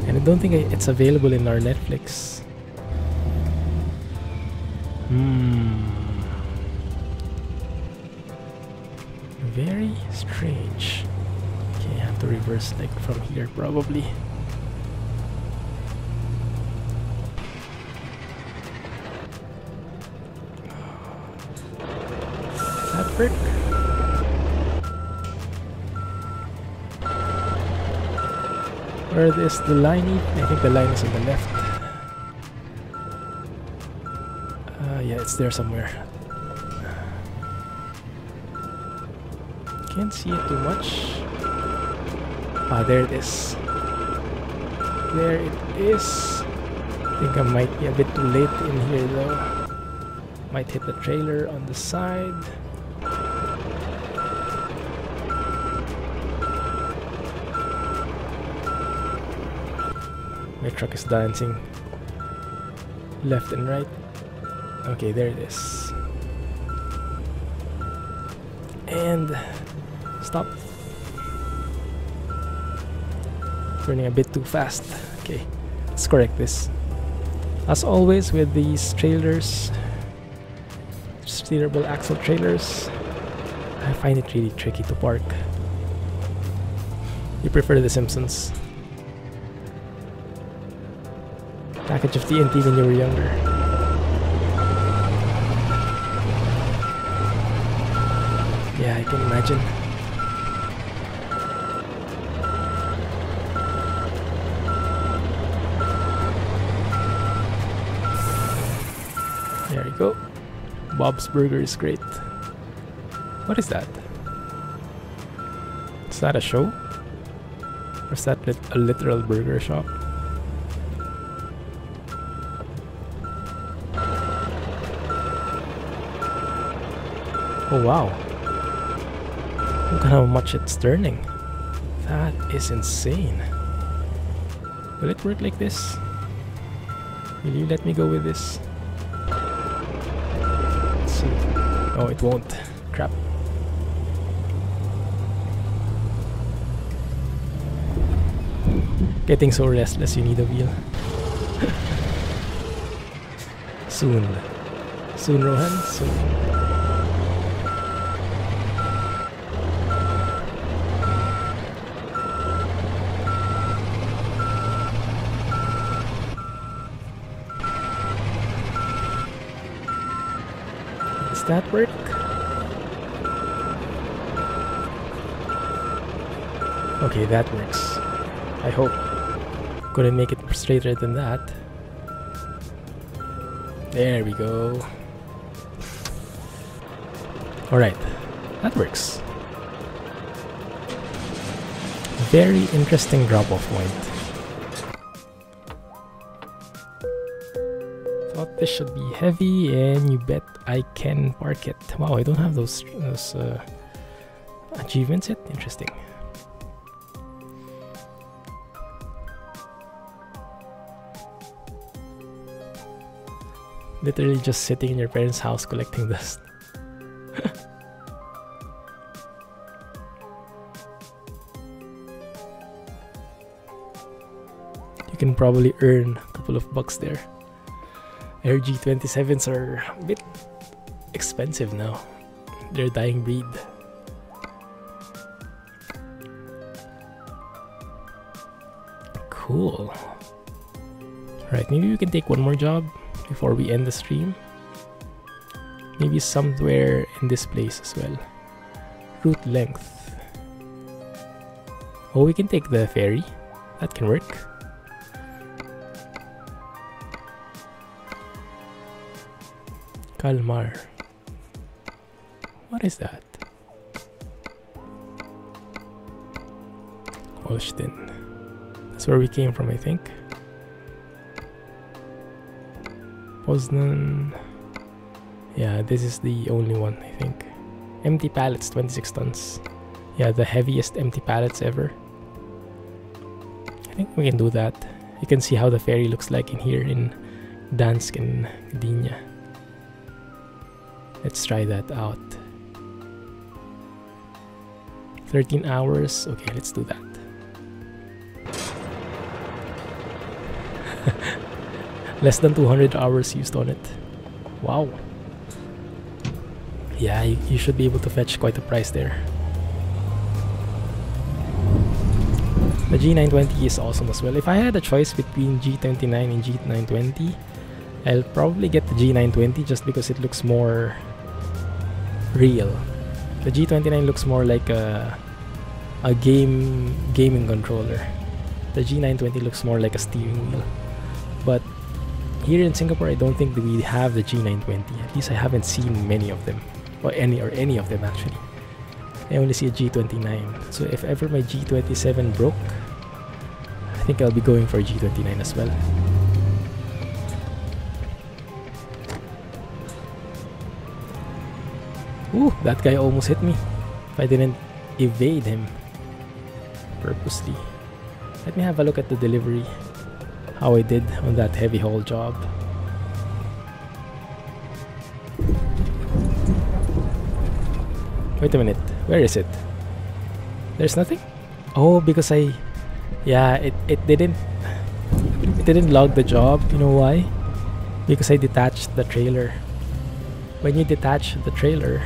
And I don't think it's available in our Netflix. Very strange. Okay, I have to reverse like from here probably. Where is the line? I think the line is on the left. Yeah, it's there somewhere. Can't see it too much. Ah, there it is. There it is. I think I might be a bit too late in here though. Might hit the trailer on the side. My truck is dancing left and right. Okay, there it is. And stop. Turning a bit too fast. Okay, let's correct this. As always with these trailers, steerable axle trailers, I find it really tricky to park. You prefer The Simpsons? Package of TNT when you were younger. Yeah, I can imagine. There you go. Bob's Burger is great. What is that? Is that a show? Or is that a literal burger shop? Oh wow, look at how much it's turning. That is insane. Will it work like this? Will you let me go with this? Let's see. Oh, it won't. Crap. Getting so restless, you need a wheel. Soon. Soon, Rohan, soon. That work? Okay, that works. I hope. Couldn't make it straighter than that. There we go. Alright, that works. Very interesting drop-off point. Thought this should be heavy and you bet I can park it. Wow, I don't have those achievements yet. Interesting. Literally just sitting in your parents' house collecting dust. You can probably earn a couple of bucks there. RG27s are a bit expensive now. They're a dying breed. Cool. Right, maybe we can take one more job before we end the stream. Maybe somewhere in this place as well. Route length. Oh, we can take the ferry. That can work. Kalmar. What is that? Olsztyn. That's where we came from, I think. Poznan. Yeah, this is the only one, I think. Empty pallets, 26 tons. Yeah, the heaviest empty pallets ever. I think we can do that. You can see how the ferry looks like in here in Gdansk and Gdynia. Let's try that out. 13 hours. Okay, let's do that. Less than 200 hours used on it. Wow. Yeah, you should be able to fetch quite a price there. The G920 is awesome as well. If I had a choice between G29 and G920, I'll probably get the G920 just because it looks more real. The G29 looks more like a gaming controller. The G920 looks more like a steering wheel. But here in Singapore, I don't think that we have the G920. At least I haven't seen many of them, or any of them actually. I only see a G29. So if ever my G27 broke, I think I'll be going for a G29 as well. Ooh, that guy almost hit me. If I didn't evade him purposely. Let me have a look at the delivery. How I did on that heavy haul job. Wait a minute. Where is it? There's nothing? Oh, because it didn't log the job. You know why? Because I detached the trailer. When you detach the trailer,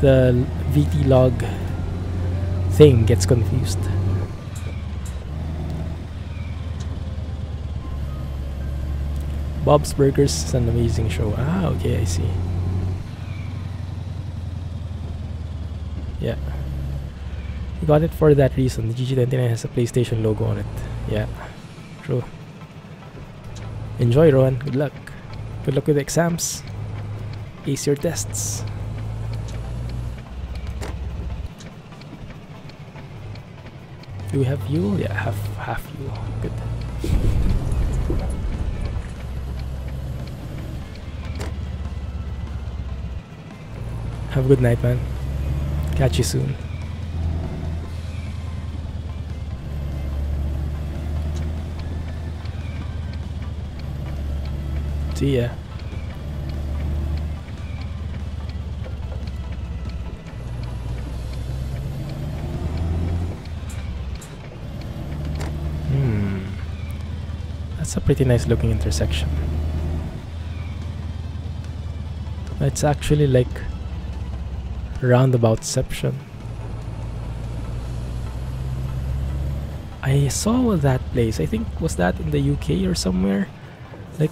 the VT log thing gets confused. Bob's Burgers is an amazing show. Ah, okay, I see. Yeah. You got it for that reason. The GG29 has a PlayStation logo on it. Yeah, true. Enjoy, Rohan. Good luck. Good luck with the exams. Ace your tests. Do we have fuel? Yeah, half fuel. Good. Have a good night, man. Catch you soon. See ya. That's a pretty nice looking intersection. It's actually like roundaboutception. I saw that place. I think was that in the UK or somewhere. Like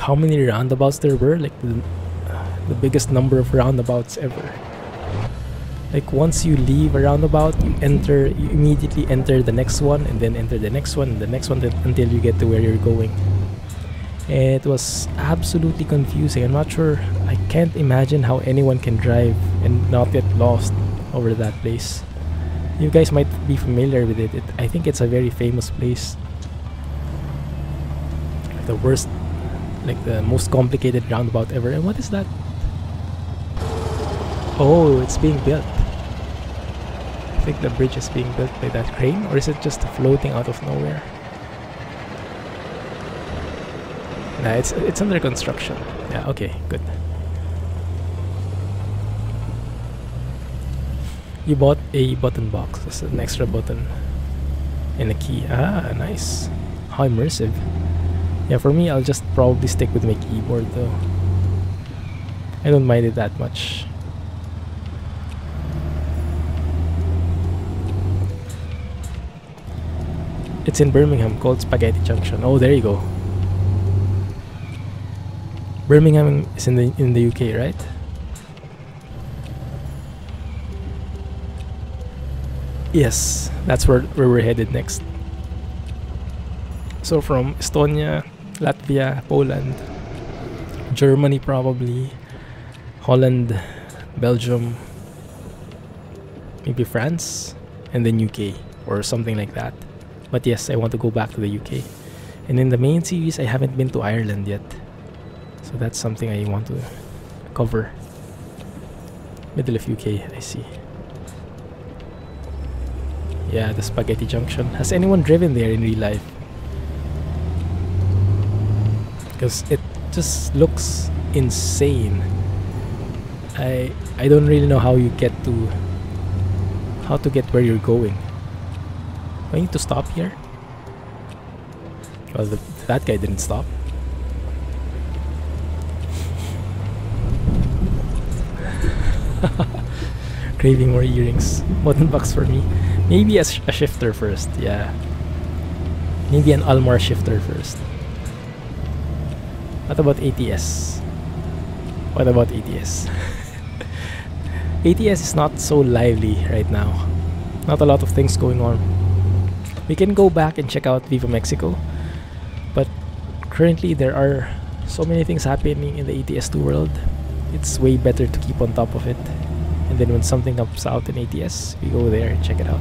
how many roundabouts there were? Like the biggest number of roundabouts ever. Like once you leave a roundabout, you immediately enter the next one, and then enter the next one, and the next one, until you get to where you're going. It was absolutely confusing. I'm not sure. I can't imagine how anyone can drive and not get lost over that place. You guys might be familiar with it. I think it's a very famous place. The worst, like the most complicated roundabout ever. And what is that? Oh, it's being built. I think the bridge is being built by that crane, or is it just floating out of nowhere? Nah, it's under construction. Yeah, okay, good. You bought a button box. That's an extra button and a key. Ah, nice. How immersive. Yeah, for me, I'll just probably stick with my keyboard though. I don't mind it that much. It's in Birmingham, called Spaghetti Junction. Oh, there you go. Birmingham is in the UK, right? Yes, that's where we're headed next. So from Estonia, Latvia, Poland, Germany probably, Holland, Belgium, maybe France, and then UK or something like that. But yes, I want to go back to the UK. And in the main series, I haven't been to Ireland yet. So that's something I want to cover. Middle of UK, I see. Yeah, the Spaghetti Junction. Has anyone driven there in real life? Because it just looks insane. I don't really know how you get to get where you're going. Do I need to stop here? Well, that guy didn't stop. Craving more earrings. $1 for me. Maybe a shifter first, yeah. Maybe an Almar shifter first. What about ATS? What about ATS? ATS is not so lively right now. Not a lot of things going on. We can go back and check out Viva Mexico. But currently there are so many things happening in the ATS2 world. It's way better to keep on top of it. And then when something comes out in ATS, we go there and check it out.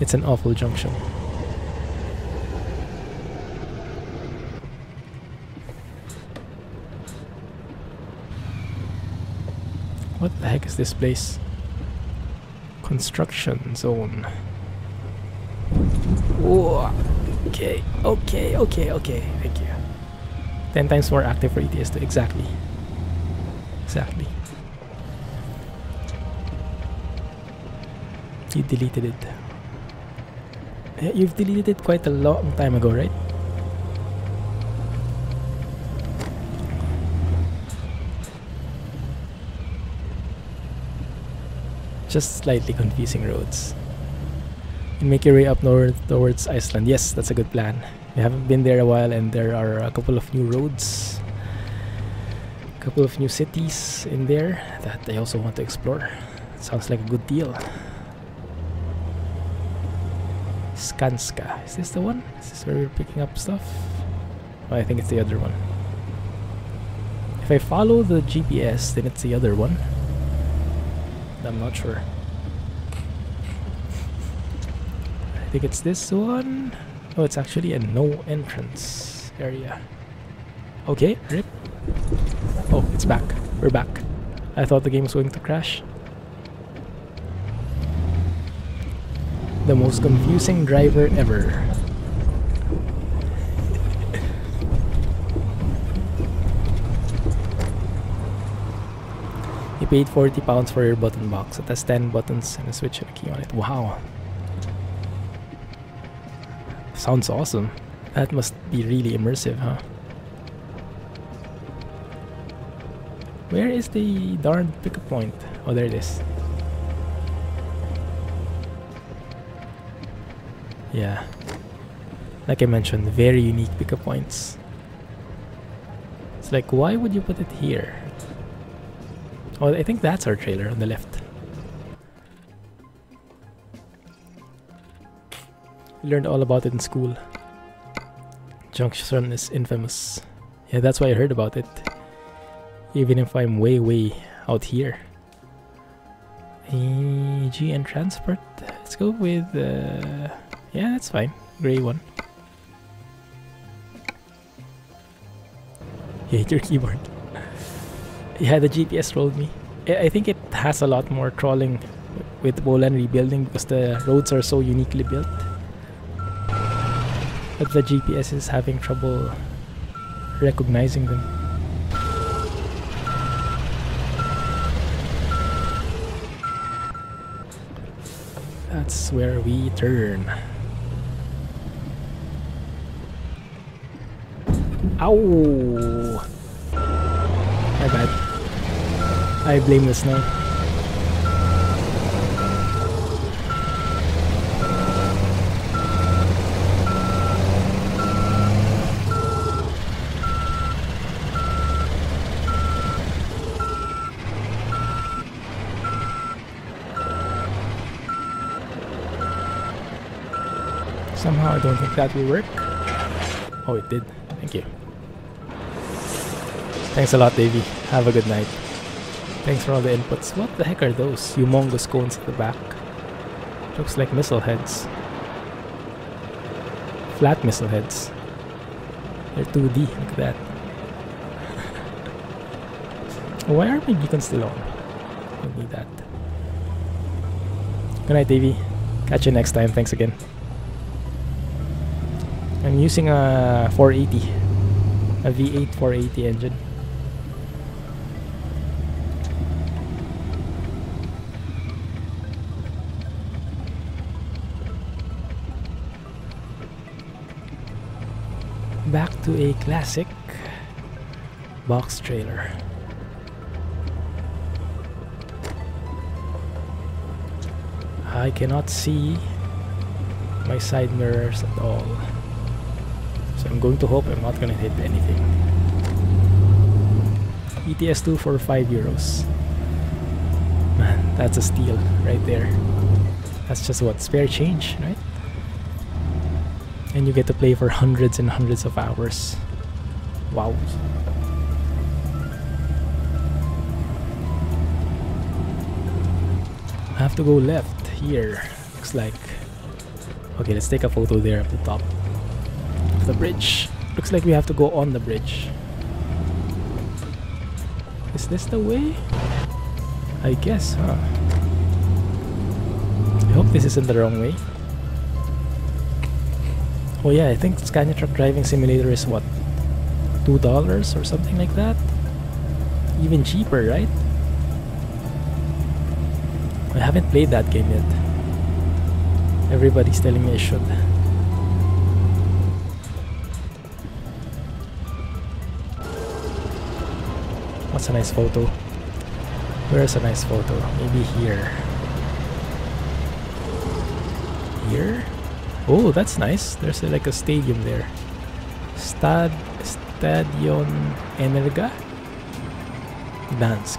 It's an awful junction. What the heck is this place? Construction zone. Whoa. Okay, okay, okay, okay. Thank you. 10 times more active for ETS2. Exactly. Exactly. You deleted it. You've deleted it quite a long time ago, right? Just slightly confusing roads. And make your way up north towards Iceland. Yes, that's a good plan. We haven't been there a while, and there are a couple of new roads, a couple of new cities in there that I also want to explore. Sounds like a good deal. Skanska. Is this the one? Is this where we're picking up stuff? Oh, I think it's the other one. If I follow the GPS, then it's the other one. I'm not sure. I think it's this one. Oh, it's actually a no entrance area. Okay, rip. Oh, it's back. We're back. I thought the game was going to crash. The most confusing driver ever. You paid £40 for your button box. It has 10 buttons and a switch and a key on it. Wow. Sounds awesome. That must be really immersive, huh? Where is the darn pickup point? Oh, there it is. Yeah, like I mentioned, very unique pickup points. It's like, why would you put it here? Oh, I think that's our trailer on the left. We learned all about it in school. Junction is infamous. Yeah, that's why I heard about it. Even if I'm way out here. AGN Transport. Let's go with... yeah, that's fine. Gray one. You hit your keyboard. Yeah, the GPS rolled me. I think it has a lot more trawling with Poland Rebuilding because the roads are so uniquely built. But the GPS is having trouble recognizing them. That's where we turn. Ow! My bad. I blame the snow. Somehow I don't think that will work. Oh, it did. Thank you. Thanks a lot, Davey. Have a good night. Thanks for all the inputs. What the heck are those humongous cones at the back? Looks like missile heads. Flat missile heads. They're 2D. Look at that. Why are my beacons still on? I need that. Good night, Davey. Catch you next time. Thanks again. I'm using a 480. A V8 480 engine. Back to a classic box trailer. I cannot see my side mirrors at all, so I'm going to hope I'm not gonna hit anything. ETS2 for €5. Man, that's a steal right there. That's just what, spare change, right? And you get to play for hundreds and hundreds of hours. Wow. I have to go left here. Looks like... Okay, let's take a photo there at the top of the bridge. Looks like we have to go on the bridge. Is this the way? I guess, huh? I hope this isn't the wrong way. Oh yeah, I think Scania Truck Driving Simulator is what? $2 or something like that? Even cheaper, right? I haven't played that game yet. Everybody's telling me I should. What's a nice photo? Where's a nice photo? Maybe here. Here? Oh, that's nice. There's like a stadium there. Stadion Energa? Gdansk.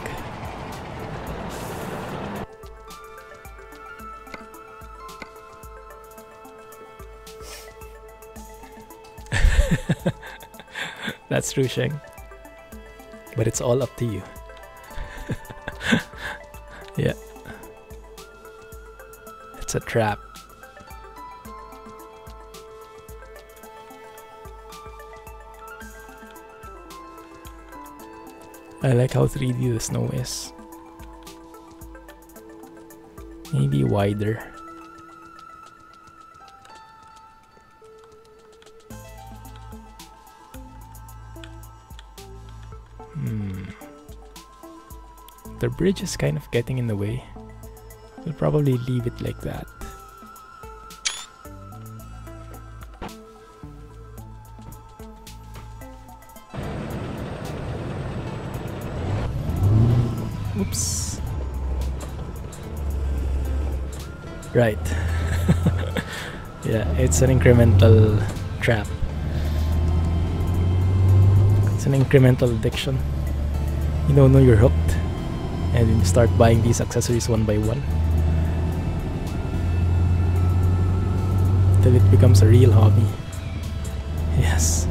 That's true, Sheng. But it's all up to you. Yeah. It's a trap. I like how 3D the snow is. Maybe wider. The bridge is kind of getting in the way. We'll probably leave it like that. Oops. Right. Yeah, it's an incremental trap. It's an incremental addiction. You don't know you're hooked, and you start buying these accessories one by one till it becomes a real hobby. Yes.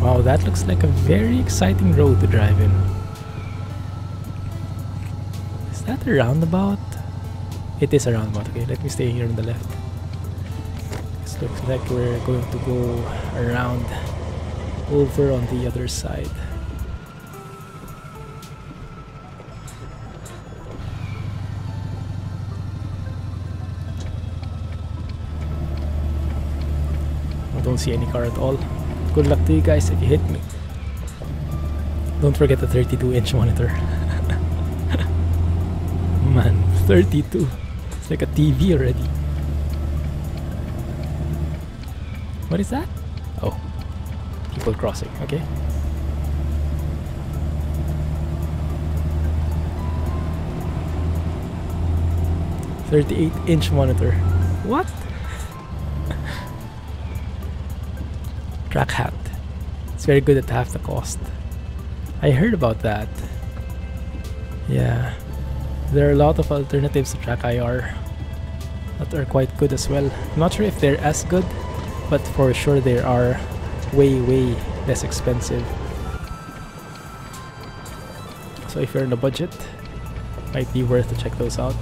Wow, that looks like a very exciting road to drive in. Is that a roundabout? It is a roundabout. Okay, let me stay here on the left. This looks like we're going to go around over on the other side. I don't see any car at all. Good luck to you guys if you hit me. Don't forget the 32-inch monitor. Man, 32. It's like a TV already. What is that? Oh, people crossing, okay. A 38-inch monitor. What? Track hat. It's very good at half the cost. I heard about that. Yeah, there are a lot of alternatives to track IR that are quite good as well. I'm not sure if they're as good, but for sure they are way less expensive. So if you're on a budget, it might be worth to check those out.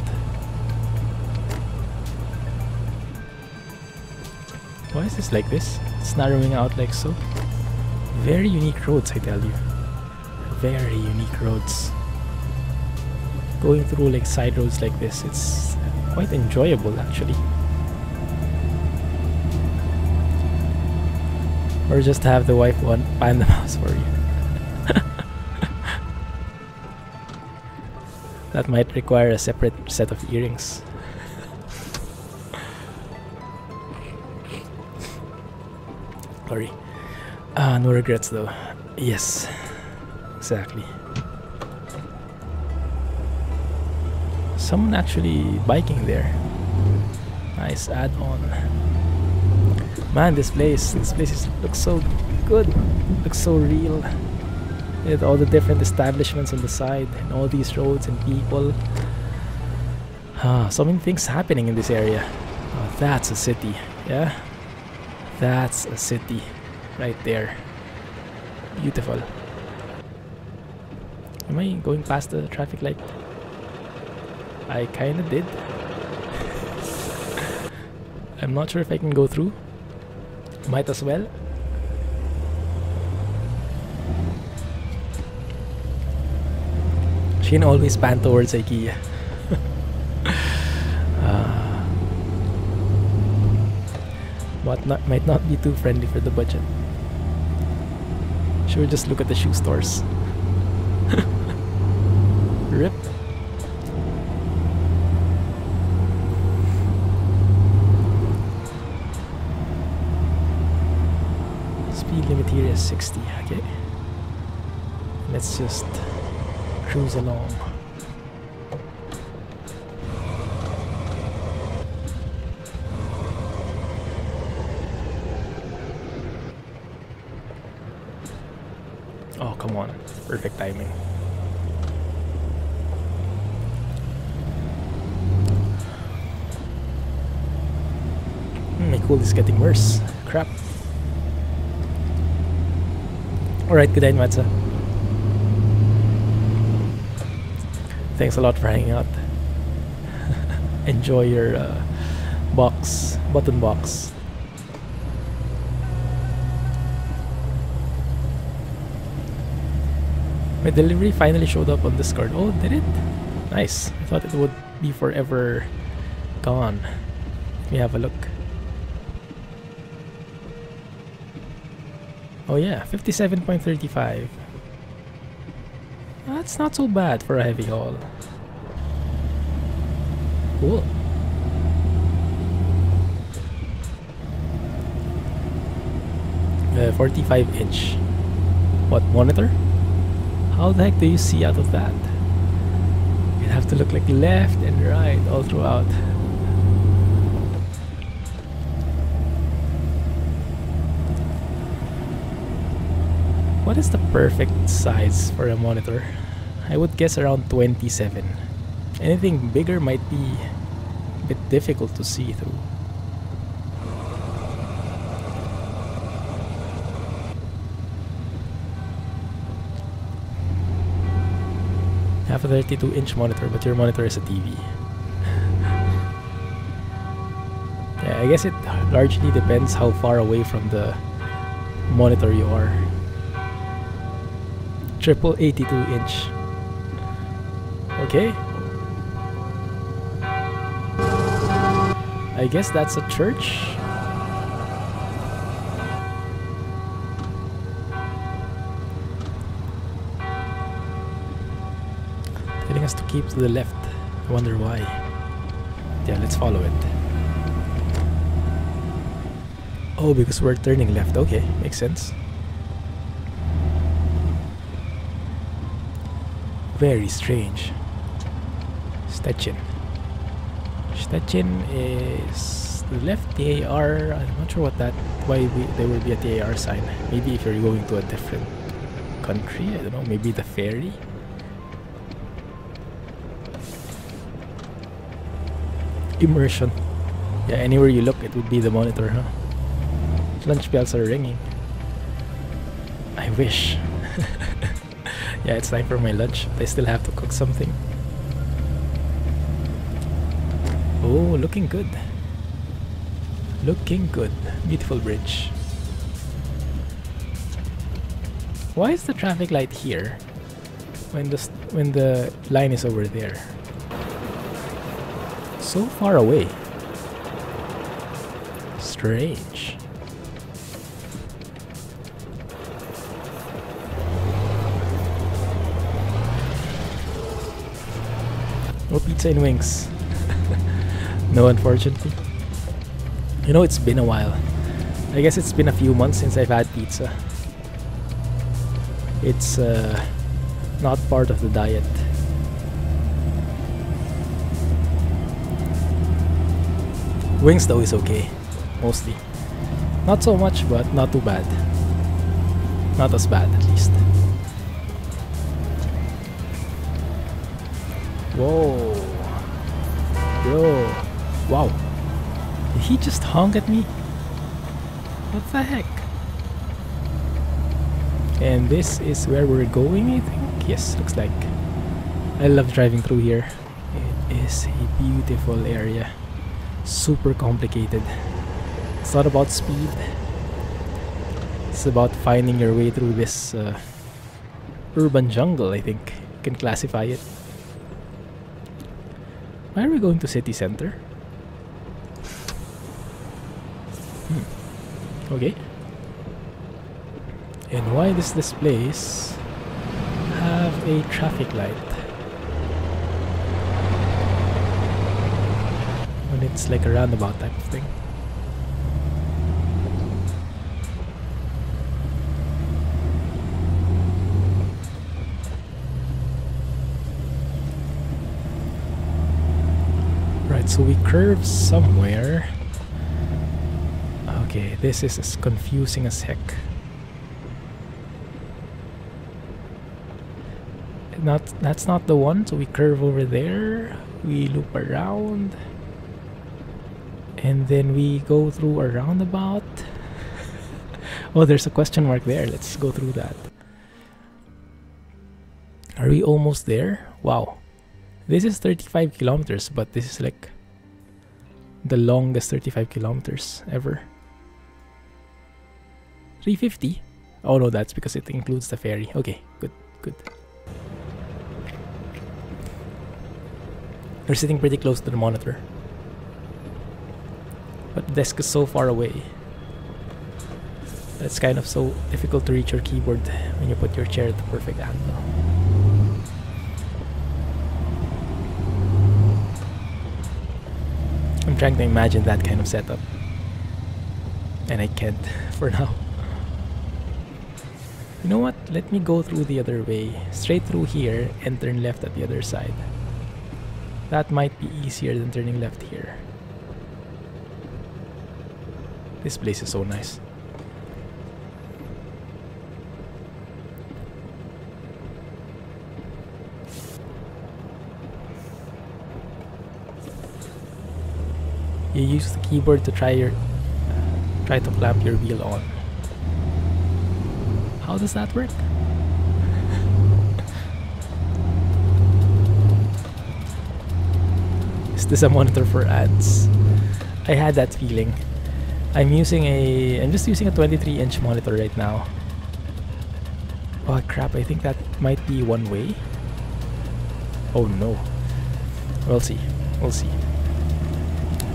Why is this like this? It's narrowing out like so. Very unique roads, I tell you. Very unique roads. Going through like side roads like this, it's quite enjoyable actually. Or just have the wife pan the mouse for you. That might require a separate set of earrings. Sorry. No regrets though. Yes, exactly. Someone actually biking there. Nice add-on. Man, this place looks so good. Looks so real. With all the different establishments on the side and all these roads and people. So many things happening in this area. Oh, that's a city, yeah? That's a city right there. Beautiful. Am I going past the traffic light? I kinda did. I'm not sure if I can go through. Might as well. She can always pan towards IKEA. Might not be too friendly for the budget. She would just look at the shoe stores. Rip. Speed limit here is 60, okay. Let's just cruise along. Oh, come on. Perfect timing. My cold is getting worse. Crap. Alright, good day, Matza. Thanks a lot for hanging out. Enjoy your button box. My delivery finally showed up on Discord. Oh, did it? Nice. I thought it would be forever gone. Let me have a look. Oh yeah, 57.35. That's not so bad for a heavy haul. Cool. A 45-inch. What, monitor? How the heck do you see out of that? You'd have to look like left and right all throughout. What is the perfect size for a monitor? I would guess around 27. Anything bigger might be a bit difficult to see through. You have a 32-inch monitor, but your monitor is a TV. Yeah, I guess it largely depends how far away from the monitor you are. Triple 82-inch. Okay. I guess that's a church. Telling us to keep to the left. I wonder why. Yeah, let's follow it. Oh, because we're turning left. Okay, makes sense. Very strange. Stettin. Stettin is the left TAR. I'm not sure what that. Why there will be a TAR sign. Maybe if you're going to a different country. I don't know. Maybe the ferry. immersion. Yeah, anywhere you look, it would be the monitor, huh? Lunch bells are ringing. I wish. Yeah, it's time for my lunch, but I still have to cook something. Oh, looking good. Looking good. Beautiful bridge. Why is the traffic light here when the line is over there? So far away. Strange. No pizza and wings. No, unfortunately. You know, it's been a while. I guess it's been a few months since I've had pizza. It's not part of the diet. Wings though is okay, mostly. Not so much, but not too bad. Not as bad, at least. Whoa. Bro. Wow. Did he just honk at me? What the heck? And this is where we're going, I think? Yes, looks like. I love driving through here. It is a beautiful area. Super complicated. It's not about speed. It's about finding your way through this urban jungle, I think. You can classify it. Why are we going to city center? Okay. And why does this place have a traffic light? When it's like a roundabout type of thing. Right, so we curve somewhere. Okay, this is as confusing as heck. That's not the one, so we curve over there, we loop around, and then we go through a roundabout. Oh, there's a question mark there. Let's go through that. Are we almost there? Wow. This is 35 kilometers, but this is like the longest 35 kilometers ever. 350? Oh no, that's because it includes the ferry. Okay, good, good. We're sitting pretty close to the monitor, but the desk is so far away. That's kind of so difficult to reach your keyboard when you put your chair at the perfect angle. I'm trying to imagine that kind of setup, and I can't for now. You know what? Let me go through the other way, straight through here, and turn left at the other side. That might be easier than turning left here. This place is so nice. You use the keyboard to try to clamp your wheel on. How does that work? This is a monitor for ads. I had that feeling. I'm just using a 23-inch monitor right now. Oh crap, I think that might be one way. Oh no. We'll see. We'll see.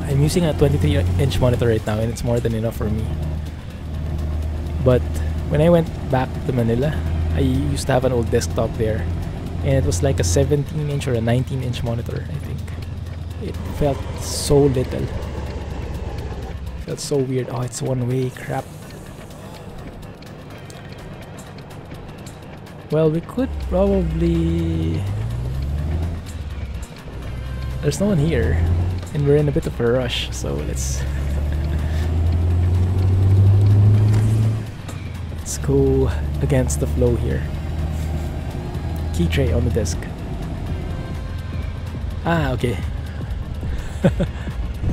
I'm using a 23-inch monitor right now, and it's more than enough for me. But when I went back to Manila, I used to have an old desktop there, and it was like a 17-inch or a 19-inch monitor, I think. It felt so little. It felt so weird. Oh, it's one way. Crap. Well, we could probably... There's no one here. And we're in a bit of a rush, so let's... let's go against the flow here. Key tray on the desk. Ah, okay.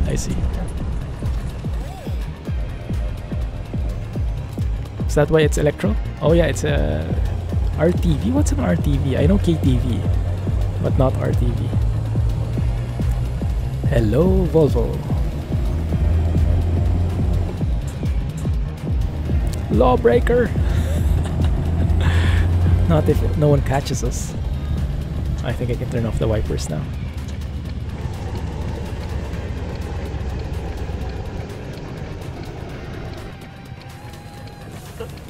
I see. Is that why it's electro? Oh yeah, it's a RTV. What's an RTV? I know KTV, but not RTV. Hello, Volvo. Lawbreaker. Not if no one catches us. I think I can turn off the wipers now.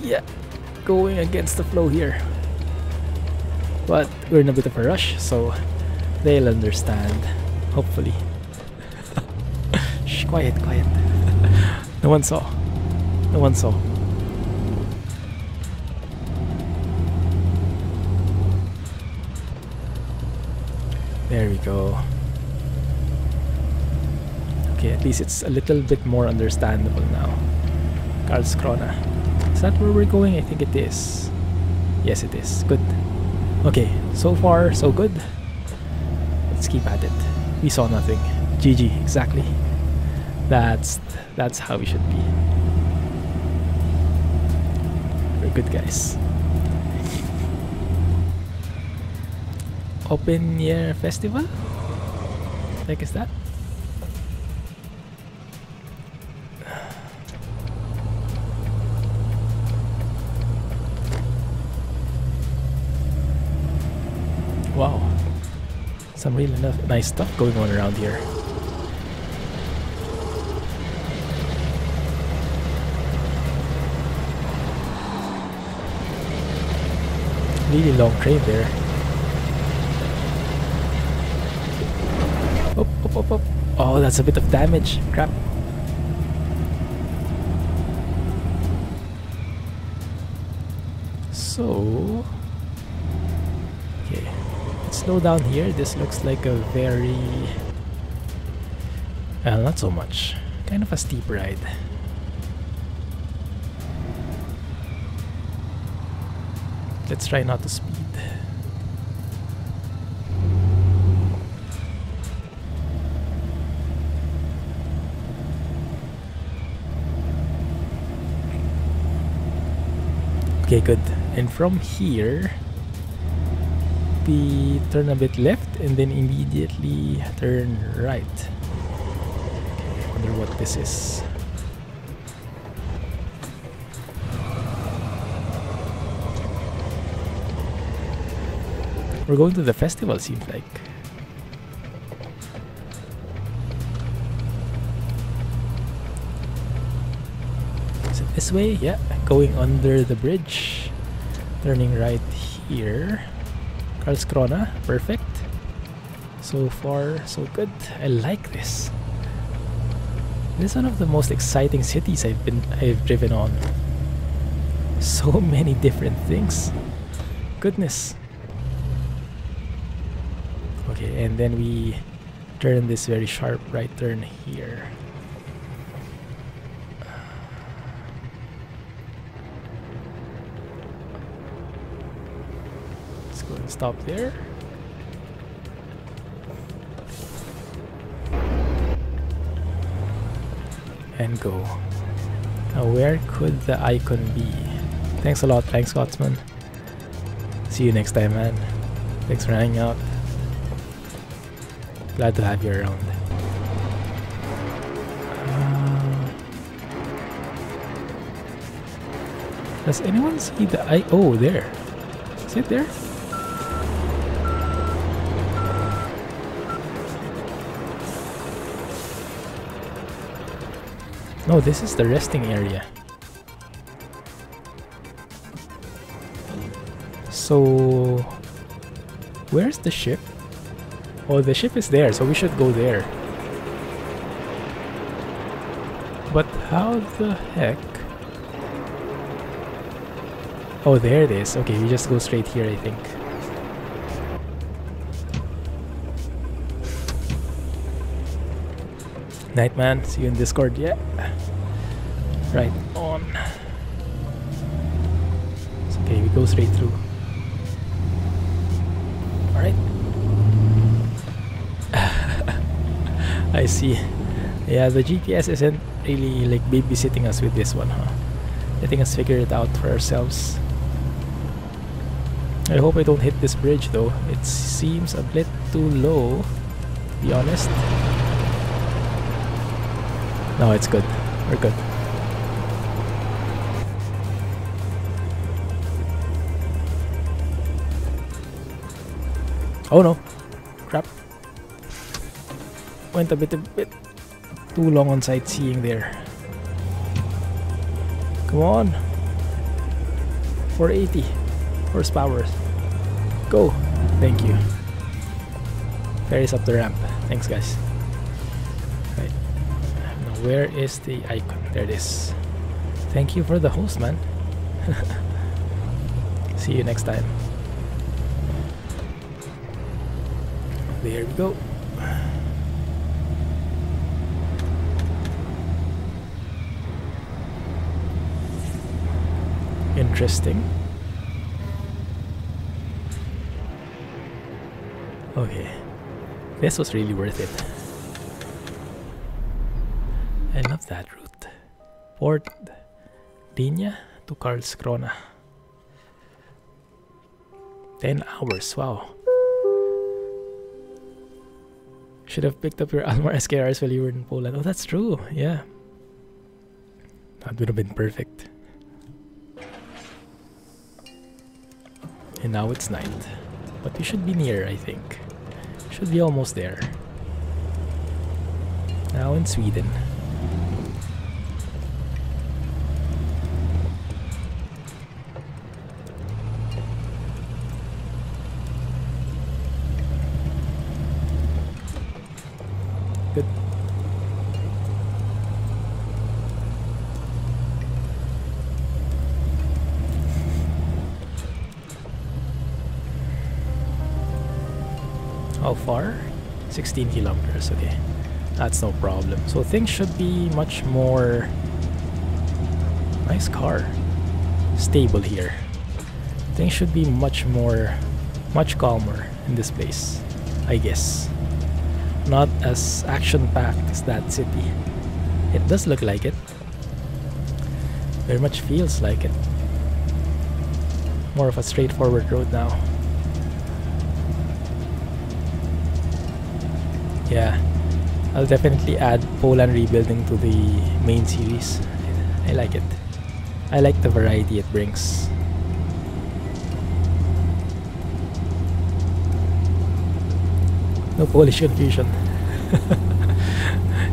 Yeah, going against the flow here. But we're in a bit of a rush, so they'll understand, hopefully. Shh, quiet, quiet. No one saw. No one saw. There we go. Okay, at least it's a little bit more understandable now. Karlskrona. Is that where we're going? I think it is. Yes, it is. Good. Okay, so far so good. Let's keep at it. We saw nothing. GG, exactly. That's how we should be. We're good, guys. Open Year Festival? What the heck is that? Wow. Some really nice stuff going on around here. Really long train there. Oh, that's a bit of damage. Crap. So... okay. Let's slow down here. This looks like a very... not so much. Kind of a steep ride. Let's try not to speed. Okay, good. And from here, we turn a bit left and then immediately turn right. Okay, I wonder what this is. We're going to the festival, seems like. Is it this way? Yeah. Going under the bridge, turning right here. Karlskrona, perfect. So far, so good. I like this. This is one of the most exciting cities I've driven on. So many different things. Goodness. Okay, and then we turn this very sharp right turn here. Stop there. And go. Now where could the icon be? Thanks a lot, Fine Scotsman. See you next time, man. Thanks for hanging out. Glad to have you around. Does anyone see the icon? Oh, there. Is it there? No, this is the resting area. So... where's the ship? Oh, the ship is there, so we should go there. But how the heck... oh, there it is. Okay, we just go straight here, I think. Night, man. See you in Discord. Yeah. Right on. It's okay, we go straight through. Alright. I see. Yeah, the GPS isn't really like babysitting us with this one, huh? Letting us figure it out for ourselves. I hope I don't hit this bridge though. It seems a bit too low, to be honest. No, it's good. We're good. Oh no! Crap. Went a bit too long on sightseeing there. Come on! 480 horsepower. Go! Thank you. Ferry's up the ramp. Thanks guys. Right. Now where is the icon? There it is. Thank you for the host, man. See you next time. There we go. Interesting. Okay. This was really worth it. I love that route. Port Dinia to Karlskrona. 10 hours, wow. Should have picked up your Almar SKRS while you were in Poland. Oh, that's true, yeah. That would have been perfect. And now it's night. But we should be near, I think. Should be almost there. Now in Sweden. How far? 16 kilometers, okay. That's no problem. So things should be much more... Nice car. Stable here. Things should be much more... much calmer in this place, I guess. Not as action-packed as that city. It does look like it. Very much feels like it. More of a straightforward road now. Yeah, I'll definitely add Poland Rebuilding to the main series. I like it. I like the variety it brings. No Polish confusion.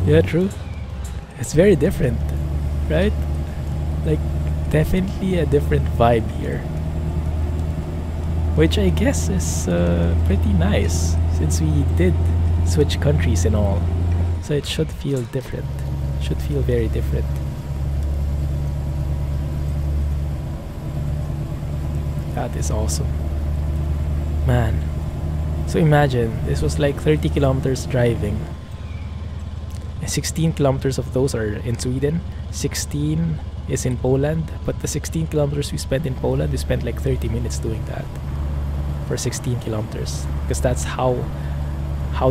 Yeah, true. It's very different, right? Like, definitely a different vibe here. Which I guess is pretty nice, since we did switch countries and all, so it should feel different, should feel very different. That is awesome, man. So imagine this was like 30 kilometers driving, 16 kilometers of those are in Sweden, 16 is in Poland, but the 16 kilometers we spent in Poland, we spent like 30 minutes doing that for 16 kilometers because that's how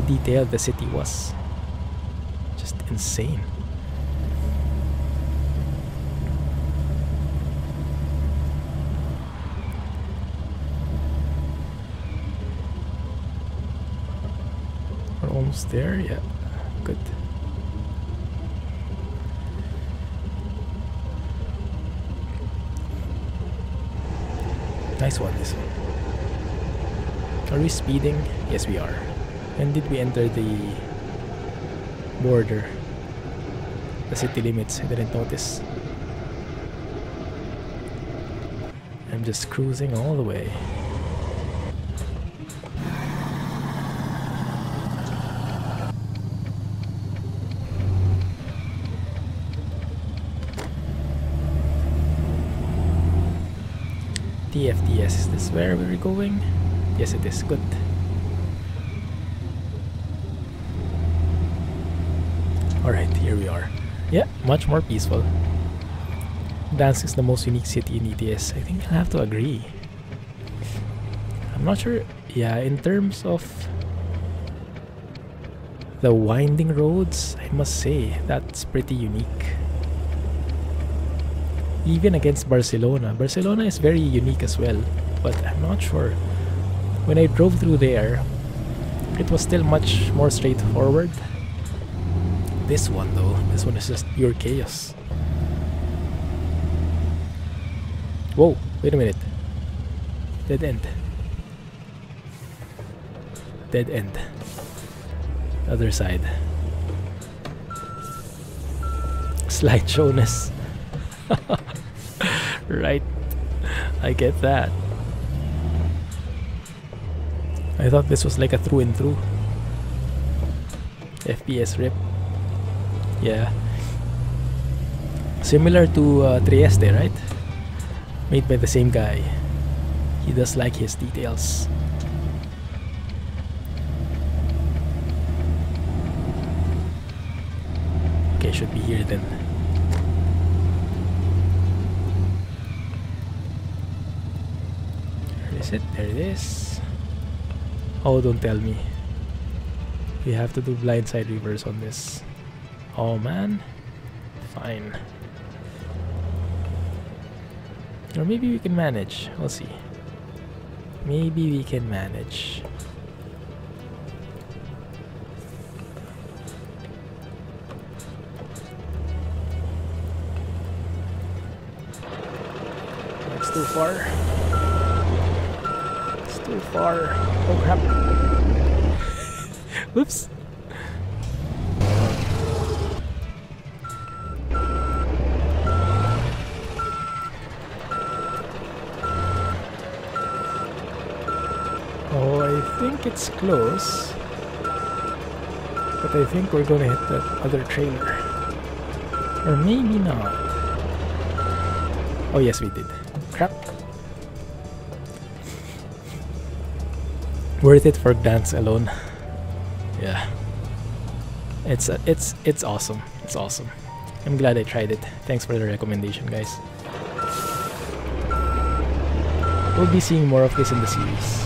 detailed the city was. Just insane. We're almost there, yeah. Good. Nice one, this one. Are we speeding? Yes, we are. When did we enter the border? The city limits, I didn't notice. I'm just cruising all the way. TFDS, is this where we're going? Yes, it is, good. Alright, here we are. Yeah, much more peaceful. Gdansk is the most unique city in ETS. I think I'll have to agree. I'm not sure. Yeah, in terms of The winding roads, I must say, that's pretty unique. Even against Barcelona. Barcelona is very unique as well, but I'm not sure. When I drove through there, it was still much more straightforward. This one though, this one is just pure chaos. Whoa, wait a minute. Dead end. Dead end. Other side. Slideshowness. Right. I get that. I thought this was like a through and through. FPS rip. Yeah. Similar to Trieste, right? Made by the same guy. He does like his details. Okay, should be here then. Where is it? There it is. Oh, don't tell me. We have to do blindside reverse on this. Oh man. Fine. Or maybe we can manage. We'll see. Maybe we can manage. That's too far. It's too far. Oh crap. Oops. I think it's close, but I think we're gonna hit that other trailer, or maybe not. Oh yes, we did. Crap. Worth it for Gdansk alone. Yeah, it's awesome. It's awesome. I'm glad I tried it. Thanks for the recommendation, guys. We'll be seeing more of this in the series.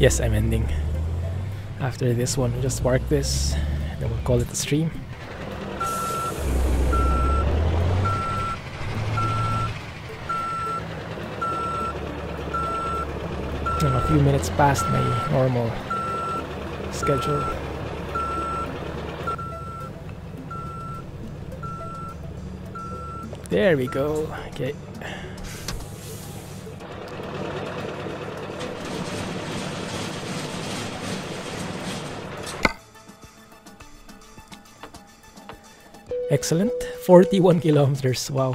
Yes, I'm ending. After this one, we'll just park this and then we'll call it a stream. I'm a few minutes past my normal schedule. There we go. Okay. Excellent. 41 kilometers. Wow.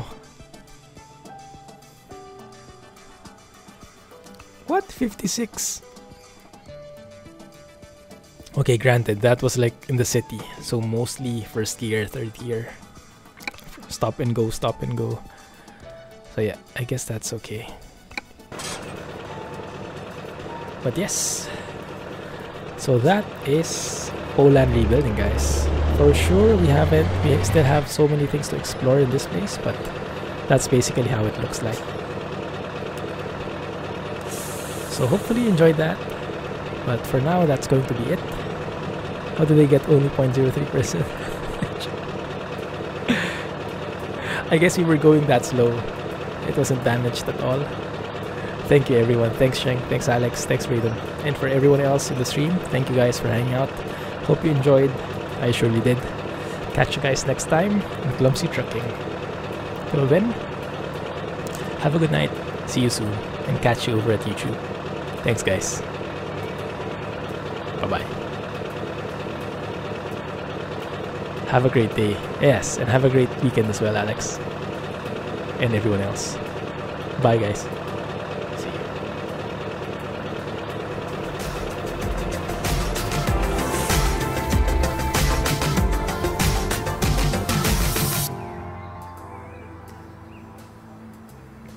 What? 56? Okay, granted, that was like in the city. So mostly first gear, third gear. Stop and go, stop and go. So yeah, I guess that's okay. But yes. So that is Poland Rebuilding, guys. For sure, we still have so many things to explore in this place, but that's basically how it looks like. So hopefully you enjoyed that, but for now that's going to be it. How do they get only 0.03%? I guess we were going that slow. It wasn't damaged at all. Thank you everyone, thanks Shank, thanks Alex, thanks Brayden. And for everyone else in the stream, thank you guys for hanging out. Hope you enjoyed. I surely did. Catch you guys next time in Clumsy Trucking. Till then, have a good night, see you soon, and catch you over at YouTube. Thanks guys. Bye-bye. Have a great day. Yes, and have a great weekend as well, Alex. And everyone else. Bye guys.